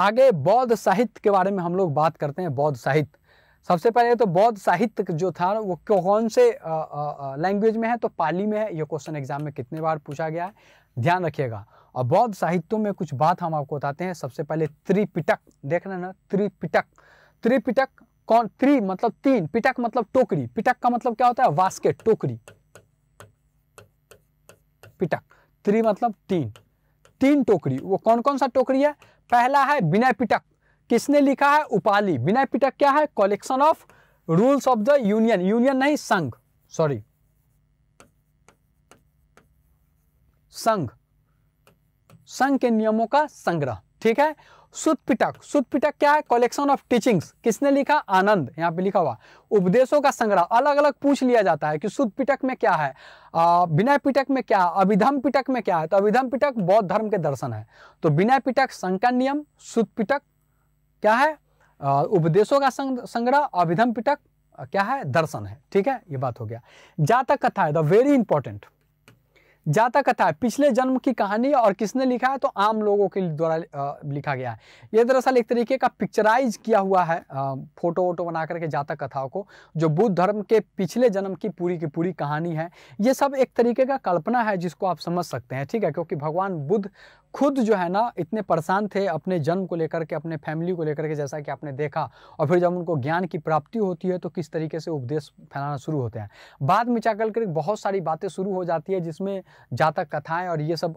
आगे बौद्ध साहित्य के बारे में हम लोग बात करते हैं। बौद्ध साहित्य, सबसे पहले तो बौद्ध साहित्य जो था वो कौन से लैंग्वेज में है? तो पाली में है। ये क्वेश्चन एग्जाम में कितने बार पूछा गया है, ध्यान रखिएगा। और बौद्ध साहित्यों में कुछ बात हम आपको बताते हैं। सबसे पहले त्रिपिटक, देख रहे हैं ना, त्रिपिटक। त्रिपिटक कौन? त्रि मतलब तीन, पिटक मतलब टोकरी। पिटक का मतलब क्या होता है? बास्केट, टोकरी। पिटक त्रि मतलब तीन, तीन टोकरी। वो कौन कौन सा टोकरी है? पहला है विनय पिटक। किसने लिखा है? उपाली। विनय पिटक क्या है? Collection of rules of the union, union नहीं संघ, सॉरी संघ, संघ के नियमों का संग्रह। ठीक है। सुत पिटक, सुत पिटक क्या है? Collection of teachings. किसने लिखा? आनंद, यहाँ पे लिखा हुआ, उपदेशों का संग्रह। अलग अलग पूछ लिया जाता है कि सुत पिटक में क्या है, विनय पिटक में क्या, अभिधम पिटक में क्या है। तो अभिधम पिटक बौद्ध धर्म के दर्शन है, तो विनय पिटक संघ का नियम, सुत पिटक क्या है? उपदेशों का संग्रह, अभिधम पिटक क्या है? दर्शन है। ठीक है, ये बात हो गया। जातक कथा है, द वेरी इंपॉर्टेंट। जाता कथा है, पिछले जन्म की कहानी, और किसने लिखा है तो आम लोगों के द्वारा लिखा गया है। ये दरअसल एक तरीके का पिक्चराइज किया हुआ है, फोटो वोटो बना करके जातक कथाओं को, जो बुद्ध धर्म के पिछले जन्म की पूरी कहानी है। ये सब एक तरीके का कल्पना है जिसको आप समझ सकते हैं, ठीक है, क्योंकि भगवान बुद्ध खुद जो है ना इतने परेशान थे अपने जन्म को लेकर के, अपने फैमिली को लेकर के, जैसा कि आपने देखा, और फिर जब उनको ज्ञान की प्राप्ति होती है तो किस तरीके से उपदेश फैलाना शुरू होते हैं। बाद में जाकर के बहुत सारी बातें शुरू हो जाती है जिसमें जातक कथाएं और ये सब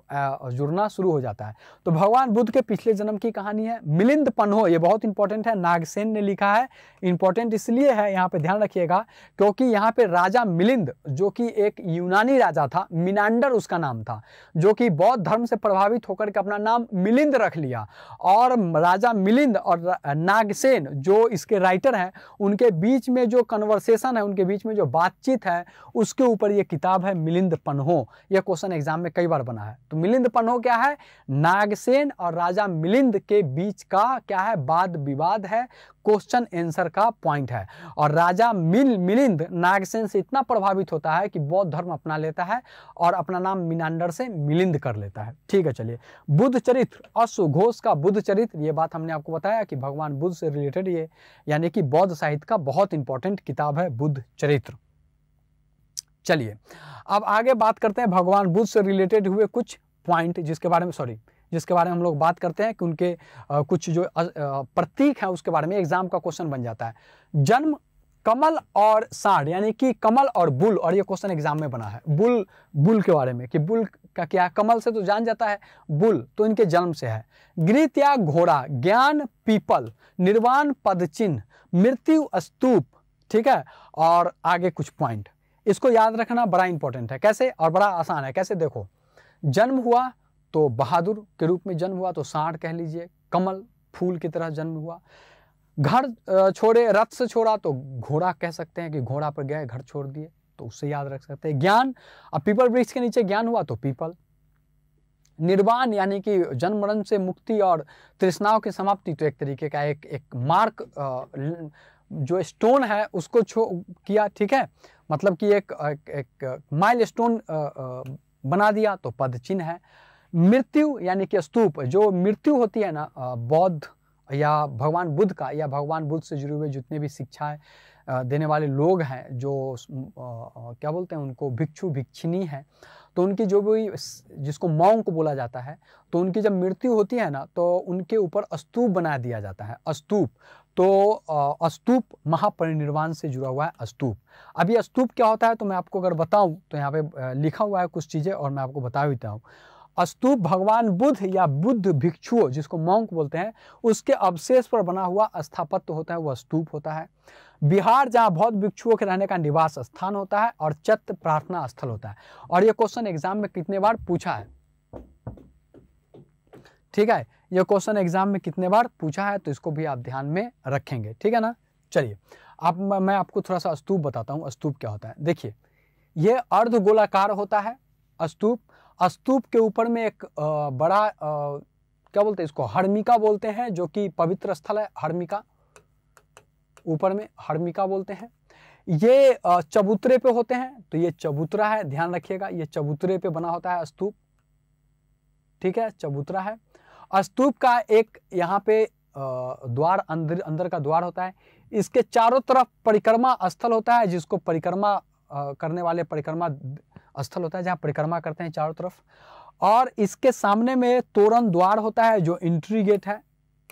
जुड़ना शुरू हो जाता है। तो भगवान बुद्ध के पिछले जन्म की कहानी है। मिलिंद पन्हो, ये बहुत इंपॉर्टेंट है, नागसेन ने लिखा है। इंपॉर्टेंट इसलिए है, यहाँ पर ध्यान रखिएगा, क्योंकि यहाँ पर राजा मिलिंद जो कि एक यूनानी राजा था, मिनांडर उसका नाम था, जो कि बौद्ध धर्म से प्रभावित होकर के अपना नाम मिलिंद रख लिया। और राजा मिलिंद और नागसेन जो इसके राइटर हैं, उनके बीच में जो कन्वर्सेशन है, उनके बीच में जो बातचीत है, उसके ऊपर यह किताब है मिलिंद पन्हो। यह क्वेश्चन एग्जाम में कई बार बना है। तो मिलिंद पन्हो क्या है? नागसेन और राजा मिलिंद के बीच का क्या है, वाद विवाद है, क्वेश्चन आंसर का पॉइंट है। और राजा मिलिंद नागसेन से इतना प्रभावित होता है कि बौद्ध धर्म अपना लेता है और अपना नाम मिनांडर से मिलिंद कर लेता है। ठीक है, चलिए, बुद्ध चरित्र, अश्वघोष का बुद्ध चरित्र, ये बात हमने आपको बताया कि भगवान बुद्ध से रिलेटेड ये यानी कि बौद्ध साहित्य का बहुत इंपॉर्टेंट किताब है बुद्ध चरित्र। चलिए, अब आगे बात करते हैं भगवान बुद्ध से रिलेटेड हुए कुछ पॉइंट जिसके बारे में हम लोग बात करते हैं कि उनके कुछ जो प्रतीक हैं उसके बारे में एग्जाम का क्वेश्चन बन जाता है। जन्म कमल और साढ़, यानी कि कमल और बुल, और ये क्वेश्चन एग्जाम में बना है बुल के बारे में कि बुल का क्या है। कमल से तो जान जाता है, बुल तो इनके जन्म से है। गृत या घोड़ा, ज्ञान पीपल, निर्वाण पद चिन्ह, मृत्यु स्तूप, ठीक है, और आगे कुछ पॉइंट। इसको याद रखना बड़ा इंपॉर्टेंट है। कैसे? और बड़ा आसान है। कैसे? देखो, जन्म हुआ तो बहादुर के रूप में जन्म हुआ तो साढ़ कह लीजिए, कमल फूल की तरह जन्म हुआ, घर छोड़े, रथ से छोड़ा तो घोड़ा कह सकते हैं कि घोड़ा पर गए, घर छोड़ दिए, तो उससे याद रख सकते हैं। ज्ञान, अब पीपल वृक्ष के नीचे ज्ञान हुआ तो पीपल। निर्वाण यानी कि जन्म मरण से मुक्ति और तृष्णाओं की समाप्ति, तो एक तरीके का एक मार्क जो स्टोन है उसको किया, ठीक है, मतलब कि एक माइल स्टोन बना दिया, तो पद चिन्ह है। मृत्यु यानी कि स्तूप, जो मृत्यु होती है ना, बौद्ध या भगवान बुद्ध का या भगवान बुद्ध से जुड़े हुए जितने भी शिक्षाएं देने वाले लोग हैं, जो क्या बोलते हैं उनको, भिक्षु भिक्षिनी है, तो उनकी जो भी, जिसको मॉन्क बोला जाता है, तो उनकी जब मृत्यु होती है ना तो उनके ऊपर स्तूप बना दिया जाता है, स्तूप। तो स्तूप महापरिनिर्वाण से जुड़ा हुआ है, स्तूप। अब ये स्तूप क्या होता है तो मैं आपको अगर बताऊं तो यहाँ पे लिखा हुआ है कुछ चीज़ें और मैं आपको बता देता हूँ। स्तूप भगवान बुद्ध या बुद्ध भिक्षुओं जिसको मॉन्क बोलते हैं उसके अवशेष पर बना हुआ स्थापत्य होता है, वह स्तूप होता है। बिहार, जहाँ बौद्ध भिक्षुओं के रहने का निवास स्थान होता है, और चत्त प्रार्थना स्थल होता है। और ये क्वेश्चन एग्जाम में कितने बार पूछा है, ठीक है, ये क्वेश्चन एग्जाम में कितने बार पूछा है, तो इसको भी आप ध्यान में रखेंगे, ठीक है ना। चलिए, आप मैं आपको थोड़ा सा स्तूप बताता हूँ। स्तूप क्या होता है, देखिए, ये अर्ध गोलाकार होता है स्तूप। स्तूप के ऊपर में एक बड़ा क्या बोलते हैं इसको, हर्मिका बोलते हैं, जो कि पवित्र स्थल है। हर्मिका, ऊपर में हर्मिका बोलते हैं। ये चबूतरे पे होते हैं, तो ये चबूतरा है, ध्यान रखिएगा, ये चबूतरे पे बना होता है स्तूप, ठीक है, चबूतरा है। स्तूप का एक यहाँ पे द्वार, अंदर का द्वार होता है। इसके चारों तरफ परिक्रमा स्थल होता है, जिसको परिक्रमा करने वाले परिक्रमा स्थल होता है, जहाँ परिक्रमा करते हैं चारों तरफ। और इसके सामने में तोरण द्वार होता है, जो एंट्री गेट है।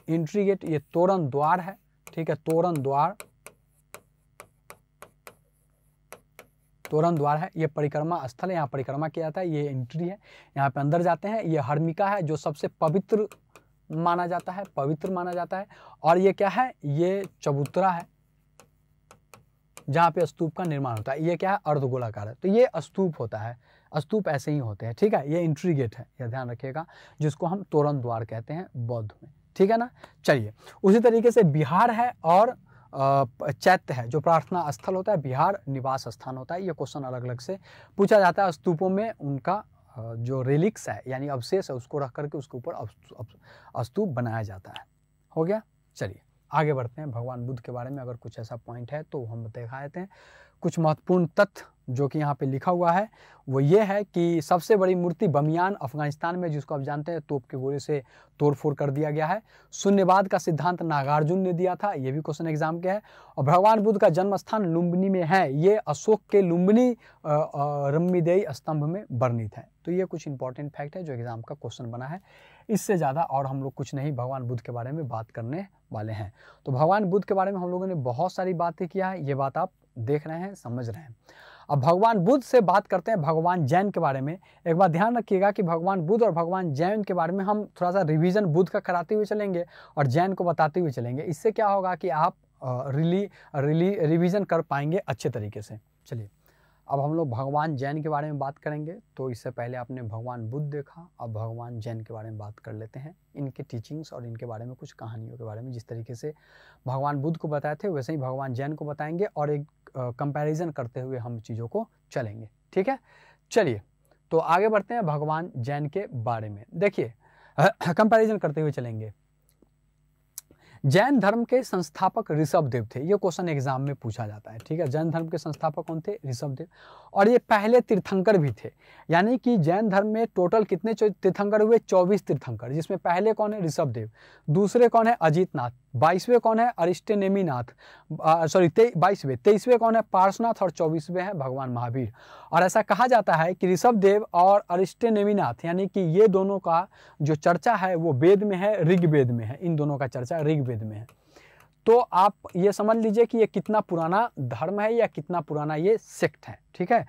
एंट्री गेट, ये तोरण द्वार है, ठीक है, तोरण द्वार है। ये परिक्रमा स्थल है, यहाँ परिक्रमा किया जाता है। ये एंट्री है, यहाँ पे अंदर जाते हैं। ये हर्मिका है, जो सबसे पवित्र माना जाता है, पवित्र माना जाता है। और ये क्या है, ये चबूतरा है, जहाँ पे स्तूप का निर्माण होता है। ये क्या है, अर्धगोलाकार है, तो ये स्तूप होता है। स्तूप ऐसे ही होते हैं, ठीक है। ये एंट्री गेट है, यह ध्यान रखिएगा, जिसको हम तोरण द्वार कहते हैं बौद्ध में, ठीक है ना। चलिए, उसी तरीके से बिहार है और चैत्य है, जो प्रार्थना स्थल होता है। बिहार निवास स्थान होता है। ये क्वेश्चन अलग अलग से पूछा जाता है। स्तूपों में उनका जो रेलिक्स है यानी अवशेष है, उसको रख करके उसके ऊपर स्तूप बनाया जाता है। हो गया, चलिए आगे बढ़ते हैं। भगवान बुद्ध के बारे में अगर कुछ ऐसा पॉइंट है तो हम दिखाते हैं। कुछ महत्वपूर्ण तथ्य जो कि यहाँ पे लिखा हुआ है वो ये है कि सबसे बड़ी मूर्ति बमियान अफगानिस्तान में, जिसको आप जानते हैं तोप के गोले से तोड़फोड़ कर दिया गया है। शून्यवाद का सिद्धांत नागार्जुन ने दिया था, ये भी क्वेश्चन एग्जाम के है। और भगवान बुद्ध का जन्म स्थान लुम्बिनी में है, ये अशोक के लुम्बिनी रम्मीदेई स्तंभ में वर्णित है। तो ये कुछ इंपॉर्टेंट फैक्ट है जो एग्जाम का क्वेश्चन बना है। इससे ज़्यादा और हम लोग कुछ नहीं भगवान बुद्ध के बारे में बात करने वाले हैं। तो भगवान बुद्ध के बारे में हम लोगों ने बहुत सारी बातें किया है, ये बात आप देख रहे हैं, समझ रहे हैं। अब भगवान बुद्ध से बात करते हैं भगवान जैन के बारे में। एक बार ध्यान रखिएगा कि भगवान बुद्ध और भगवान जैन के बारे में हम थोड़ा सा रिवीजन बुद्ध का कराते हुए चलेंगे और जैन को बताते हुए चलेंगे। इससे क्या होगा कि आप रिवीजन कर पाएंगे अच्छे तरीके से। चलिए अब हम लोग भगवान जैन के बारे में बात करेंगे। तो इससे पहले आपने भगवान बुद्ध देखा, अब भगवान जैन के बारे में बात कर लेते हैं, इनके टीचिंग्स और इनके बारे में कुछ कहानियों के बारे में। जिस तरीके से भगवान बुद्ध को बताए थे वैसे ही भगवान जैन को बताएंगे और एक कंपैरिजन करते हुए हम चीज़ों को चलेंगे, ठीक है। चलिए तो आगे बढ़ते हैं भगवान जैन के बारे में। देखिए कंपैरिजन करते हुए चलेंगे। जैन धर्म के संस्थापक ऋषभ देव थे, ये क्वेश्चन एग्जाम में पूछा जाता है, ठीक है। जैन धर्म के संस्थापक कौन थे? ऋषभ देव। और ये पहले तीर्थंकर भी थे, यानी कि जैन धर्म में टोटल कितने तीर्थंकर हुए? 24 तीर्थंकर, जिसमें पहले कौन है? ऋषभ देव। दूसरे कौन है? अजितनाथ। 22वें कौन है? अरिष्टनेमीनाथ, 22वें 23वें कौन है? पार्श्वनाथ। और 24वें है भगवान महावीर। और ऐसा कहा जाता है कि ऋषभ देव और अरिष्टनेमीनाथ यानी कि ये दोनों का जो चर्चा है वो वेद में है, ऋग्वेद में है। इन दोनों का चर्चा ऋग्वेद में है। तो आप ये समझ लीजिए कि ये कितना पुराना धर्म है या कितना पुराना ये सेक्ट है, ठीक है।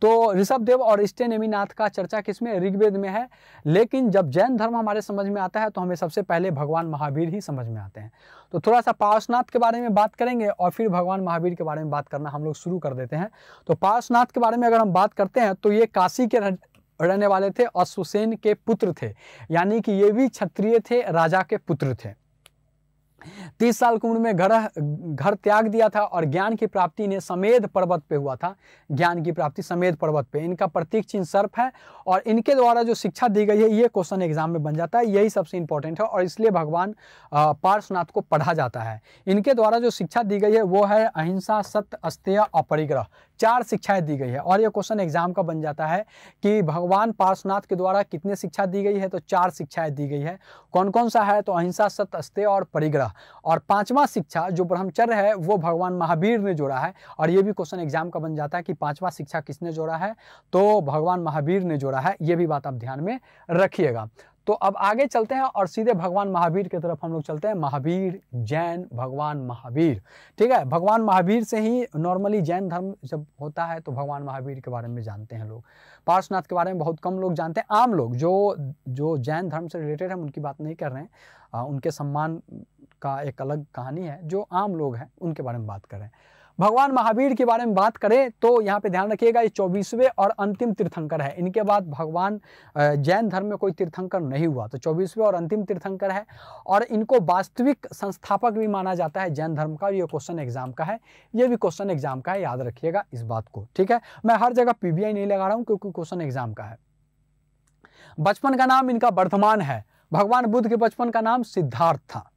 तो ऋषभ देव और अरिष्टनेमीनाथ का चर्चा किसमें? ऋग्वेद में है। लेकिन जब जैन धर्म हमारे समझ में आता है तो हमें सबसे पहले भगवान महावीर ही समझ में आते हैं। तो थोड़ा सा पार्श्वनाथ के बारे में बात करेंगे और फिर भगवान महावीर के बारे में बात करना हम लोग शुरू कर देते हैं। तो पार्श्वनाथ के बारे में अगर हम बात करते हैं तो ये काशी के रहने वाले थे, अश्वसेन के पुत्र थे, यानी कि ये भी क्षत्रिय थे, राजा के पुत्र थे। 30 साल की उम्र में घर त्याग दिया था और ज्ञान की प्राप्ति इन्हें समेध पर्वत पे हुआ था। ज्ञान की प्राप्ति समेध पर्वत पे। इनका प्रतीक चिन्ह सर्प है और इनके द्वारा जो शिक्षा दी गई है ये क्वेश्चन एग्जाम में बन जाता है, यही सबसे इंपॉर्टेंट है और इसलिए भगवान पार्श्वनाथ को पढ़ा जाता है। इनके द्वारा जो शिक्षा दी गई है वो है अहिंसा, सत्य, अस्तेय और परिग्रह, 4 शिक्षाएं दी गई है। और ये क्वेश्चन एग्जाम का बन जाता है कि भगवान पार्श्वनाथ के द्वारा कितने शिक्षा दी गई है? तो 4 शिक्षाएं दी गई है। कौन कौन सा है? तो अहिंसा, सत्य, अस्तेय और परिग्रह। और 5वां शिक्षा जो ब्रह्मचर्य है वो भगवान महावीर ने जोड़ा है। और ये भी क्वेश्चन एग्जाम का बन जाता है कि 5वां शिक्षा किसने जोड़ा है? तो भगवान महावीर ने जोड़ा है। ये भी बात आप ध्यान में रखिएगा। तो अब आगे चलते हैं और सीधे भगवान महावीर की तरफ हम लोग चलते हैं। महावीर जैन भगवान महावीर, ठीक है। भगवान महावीर से ही नॉर्मली जैन धर्म जब होता है तो भगवान महावीर के बारे में जानते हैं लोग। पार्श्वनाथ के बारे में बहुत कम लोग जानते हैं। आम लोग जो जैन धर्म से रिलेटेड हैं उनकी बात नहीं कर रहे हैं, उनके सम्मान का एक अलग कहानी है। जो आम लोग हैं उनके बारे में बात कर रहे हैं। भगवान महावीर के बारे में बात करें तो यहाँ पे ध्यान रखिएगा ये 24वें और अंतिम तीर्थंकर है। इनके बाद भगवान जैन धर्म में कोई तीर्थंकर नहीं हुआ। तो 24वें और अंतिम तीर्थंकर है और इनको वास्तविक संस्थापक भी माना जाता है जैन धर्म का। ये क्वेश्चन एग्जाम का है, ये भी क्वेश्चन एग्जाम का है, याद रखिएगा इस बात को, ठीक है। मैं हर जगह PBI नहीं लगा रहा हूँ क्योंकि क्वेश्चन एग्जाम का है। बचपन का नाम इनका वर्धमान है। भगवान बुद्ध के बचपन का नाम सिद्धार्थ था।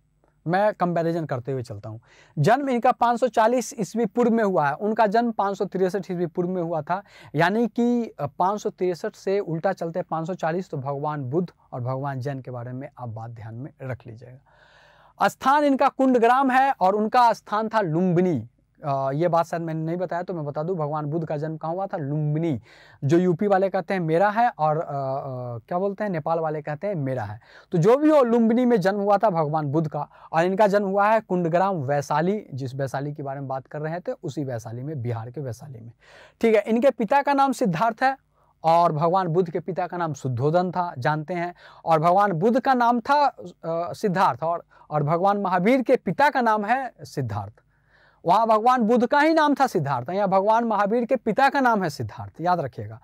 मैं कंपैरिजन करते हुए चलता हूँ। जन्म इनका 540 ईस्वी पूर्व में हुआ है, उनका जन्म 563 ईस्वी पूर्व में हुआ था, यानी कि 563 से उल्टा चलते 540। तो भगवान बुद्ध और भगवान जैन के बारे में आप बात ध्यान में रख लीजिएगा। स्थान इनका कुंडग्राम है और उनका स्थान था लुम्बिनी। ये बात शायद मैंने नहीं बताया तो मैं बता दूं, भगवान बुद्ध का जन्म कहाँ हुआ था? लुम्बिनी, जो यूपी वाले कहते हैं मेरा है और क्या बोलते हैं नेपाल वाले कहते हैं मेरा है। तो जो भी हो लुम्बिनी में जन्म हुआ था भगवान बुद्ध का। और इनका जन्म हुआ है कुंडग्राम वैशाली, जिस वैशाली के बारे में बात कर रहे थे उसी वैशाली में, बिहार के वैशाली में, ठीक है। इनके पिता का नाम सिद्धार्थ है और भगवान बुद्ध के पिता का नाम शुद्धोधन था, जानते हैं। और भगवान बुद्ध का नाम था सिद्धार्थ और भगवान महावीर के पिता का नाम है सिद्धार्थ। वहाँ भगवान बुद्ध का ही नाम था सिद्धार्थ, यहाँ भगवान महावीर के पिता का नाम है सिद्धार्थ, याद रखिएगा।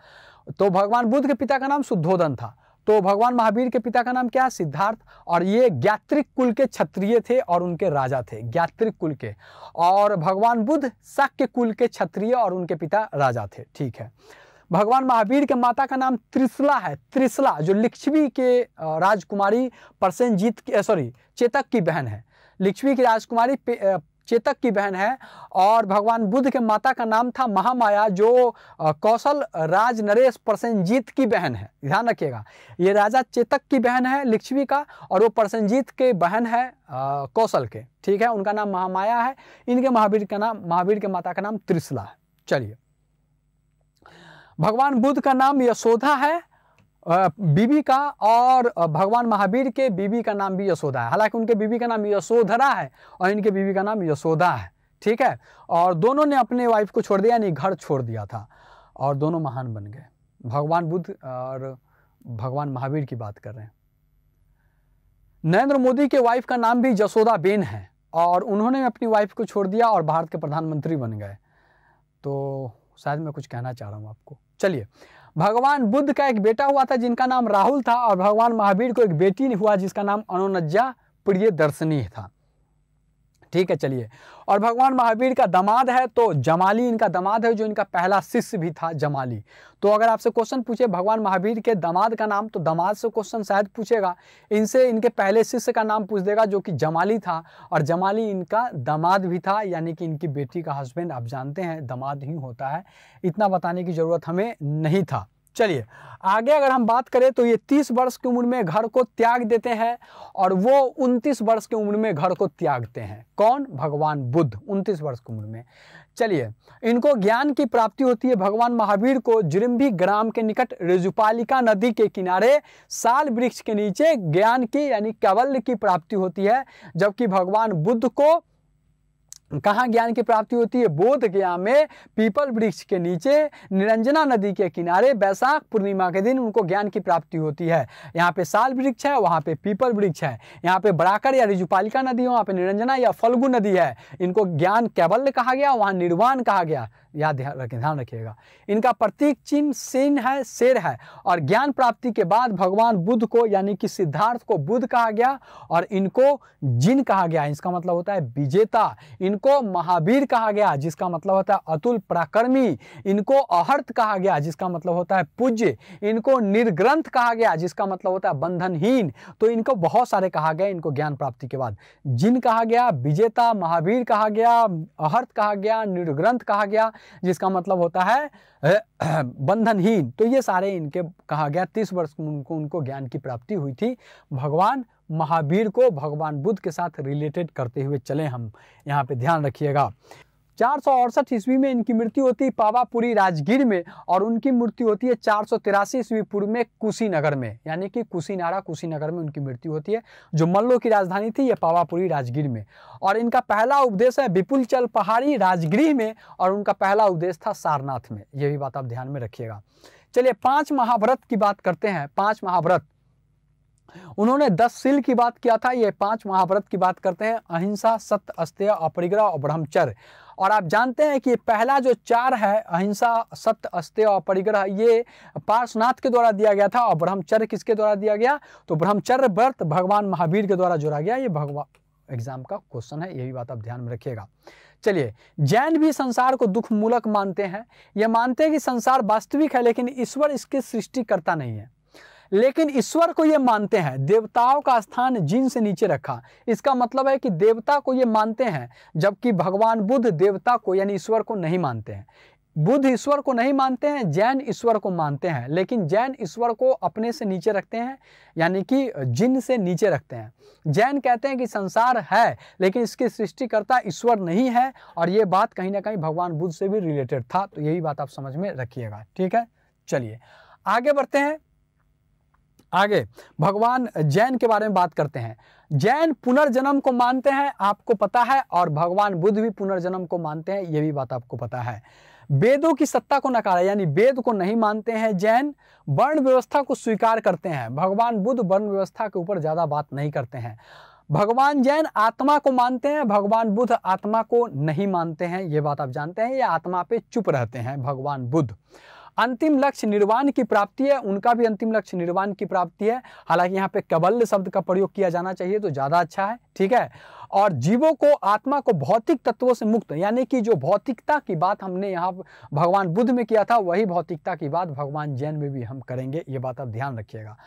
तो भगवान बुद्ध के पिता का नाम शुद्धोधन था, तो भगवान महावीर के पिता का नाम क्या है? सिद्धार्थ। और ये ज्ञात्रिक कुल के क्षत्रिय थे और उनके राजा थे, ज्ञात्रिक कुल के। और भगवान बुद्ध शाक्य कुल के क्षत्रिय और उनके पिता राजा थे, ठीक है। भगवान महावीर के माता का नाम त्रिशला है, त्रिशला जो लिच्छवी के राजकुमारी प्रसेनजीत की चेतक की बहन है। लिच्छवी की राजकुमारी चेतक की बहन है। और भगवान बुद्ध के माता का नाम था महामाया, जो कौसल राज नरेश प्रसन्नजीत की बहन है। ध्यान रखिएगा, ये राजा चेतक की बहन है लिच्छवी का, और वो प्रसन्नजीत के बहन है कौसल के, ठीक है। उनका नाम महामाया है। इनके महावीर का नाम, महावीर के माता का नाम त्रिशला है। चलिए, भगवान बुद्ध का नाम यशोधा है बीबी का, और भगवान महावीर के बीबी का नाम भी यशोदा है। हालांकि उनके बीबी का नाम यशोधरा है और इनके बीबी का नाम यशोदा है, ठीक है। और दोनों ने अपने वाइफ को छोड़ दिया, यानी घर छोड़ दिया था, और दोनों महान बन गए। भगवान बुद्ध और भगवान महावीर की बात कर रहे हैं। नरेंद्र मोदी के वाइफ का नाम भी यशोदा बेन है, और उन्होंने अपनी वाइफ को छोड़ दिया और भारत के प्रधानमंत्री बन गए। तो शायद मैं कुछ कहना चाह रहा हूँ आपको। चलिए, भगवान बुद्ध का एक बेटा हुआ था जिनका नाम राहुल था, और भगवान महावीर को एक बेटी हुआ जिसका नाम अनोनज्जा प्रियदर्शनी था, ठीक है। चलिए, और भगवान महावीर का दामाद है तो जमाली इनका दामाद है, जो इनका पहला शिष्य भी था जमाली। तो अगर आपसे क्वेश्चन पूछे भगवान महावीर के दामाद का नाम, तो दामाद से क्वेश्चन शायद पूछेगा, इनसे इनके पहले शिष्य का नाम पूछ देगा जो कि जमाली था, और जमाली इनका दामाद भी था, यानी कि इनकी बेटी का हस्बैंड, आप जानते हैं दामाद ही होता है। इतना बताने की ज़रूरत हमें नहीं था। चलिए आगे अगर हम बात करें तो ये 30 वर्ष की उम्र में घर को त्याग देते हैं, और वो 29 वर्ष की उम्र में घर को त्यागते हैं। कौन? भगवान बुद्ध, 29 वर्ष की उम्र में। चलिए, इनको ज्ञान की प्राप्ति होती है। भगवान महावीर को जिरम्भी ग्राम के निकट रेजुपालिका नदी के किनारे साल वृक्ष के नीचे ज्ञान की यानी कैवल्य की प्राप्ति होती है, जबकि भगवान बुद्ध को कहाँ ज्ञान की प्राप्ति होती है? बोध गया में पीपल वृक्ष के नीचे निरंजना नदी के किनारे वैशाख पूर्णिमा के दिन उनको ज्ञान की प्राप्ति होती है। यहाँ पे साल वृक्ष है, वहाँ पे पीपल वृक्ष है, यहाँ पे बराकर या रिजुपालिका नदी है, वहाँ पे निरंजना या फल्गु नदी है। इनको ज्ञान कैवल्य कहा गया, वहाँ निर्वाण कहा गया। याद रखें, ध्यान रखिएगा। इनका प्रतीक चिन्ह सेन है, शेर है। और ज्ञान प्राप्ति के बाद भगवान बुद्ध को यानी कि सिद्धार्थ को बुद्ध कहा गया, और इनको जिन कहा गया, इसका मतलब होता है विजेता। इनको महावीर कहा गया, जिसका मतलब होता है अतुल पराक्रमी। इनको अहर्त कहा गया, जिसका मतलब होता है पूज्य। इनको निर्ग्रंथ कहा गया, जिसका मतलब होता है बंधनहीन। तो इनको बहुत सारे कहा गया इनको ज्ञान प्राप्ति के बाद। जिन कहा गया, विजेता, महावीर कहा गया, अहर्त कहा गया, निर्ग्रंथ कहा गया, जिसका मतलब होता है बंधनहीन। तो ये सारे इनके कहा गया। 30 वर्ष उनको ज्ञान की प्राप्ति हुई थी। भगवान महावीर को भगवान बुद्ध के साथ रिलेटेड करते हुए चले हम, यहाँ पे ध्यान रखिएगा। 468 ईस्वी में इनकी मृत्यु होती है पावापुरी राजगीर में, और उनकी मृत्यु होती है 483 ईस्वी पूर्व में कुशीनगर में, यानी कि कुशीनारा कुशीनगर में उनकी मृत्यु होती है, जो मल्लों की राजधानी थी, ये पावापुरी राजगीर में। और इनका पहला उपदेश है विपुलचल पहाड़ी राजगृह में, और उनका पहला उपदेश था सारनाथ में। ये भी बात आप ध्यान में रखिएगा। चलिए, 5 महाव्रत की बात करते हैं। 5 महाव्रत, उन्होंने 10 सील की बात किया था। ये 5 महाव्रत की बात करते हैं। अहिंसा, सत्य, अस्तेय, अपरिग्रह और ब्रह्मचर्य। और आप जानते हैं कि पहला जो 4 है, अहिंसा, सत्य, अस्तेय और अपरिग्रह, ये पार्श्वनाथ के द्वारा दिया गया था। और ब्रह्मचर्य किसके द्वारा दिया गया? तो ब्रह्मचर्य व्रत भगवान महावीर के द्वारा जोड़ा गया। ये भगवान एग्जाम का क्वेश्चन है, यही बात आप ध्यान में रखिएगा। चलिए, जैन भी संसार को दुखमूलक मानते हैं। ये मानते हैं कि संसार वास्तविक है, लेकिन ईश्वर इसकी सृष्टिकर्ता नहीं है। लेकिन ईश्वर को ये मानते हैं। देवताओं का स्थान जिन से नीचे रखा, इसका मतलब है कि देवता को ये मानते हैं, जबकि भगवान बुद्ध देवता को यानी ईश्वर को नहीं मानते हैं। बुद्ध ईश्वर को नहीं मानते हैं, जैन ईश्वर को मानते हैं, लेकिन जैन ईश्वर को अपने से नीचे रखते हैं, यानी कि जिन से नीचे रखते हैं। जैन कहते हैं कि संसार है, लेकिन इसकी सृष्टिकर्ता ईश्वर नहीं है। और ये बात कहीं ना कहीं भगवान बुद्ध से भी रिलेटेड था। तो यही बात आप समझ में रखिएगा, ठीक है। चलिए आगे बढ़ते हैं। आगे भगवान जैन के बारे में बात करते हैं। जैन पुनर्जन्म को मानते हैं, आपको पता है, और भगवान बुद्ध भी पुनर्जन्म को मानते हैं, ये भी बात आपको पता है। वेदों की सत्ता को नकारा, यानी वेद को नहीं मानते हैं जैन। वर्ण व्यवस्था को स्वीकार करते हैं। भगवान बुद्ध वर्ण व्यवस्था के ऊपर ज़्यादा बात नहीं करते हैं। भगवान जैन आत्मा को मानते हैं, भगवान बुद्ध आत्मा को नहीं मानते हैं, ये बात आप जानते हैं। ये आत्मा पे चुप रहते हैं भगवान बुद्ध। अंतिम लक्ष्य निर्वाण की प्राप्ति है, उनका भी अंतिम लक्ष्य निर्वाण की प्राप्ति है। हालांकि यहाँ पे कैवल्य शब्द का प्रयोग किया जाना चाहिए तो ज़्यादा अच्छा है, ठीक है। और जीवों को, आत्मा को भौतिक तत्वों से मुक्त, यानी कि जो भौतिकता की बात हमने यहाँ भगवान बुद्ध में किया था, वही भौतिकता की बात भगवान जैन में भी हम करेंगे, ये बात आप ध्यान रखिएगा।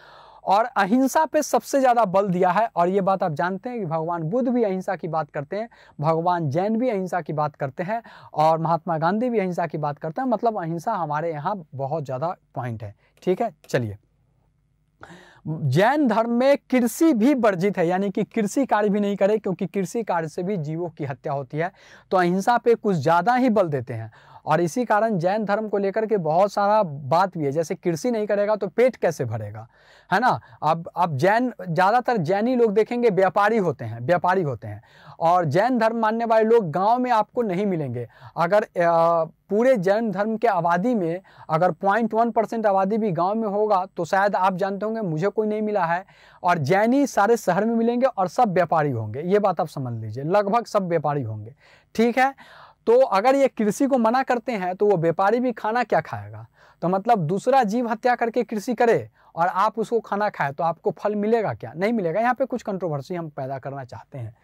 और अहिंसा पे सबसे ज़्यादा बल दिया है। और ये बात आप जानते हैं कि भगवान बुद्ध भी अहिंसा की बात करते हैं, भगवान जैन भी अहिंसा की बात करते हैं और महात्मा गांधी भी अहिंसा की बात करते हैं। मतलब अहिंसा हमारे यहाँ बहुत ज़्यादा पॉइंट है, ठीक है। चलिए, जैन धर्म में कृषि भी वर्जित है, यानी कि कृषि कार्य भी नहीं करें, क्योंकि कृषि कार्य से भी जीवों की हत्या होती है। तो अहिंसा पे कुछ ज़्यादा ही बल देते हैं और इसी कारण जैन धर्म को लेकर के बहुत सारा बात भी है, जैसे कृषि नहीं करेगा तो पेट कैसे भरेगा, है ना। अब जैन, ज़्यादातर जैनी लोग देखेंगे व्यापारी होते हैं, व्यापारी होते हैं। और जैन धर्म मानने वाले लोग गाँव में आपको नहीं मिलेंगे। अगर पूरे जैन धर्म के आबादी में अगर 0.1% आबादी भी गांव में होगा तो शायद आप जानते होंगे मुझे कोई नहीं मिला है। और जैनी सारे शहर में मिलेंगे और सब व्यापारी होंगे, ये बात आप समझ लीजिए, लगभग सब व्यापारी होंगे, ठीक है। तो अगर ये कृषि को मना करते हैं तो वो व्यापारी भी खाना क्या खाएगा। तो मतलब दूसरा जीव हत्या करके कृषि करे और आप उसको खाना खाए तो आपको फल मिलेगा क्या, नहीं मिलेगा। यहाँ पर कुछ कंट्रोवर्सी हम पैदा करना चाहते हैं,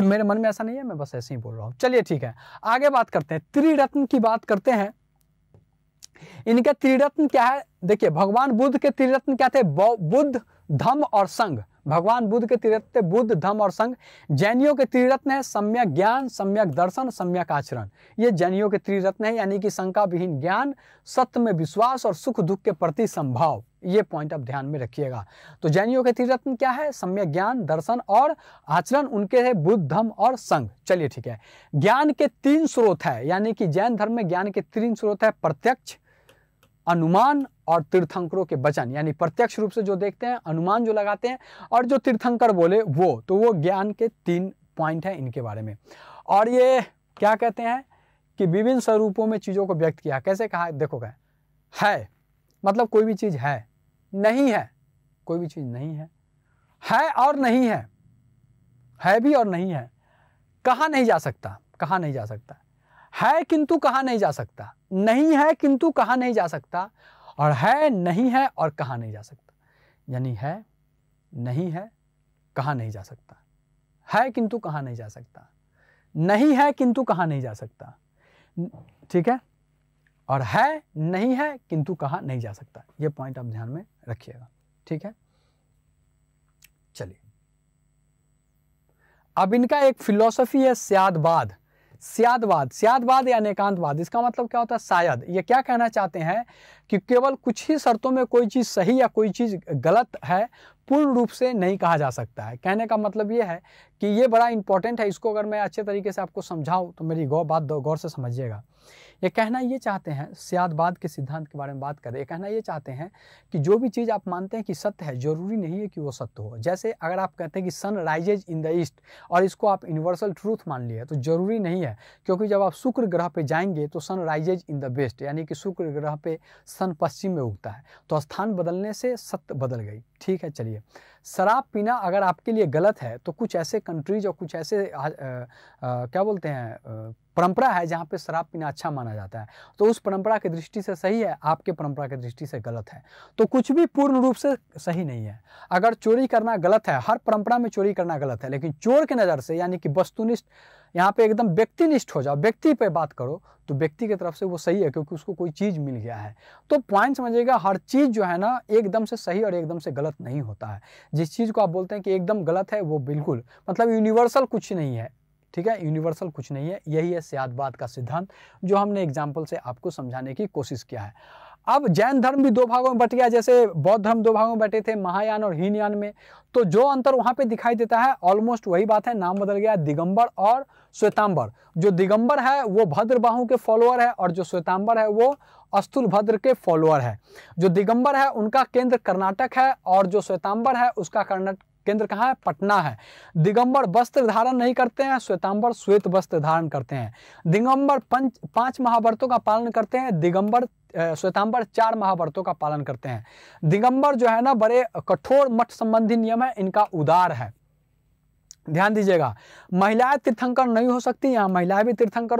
मेरे मन में ऐसा नहीं है, मैं बस ऐसे ही बोल रहा हूँ। चलिए ठीक है, आगे बात करते हैं, त्रिरत्न की बात करते हैं। इनका त्रिरत्न क्या है, देखिए भगवान बुद्ध के त्रिरत्न क्या थे, बुद्ध, धम्म और संघ। भगवान बुद्ध के त्रिरत्न थे बुद्ध, धम्म और संघ। जैनियों के त्रिरत्न है सम्यक ज्ञान, सम्यक दर्शन, सम्यक आचरण। ये जैनियों के त्रिरत्न है, यानी कि शंका विहीन ज्ञान, सत्य में विश्वास और सुख दुख के प्रति संभाव। ये पॉइंट आप ध्यान में रखिएगा। तो जैनियों के त्रिरत्न क्या है, सम्यक ज्ञान, दर्शन और आचरण। उनके है बुद्ध, धम्म और संघ। चलिए ठीक है, ज्ञान के 3 स्रोत है, यानी कि जैन धर्म में ज्ञान के 3 स्रोत है, प्रत्यक्ष, अनुमान और तीर्थंकरों के वचन। यानी प्रत्यक्ष रूप से जो देखते हैं, अनुमान जो लगाते हैं और जो तीर्थंकर बोले वो, तो वो ज्ञान के 3 पॉइंट हैं इनके बारे में। और ये क्या कहते हैं कि विभिन्न स्वरूपों में चीज़ों को व्यक्त किया। कैसे कहा, देखो क्या है, मतलब कोई भी चीज़ है, नहीं है, कोई भी चीज़ नहीं है, है और नहीं है, है भी और नहीं है, कहा नहीं जा सकता, कहा नहीं जा सकता, है किंतु कहा नहीं जा सकता, नहीं है किंतु कहा नहीं जा सकता, और है, नहीं है और कहा नहीं जा सकता। यानी है, नहीं है, कहा नहीं जा सकता, है किंतु कहा नहीं जा सकता, नहीं है किंतु कहा नहीं जा सकता, ठीक है, और है, नहीं है किंतु कहा नहीं जा सकता। ये पॉइंट आप ध्यान में रखिएगा, ठीक है। चलिए, अब इनका एक फिलॉसफी है स्यादवाद। स्यादवाद, स्यादवाद या एकांतवाद, इसका मतलब क्या होता है, शायद। ये क्या कहना चाहते हैं कि केवल कुछ ही शर्तों में कोई चीज़ सही या कोई चीज़ गलत है, पूर्ण रूप से नहीं कहा जा सकता है। कहने का मतलब ये है कि ये बड़ा इंपॉर्टेंट है, इसको अगर मैं अच्छे तरीके से आपको समझाऊँ तो मेरी बात गौर से समझिएगा। ये कहना ये चाहते हैं, स्यादवाद के सिद्धांत के बारे में बात करें, ये कहना ये चाहते हैं कि जो भी चीज़ आप मानते हैं कि सत्य है, जरूरी नहीं है कि वो सत्य हो। जैसे अगर आप कहते हैं कि sun rises in the east और इसको आप यूनिवर्सल ट्रूथ मान लिए, तो जरूरी नहीं है, क्योंकि जब आप शुक्र ग्रह पर जाएंगे तो sun rises in the west, यानी कि शुक्र ग्रह पर सन पश्चिम में उगता है, तो स्थान बदलने से सत्य बदल गई, ठीक है। चलिए, शराब पीना अगर आपके लिए गलत है तो कुछ ऐसे कंट्रीज और कुछ ऐसे क्या बोलते हैं परंपरा है जहाँ पे शराब पीना अच्छा माना जाता है, तो उस परंपरा की दृष्टि से सही है, आपके परंपरा की दृष्टि से गलत है। तो कुछ भी पूर्ण रूप से सही नहीं है। अगर चोरी करना गलत है, हर परंपरा में चोरी करना गलत है, लेकिन चोर की नज़र से, यानी कि वस्तुनिष्ठ, यहाँ पे एकदम व्यक्तिनिष्ठ हो जाओ, व्यक्ति पे बात करो तो व्यक्ति की तरफ से वो सही है, क्योंकि उसको कोई चीज़ मिल गया है। तो पॉइंट समझिएगा, हर चीज़ जो है ना एकदम से सही और एकदम से गलत नहीं होता है। जिस चीज़ को आप बोलते हैं कि एकदम गलत है, वो बिल्कुल मतलब यूनिवर्सल कुछ नहीं है, ठीक है, यूनिवर्सल कुछ नहीं है। यही है स्यादवाद का सिद्धांत, जो हमने एग्जाम्पल से आपको समझाने की कोशिश किया है। अब जैन धर्म भी 2 भागों में बट गया, जैसे बौद्ध धर्म 2 भागों में बटे थे, महायान और हीनयान में। तो जो अंतर वहाँ पे दिखाई देता है ऑलमोस्ट वही बात है, नाम बदल गया दिगंबर और श्वेतांबर। जो दिगंबर है वो भद्रबाहु के फॉलोअर है और जो श्वेतांबर है वो अस्तुलभद्र के फॉलोअर है। जो दिगंबर है उनका केंद्र कर्नाटक है और जो श्वेतांबर है उसका केंद्र कहाँ है, पटना है। दिगंबर वस्त्र धारण नहीं करते हैं, श्वेतांबर श्वेत वस्त्र धारण करते हैं। दिगंबर 5 महाभारतों का पालन करते हैं, दिगंबर श्वेतांबर 4 महाभारतों का पालन करते हैं। दिगंबर जो है ना बड़े कठोर मठ संबंधी नियम है, इनका उदार है, ध्यान दीजिएगा, महिलाएं तीर्थंकर नहीं हो सकती, यहाँ महिलाएं भी तीर्थंकर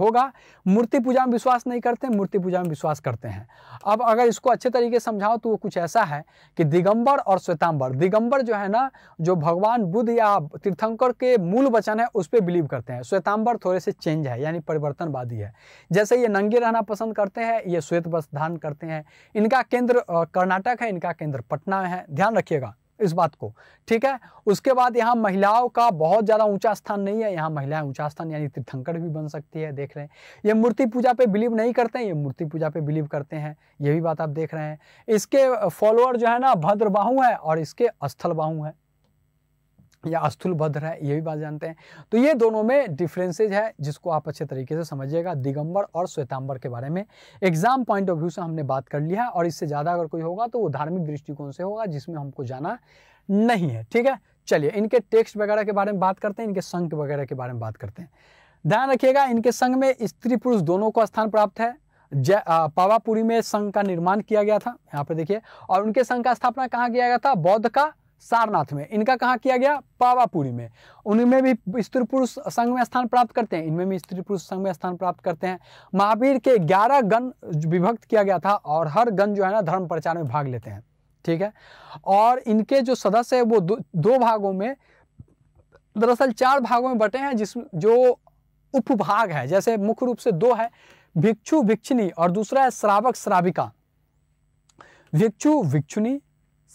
होगा। मूर्ति पूजा में विश्वास नहीं करते, मूर्ति पूजा में विश्वास करते हैं। अब अगर इसको अच्छे तरीके समझाओ तो वो कुछ ऐसा है कि दिगंबर और श्वेतांबर, दिगंबर जो है ना, जो भगवान बुद्ध या तीर्थंकर के मूल वचन है उस पर बिलीव करते हैं। श्वेतांबर थोड़े से चेंज है, यानी परिवर्तनवादी है। जैसे ये नंगे रहना पसंद करते हैं, ये श्वेत वस्त्र धारण करते हैं। इनका केंद्र कर्नाटक है, इनका केंद्र पटना है, ध्यान रखिएगा इस बात को, ठीक है। उसके बाद यहाँ महिलाओं का बहुत ज़्यादा ऊंचा स्थान नहीं है, यहाँ महिलाएं ऊंचा स्थान यानी तीर्थंकर भी बन सकती है, देख रहे हैं। ये मूर्ति पूजा पे बिलीव नहीं करते हैं, ये मूर्ति पूजा पे बिलीव करते हैं, ये भी बात आप देख रहे हैं। इसके फॉलोअर जो है ना भद्रबाहु है और इसके स्थलबाहु है या अस्थुल भद्र है, ये भी बात जानते हैं। तो ये दोनों में डिफरेंसेज है जिसको आप अच्छे तरीके से समझिएगा, दिगंबर और श्वेतांबर के बारे में। एग्जाम पॉइंट ऑफ व्यू से हमने बात कर लिया है और इससे ज़्यादा अगर कोई होगा तो वो धार्मिक दृष्टिकोण से होगा जिसमें हमको जाना नहीं है, ठीक है। चलिए इनके टेक्स्ट वगैरह के बारे में बात करते हैं, इनके संघ वगैरह के बारे में बात करते हैं। ध्यान रखिएगा इनके संघ में स्त्री पुरुष दोनों को स्थान प्राप्त है। पावापुरी में संघ का निर्माण किया गया था, यहाँ पर देखिए, और उनके संघ का स्थापना कहाँ किया गया था? बौद्ध का सारनाथ में। इनका कहाँ किया गया? पावापुरी में। उनमें भी स्त्री पुरुष संघ में स्थान प्राप्त करते हैं, इनमें भी स्त्री पुरुष संघ में स्थान प्राप्त करते हैं। महावीर के 11 गण विभक्त किया गया था और हर गण जो है ना धर्म प्रचार में भाग लेते हैं, ठीक है। और इनके जो सदस्य है वो दो भागों में, दरअसल 4 भागों में बटे हैं, जिस जो उपभाग है, जैसे मुख्य रूप से 2 है, भिक्षु भिक्षुनी और दूसरा है श्रावक श्राविका। भिक्षु भिक्षुनी,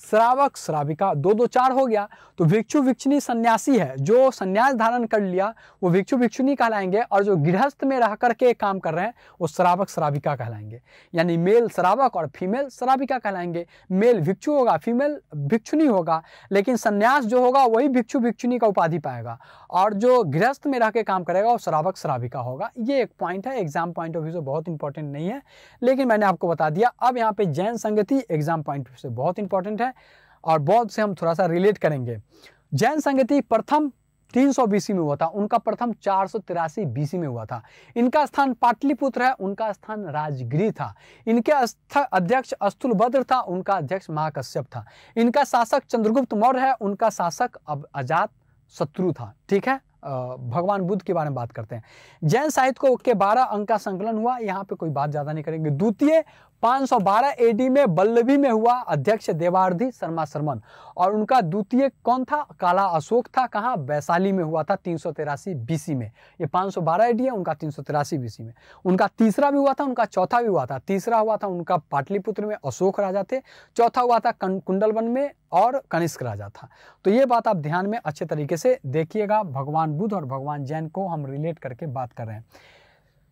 श्रावक श्राविका, 2 2 4 हो गया। तो भिक्षु भिक्षुनी सन्यासी है, जो सन्यास धारण कर लिया वो भिक्षु भिक्षुनी कहलाएंगे, और जो गृहस्थ में रह करके काम कर रहे हैं वो श्रावक श्राविका कहलाएंगे। यानी मेल श्रावक और फीमेल श्राविका कहलाएंगे। मेल भिक्षु होगा, फीमेल भिक्षुनी होगा, लेकिन सन्यास जो होगा वही भिक्षु भिक्षुनी का उपाधि पाएगा, और जो गृहस्थ में रह के काम करेगा वो श्रावक श्राविका होगा। ये एक पॉइंट है, एग्जाम पॉइंट ऑफ व्यू से बहुत इंपॉर्टेंट नहीं है लेकिन मैंने आपको बता दिया। अब यहाँ पे जैन संगति एग्जाम पॉइंट ऑफ व्यू से बहुत इंपॉर्टेंट है और बौद्ध से हम थोड़ा सा रिलेट करेंगे। जैन संगति प्रथम 300 बीसी में हुआ था, उनका प्रथम 483 बीसी में हुआ था। इनका स्थान पाटलिपुत्र है, उनका स्थान राजगृह था। इनके अध्यक्ष अस्तुलभद्र था, उनका अध्यक्ष महाकश्यप था। इनका शासक चंद्रगुप्त मौर्य है, उनका शासक अजातशत्रु था, ठीक है। भगवान बुद्ध के बारे में बात करते हैं। जैन साहित्य को के 12 अंक का संकलन हुआ, यहाँ पे कोई बात ज़्यादा नहीं करेंगे। द्वितीय 512 एडी में बल्लवी में हुआ, अध्यक्ष देवार्धि शर्मा शर्मन, और उनका द्वितीय कौन था? काला अशोक था। कहाँ? वैशाली में हुआ था 383 बीसी में। ये 512 एडी है, उनका 383 बीसी में। उनका तीसरा भी हुआ था, उनका चौथा भी हुआ था। तीसरा हुआ था उनका पाटलिपुत्र में, अशोक राजा थे। चौथा हुआ था कुंडलवन में और कनिष्क राजा था। तो ये बात आप ध्यान में अच्छे तरीके से देखिएगा, भगवान बुद्ध और भगवान जैन को हम रिलेट करके बात कर रहे हैं।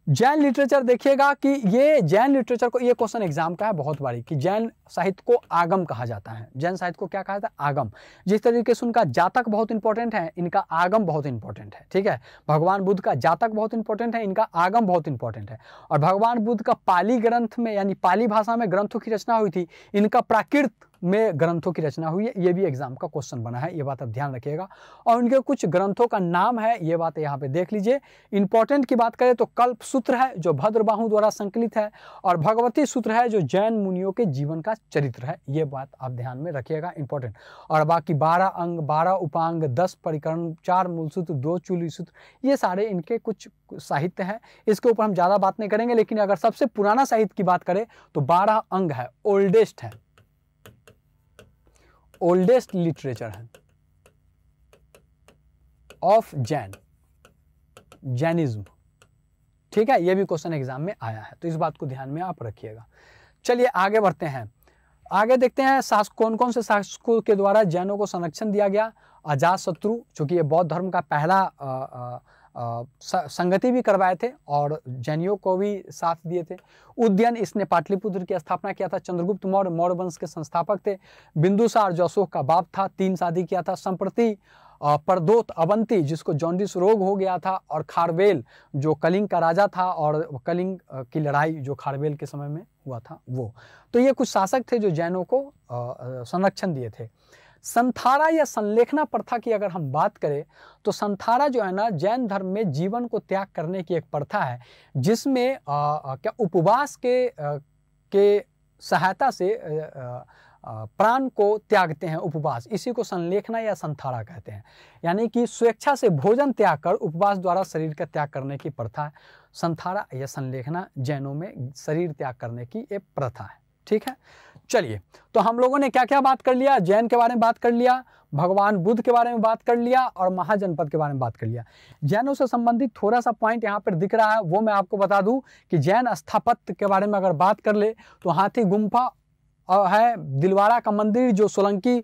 जैन लिटरेचर देखिएगा कि ये जैन लिटरेचर को, ये क्वेश्चन एग्जाम का है बहुत बारी, कि जैन साहित्य को आगम कहा जाता है। जैन साहित्य को क्या कहा जाता है? आगम। जिस तरीके से उनका जातक बहुत इंपॉर्टेंट है, इनका आगम बहुत इंपॉर्टेंट है, ठीक है। भगवान बुद्ध का जातक बहुत इंपॉर्टेंट है, इनका आगम बहुत इंपॉर्टेंट है। और भगवान बुद्ध का पाली ग्रंथ में, यानी पाली भाषा में ग्रंथों की रचना हुई थी, इनका प्राकृत में ग्रंथों की रचना हुई है। ये भी एग्जाम का क्वेश्चन बना है, ये बात आप ध्यान रखिएगा। और उनके कुछ ग्रंथों का नाम है, ये बात यहाँ पे देख लीजिए। इंपॉर्टेंट की बात करें तो कल्प सूत्र है जो भद्रबाहु द्वारा संकलित है, और भगवती सूत्र है जो जैन मुनियों के जीवन का चरित्र है। ये बात आप ध्यान में रखिएगा, इंपॉर्टेंट। और बाकी 12 अंग, 12 उपांग, 10 परिकरण, 4 मूल सूत्र, 2 चूली सूत्र, ये सारे इनके कुछ साहित्य हैं। इसके ऊपर हम ज़्यादा बात नहीं करेंगे, लेकिन अगर सबसे पुराना साहित्य की बात करें तो 12 अंग है, ओल्डेस्ट है, ओल्डेस्ट लिटरेचर है ऑफ जैन, जैनिज्म, ठीक है। ये भी क्वेश्चन एग्जाम में आया है, तो इस बात को ध्यान में आप रखिएगा। चलिए आगे बढ़ते हैं, आगे देखते हैं कौन कौन से शासकों के द्वारा जैनों को संरक्षण दिया गया। अजातशत्रु, चूंकि ये बौद्ध धर्म का पहला संगति भी करवाए थे और जैनियों को भी साथ दिए थे। उद्यन, इसने पाटलिपुत्र की स्थापना किया था। चंद्रगुप्त मौर्य, मौर्य वंश के संस्थापक थे। बिंदुसार, जो अशोक का बाप था, 3 शादी किया था। संप्रति, परदोत, अवंती, जिसको जॉन्डिस रोग हो गया था, और खारवेल, जो कलिंग का राजा था, और कलिंग की लड़ाई जो खारवेल के समय में हुआ था वो। तो ये कुछ शासक थे जो जैनों को संरक्षण दिए थे। संथारा या संलेखना प्रथा की अगर हम बात करें तो संथारा जो है ना, जैन धर्म में जीवन को त्याग करने की एक प्रथा है, जिसमें क्या उपवास के सहायता से प्राण को त्यागते हैं उपवास, इसी को संलेखना या संथारा कहते हैं। यानी कि स्वेच्छा से भोजन त्याग कर उपवास द्वारा शरीर का त्याग करने की प्रथा है। संथारा या संलेखना जैनों में शरीर त्याग करने की एक प्रथा है। ठीक है, चलिए तो हम लोगों ने क्या क्या बात कर लिया, जैन के बारे में बात कर लिया, भगवान बुद्ध के बारे में बात कर लिया और महाजनपद के बारे में बात कर लिया। जैनों से संबंधित थोड़ा सा पॉइंट यहाँ पर दिख रहा है, वो मैं आपको बता दूं कि जैन स्थापत्य के बारे में अगर बात कर ले तो हाथी गुम्फा है, दिलवाड़ा का मंदिर जो सोलंकी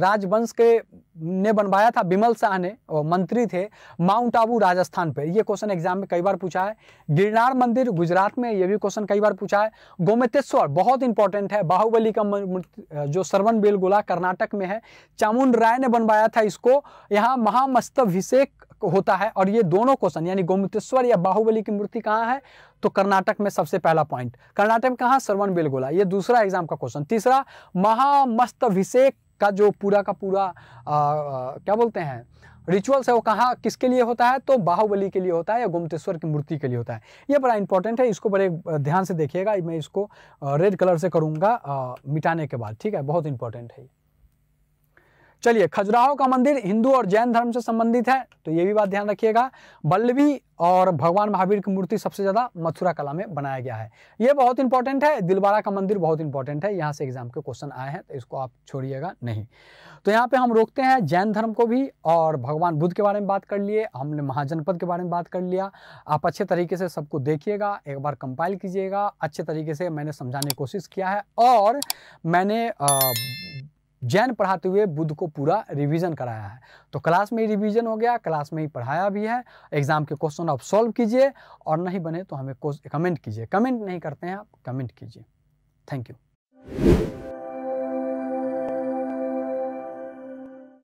राजवंश के ने बनवाया था, बिमल शाह ने मंत्री थे, माउंट आबू राजस्थान पे, ये क्वेश्चन एग्जाम में कई बार पूछा है, गिरनार मंदिर गुजरात में, ये भी क्वेश्चन कई बार पूछा है, गोमतेश्वर बहुत इंपॉर्टेंट है, बाहुबली का जो श्रवण बेलगोला कर्नाटक में है, चामुंड राय ने बनवाया था इसको, यहाँ महामस्तभिषेक होता है। और ये दोनों क्वेश्चन यानी गोमतेश्वर या बाहुबली की मूर्ति कहाँ है, तो कर्नाटक में सबसे पहला पॉइंट, कर्नाटक में कहाँ, श्रवण बेलगोला, ये दूसरा एग्जाम का क्वेश्चन। तीसरा महामस्तभिषेक का जो पूरा का पूरा क्या बोलते हैं रिचुअल्स है, वो कहाँ किसके लिए होता है, तो बाहुबली के लिए होता है या गोमतेश्वर की मूर्ति के लिए होता है। ये बड़ा इंपॉर्टेंट है, इसको बड़े ध्यान से देखिएगा, मैं इसको रेड कलर से करूँगा मिटाने के बाद, ठीक है, बहुत इंपॉर्टेंट है। चलिए, खजुराहो का मंदिर हिंदू और जैन धर्म से संबंधित है, तो ये भी बात ध्यान रखिएगा। बल्लभी और भगवान महावीर की मूर्ति सबसे ज़्यादा मथुरा कला में बनाया गया है, ये बहुत इंपॉर्टेंट है। दिलवाड़ा का मंदिर बहुत इंपॉर्टेंट है, यहाँ से एग्जाम के क्वेश्चन आए हैं, तो इसको आप छोड़िएगा नहीं। तो यहाँ पे हम रोकते हैं जैन धर्म को भी, और भगवान बुद्ध के बारे में बात कर लिए, हमने महाजनपद के बारे में बात कर लिया। आप अच्छे तरीके से सबको देखिएगा, एक बार कंपाइल कीजिएगा, अच्छे तरीके से मैंने समझाने की कोशिश किया है, और मैंने जैन पढ़ाते हुए बुद्ध को पूरा रिवीजन कराया है, तो क्लास में ही रिवीजन हो गया, क्लास में ही पढ़ाया भी है। एग्जाम के क्वेश्चन आप सॉल्व कीजिए, और नहीं बने तो हमें कमेंट कीजिए, कमेंट नहीं करते हैं आप, कमेंट कीजिए। Thank you.